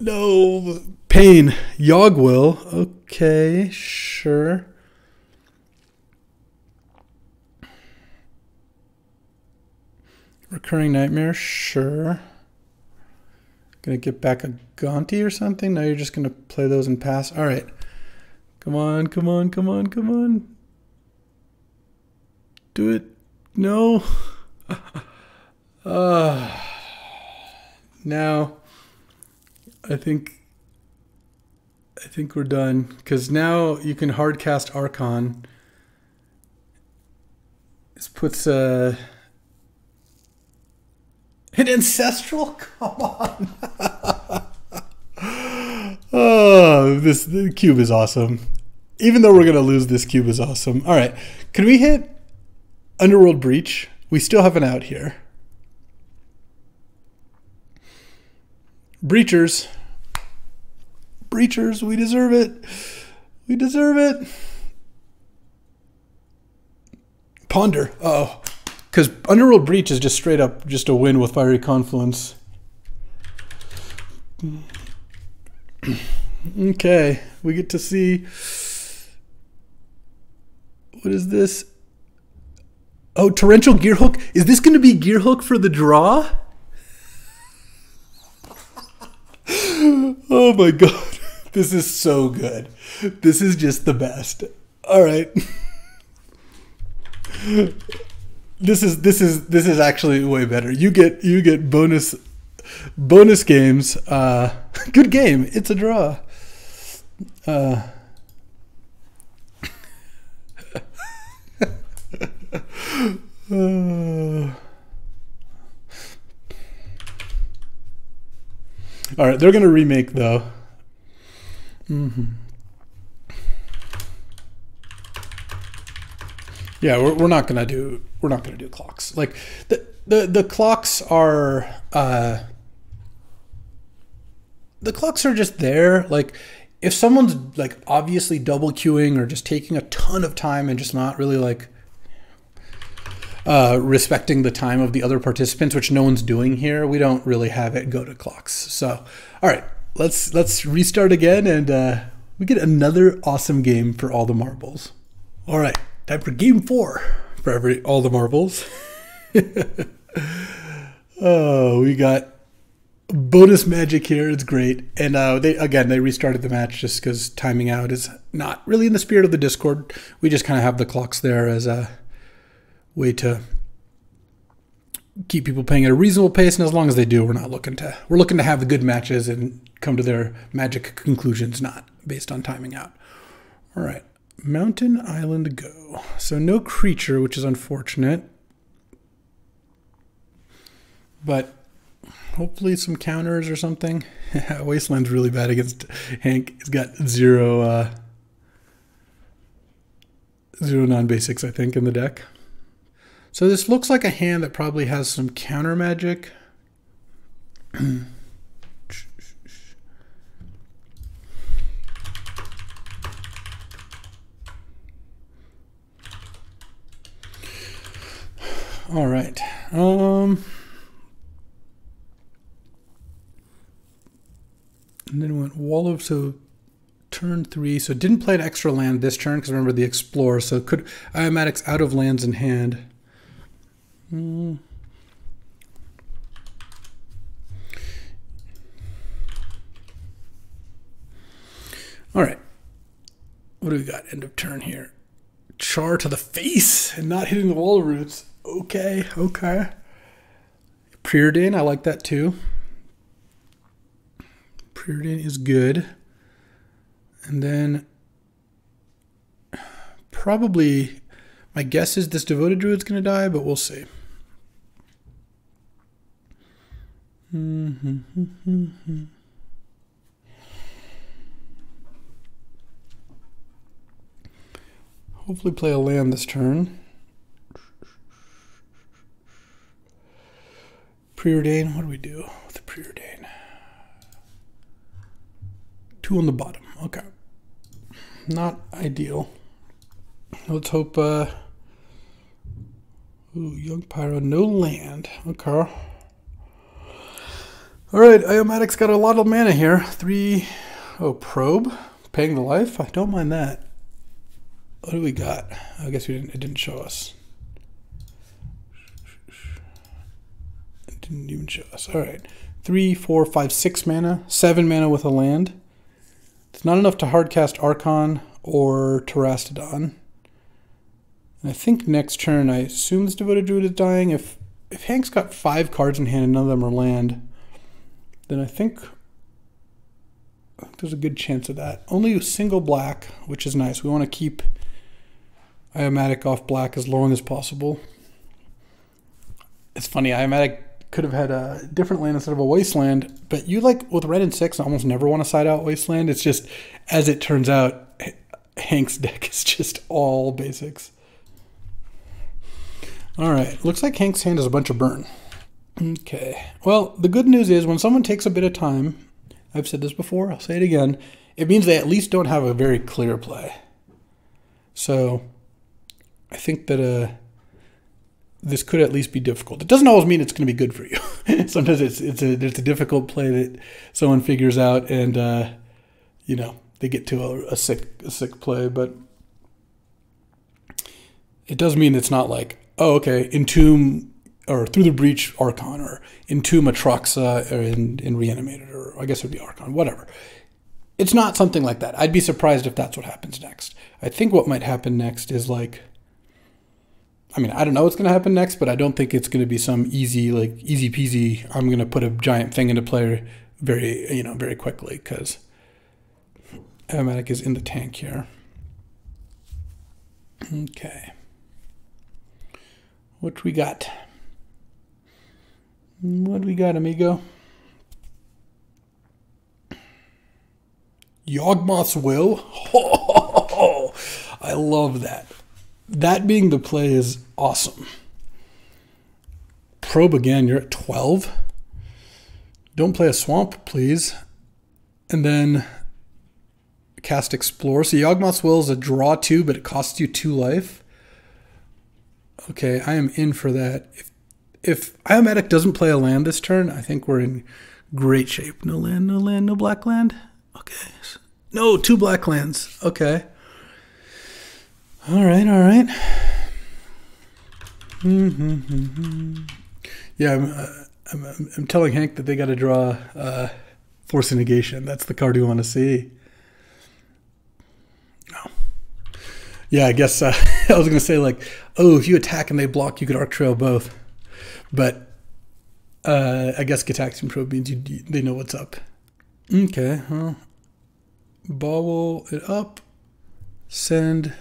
no pain. Yogwill. Okay, sure. Recurring Nightmare. Sure. Gonna get back a Gonti or something? Now you're just gonna play those and pass. All right, come on, come on, come on, come on. Do it. No. Uh, now, I think, I think we're done because now you can hard cast Archon. This puts a. Uh, An ancestral? Come on. Oh, this the cube is awesome. Even though we're going to lose, this cube is awesome. All right. Can we hit Underworld Breach? We still have an out here. Breachers. Breachers. We deserve it. We deserve it. Ponder. Uh-oh. Because Underworld Breach is just straight up just a win with Fiery Confluence. Okay, we get to see... What is this? Oh, Torrential Gearhook. Is this going to be Gearhook for the draw? Oh my god. This is so good. This is just the best. All right. This is this is this is actually way better. You get you get bonus bonus games. Uh, good game. It's a draw. Uh, uh, all right, they're gonna remake though. Mm-hmm. Yeah, we're we're not gonna do. We're not going to do clocks. Like the the the clocks are uh, the clocks are just there. Like if someone's like obviously double queuing or just taking a ton of time and just not really like uh, respecting the time of the other participants, which no one's doing here, we don't really have it go to clocks. So all right, let's let's restart again and uh, we get another awesome game for all the marbles. All right, time for game four. For every all the marbles. Oh, we got bonus magic here. It's great. And uh, they again, they restarted the match just because timing out is not really in the spirit of the Discord. We just kind of have the clocks there as a way to keep people paying at a reasonable pace. And as long as they do, we're not looking to we're looking to have the good matches and come to their magic conclusions, not based on timing out. All right. Mountain Island Go. So no creature, which is unfortunate. But hopefully some counters or something. Wasteland's really bad against Hank. He's got zero, uh, zero non-basics, I think, in the deck. So this looks like a hand that probably has some counter magic. All right. Um, and then went Wall of, so turn three. So didn't play an extra land this turn because remember the Explorer. So could Eomatic's out of lands in hand. Mm. All right. What do we got? End of turn here. Char to the face and not hitting the wall roots. Okay, okay. Preordain, I like that too. Preordain is good. And then probably, my guess is this Devoted Druid's gonna die, but we'll see. Mm-hmm. Hopefully play a land this turn. Preordain, what do we do with the preordain? Two on the bottom, okay. Not ideal. Let's hope, uh, ooh, Young Pyro, no land, okay. All right, Eomatic's got a lot of mana here. Three, oh, probe, paying the life, I don't mind that. What do we got? I guess we didn't, it didn't show us. Didn't even show us. All right, three, four, five, six mana, seven mana with a land. It's not enough to hardcast Archon or Terastodon. And I think next turn, I assume this Devoted Druid is dying. If if Hank's got five cards in hand and none of them are land, then I think, I think there's a good chance of that. Only a single black, which is nice. We want to keep Eomatic off black as long as possible. It's funny, Eomatic could have had a different land instead of a wasteland, but you like with red and six, I almost never want to side out wasteland. It's just, as it turns out, H Hank's deck is just all basics. All right, looks like Hank's hand is a bunch of burn. Okay, well, the good news is when someone takes a bit of time, I've said this before, I'll say it again, it means they at least don't have a very clear play. So I think that uh, this could at least be difficult. It doesn't always mean it's going to be good for you. Sometimes it's it's a it's a difficult play that someone figures out, and uh, you know they get to a, a sick a sick play. But it does mean it's not like, oh, okay, entomb or through the breach Archon, or entomb Atroxa, or in, in reanimated, or I guess it would be Archon, whatever. It's not something like that. I'd be surprised if that's what happens next. I think what might happen next is like, I mean, I don't know what's going to happen next, but I don't think it's going to be some easy, like, easy peasy, I'm going to put a giant thing into play very, you know, very quickly, because Eomatic is in the tank here. Okay. What we got? What we got, amigo? Yawgmoth's Will? Ho, ho, ho, ho. I love that. That being the play is awesome. Probe again, you're at twelve. Don't play a swamp, please. And then cast Explore. So Yawgmoth's Will is a draw two, but it costs you two life. Okay, I am in for that. If, if Eomatic doesn't play a land this turn, I think we're in great shape. No land, no land, no black land. Okay. No, two black lands. Okay. All right, all right. Mm-hmm, mm-hmm. Yeah, I'm, uh, I'm, I'm telling Hank that they got to draw uh, Force of Negation. That's the card we want to see. Oh. Yeah, I guess uh, I was going to say, like, oh, if you attack and they block, you could Arc Trail both. But uh, I guess Gitaxian Probe means you, you, they know what's up. Okay, well, bobble it up, send...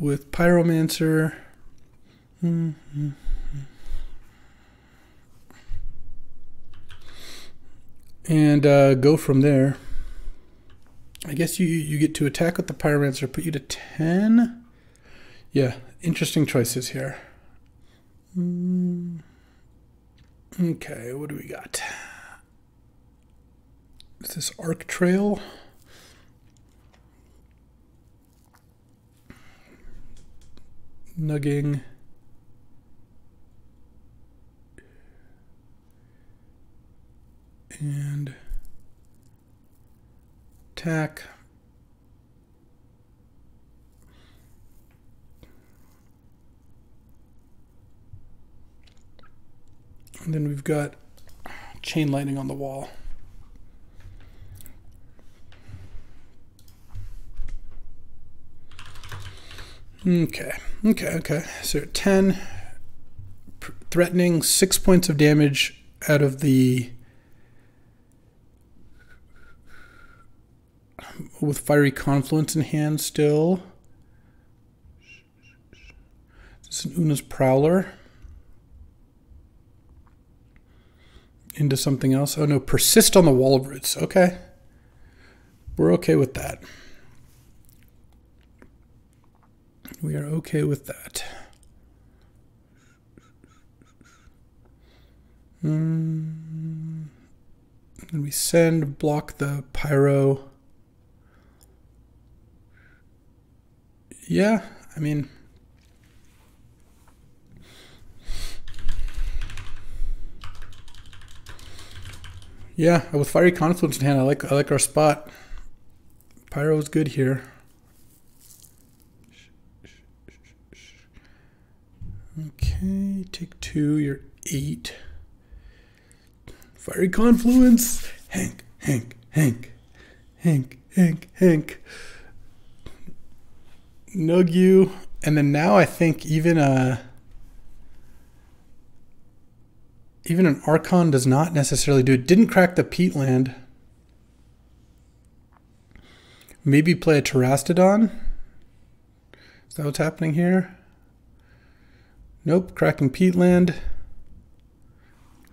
with Pyromancer. Mm-hmm. and uh, go from there. I guess you, you get to attack with the Pyromancer, put you to ten. Yeah, interesting choices here. Mm. Okay, what do we got? Is this Arc Trail? Nugging. And attack. And then we've got Chain Lightning on the wall. Okay, okay, okay. So ten, threatening, six points of damage out of the, with Fiery Confluence in hand still. This is an Una's Prowler. Into something else. Oh no, persist on the Wall of Roots. Okay. We're okay with that. We are okay with that. Mm. And we send, block the Pyro. Yeah, I mean... Yeah, with Fiery Confluence in hand, I like I like our spot. Pyro is good here. Okay, take two, you're eight. Fiery Confluence! Hank, Hank, Hank. Hank, Hank, Hank. Nug you. And then now I think even a... Even an Archon does not necessarily do it. Didn't crack the peatland. Maybe play a Terastodon. Is that what's happening here? Nope, cracking peatland. I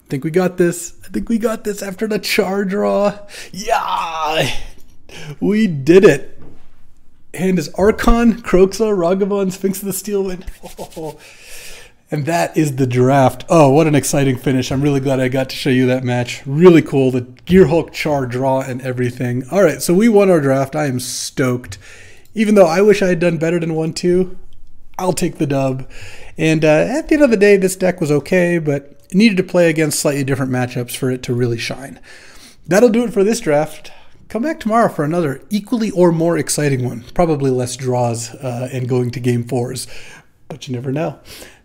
think we got this. I think we got this after the charge draw. Yeah! We did it. Hand is Archon, Croxa, Ragavan, Sphinx of the Steelwind. Oh. And that is the draft. Oh, what an exciting finish. I'm really glad I got to show you that match. Really cool. The Gearhulk char draw and everything. All right, so we won our draft. I am stoked. Even though I wish I had done better than one two, I'll take the dub. And uh, at the end of the day, this deck was okay, but it needed to play against slightly different matchups for it to really shine. That'll do it for this draft. Come back tomorrow for another equally or more exciting one. Probably less draws uh, and going to game fours, but you never know.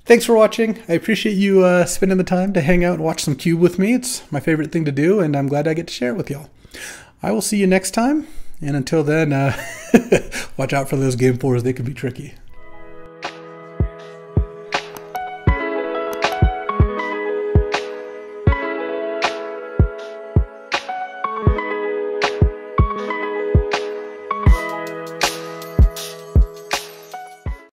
Thanks for watching. I appreciate you uh, spending the time to hang out and watch some Cube with me. It's my favorite thing to do, and I'm glad I get to share it with y'all. I will see you next time, and until then, uh, watch out for those game fours. They can be tricky.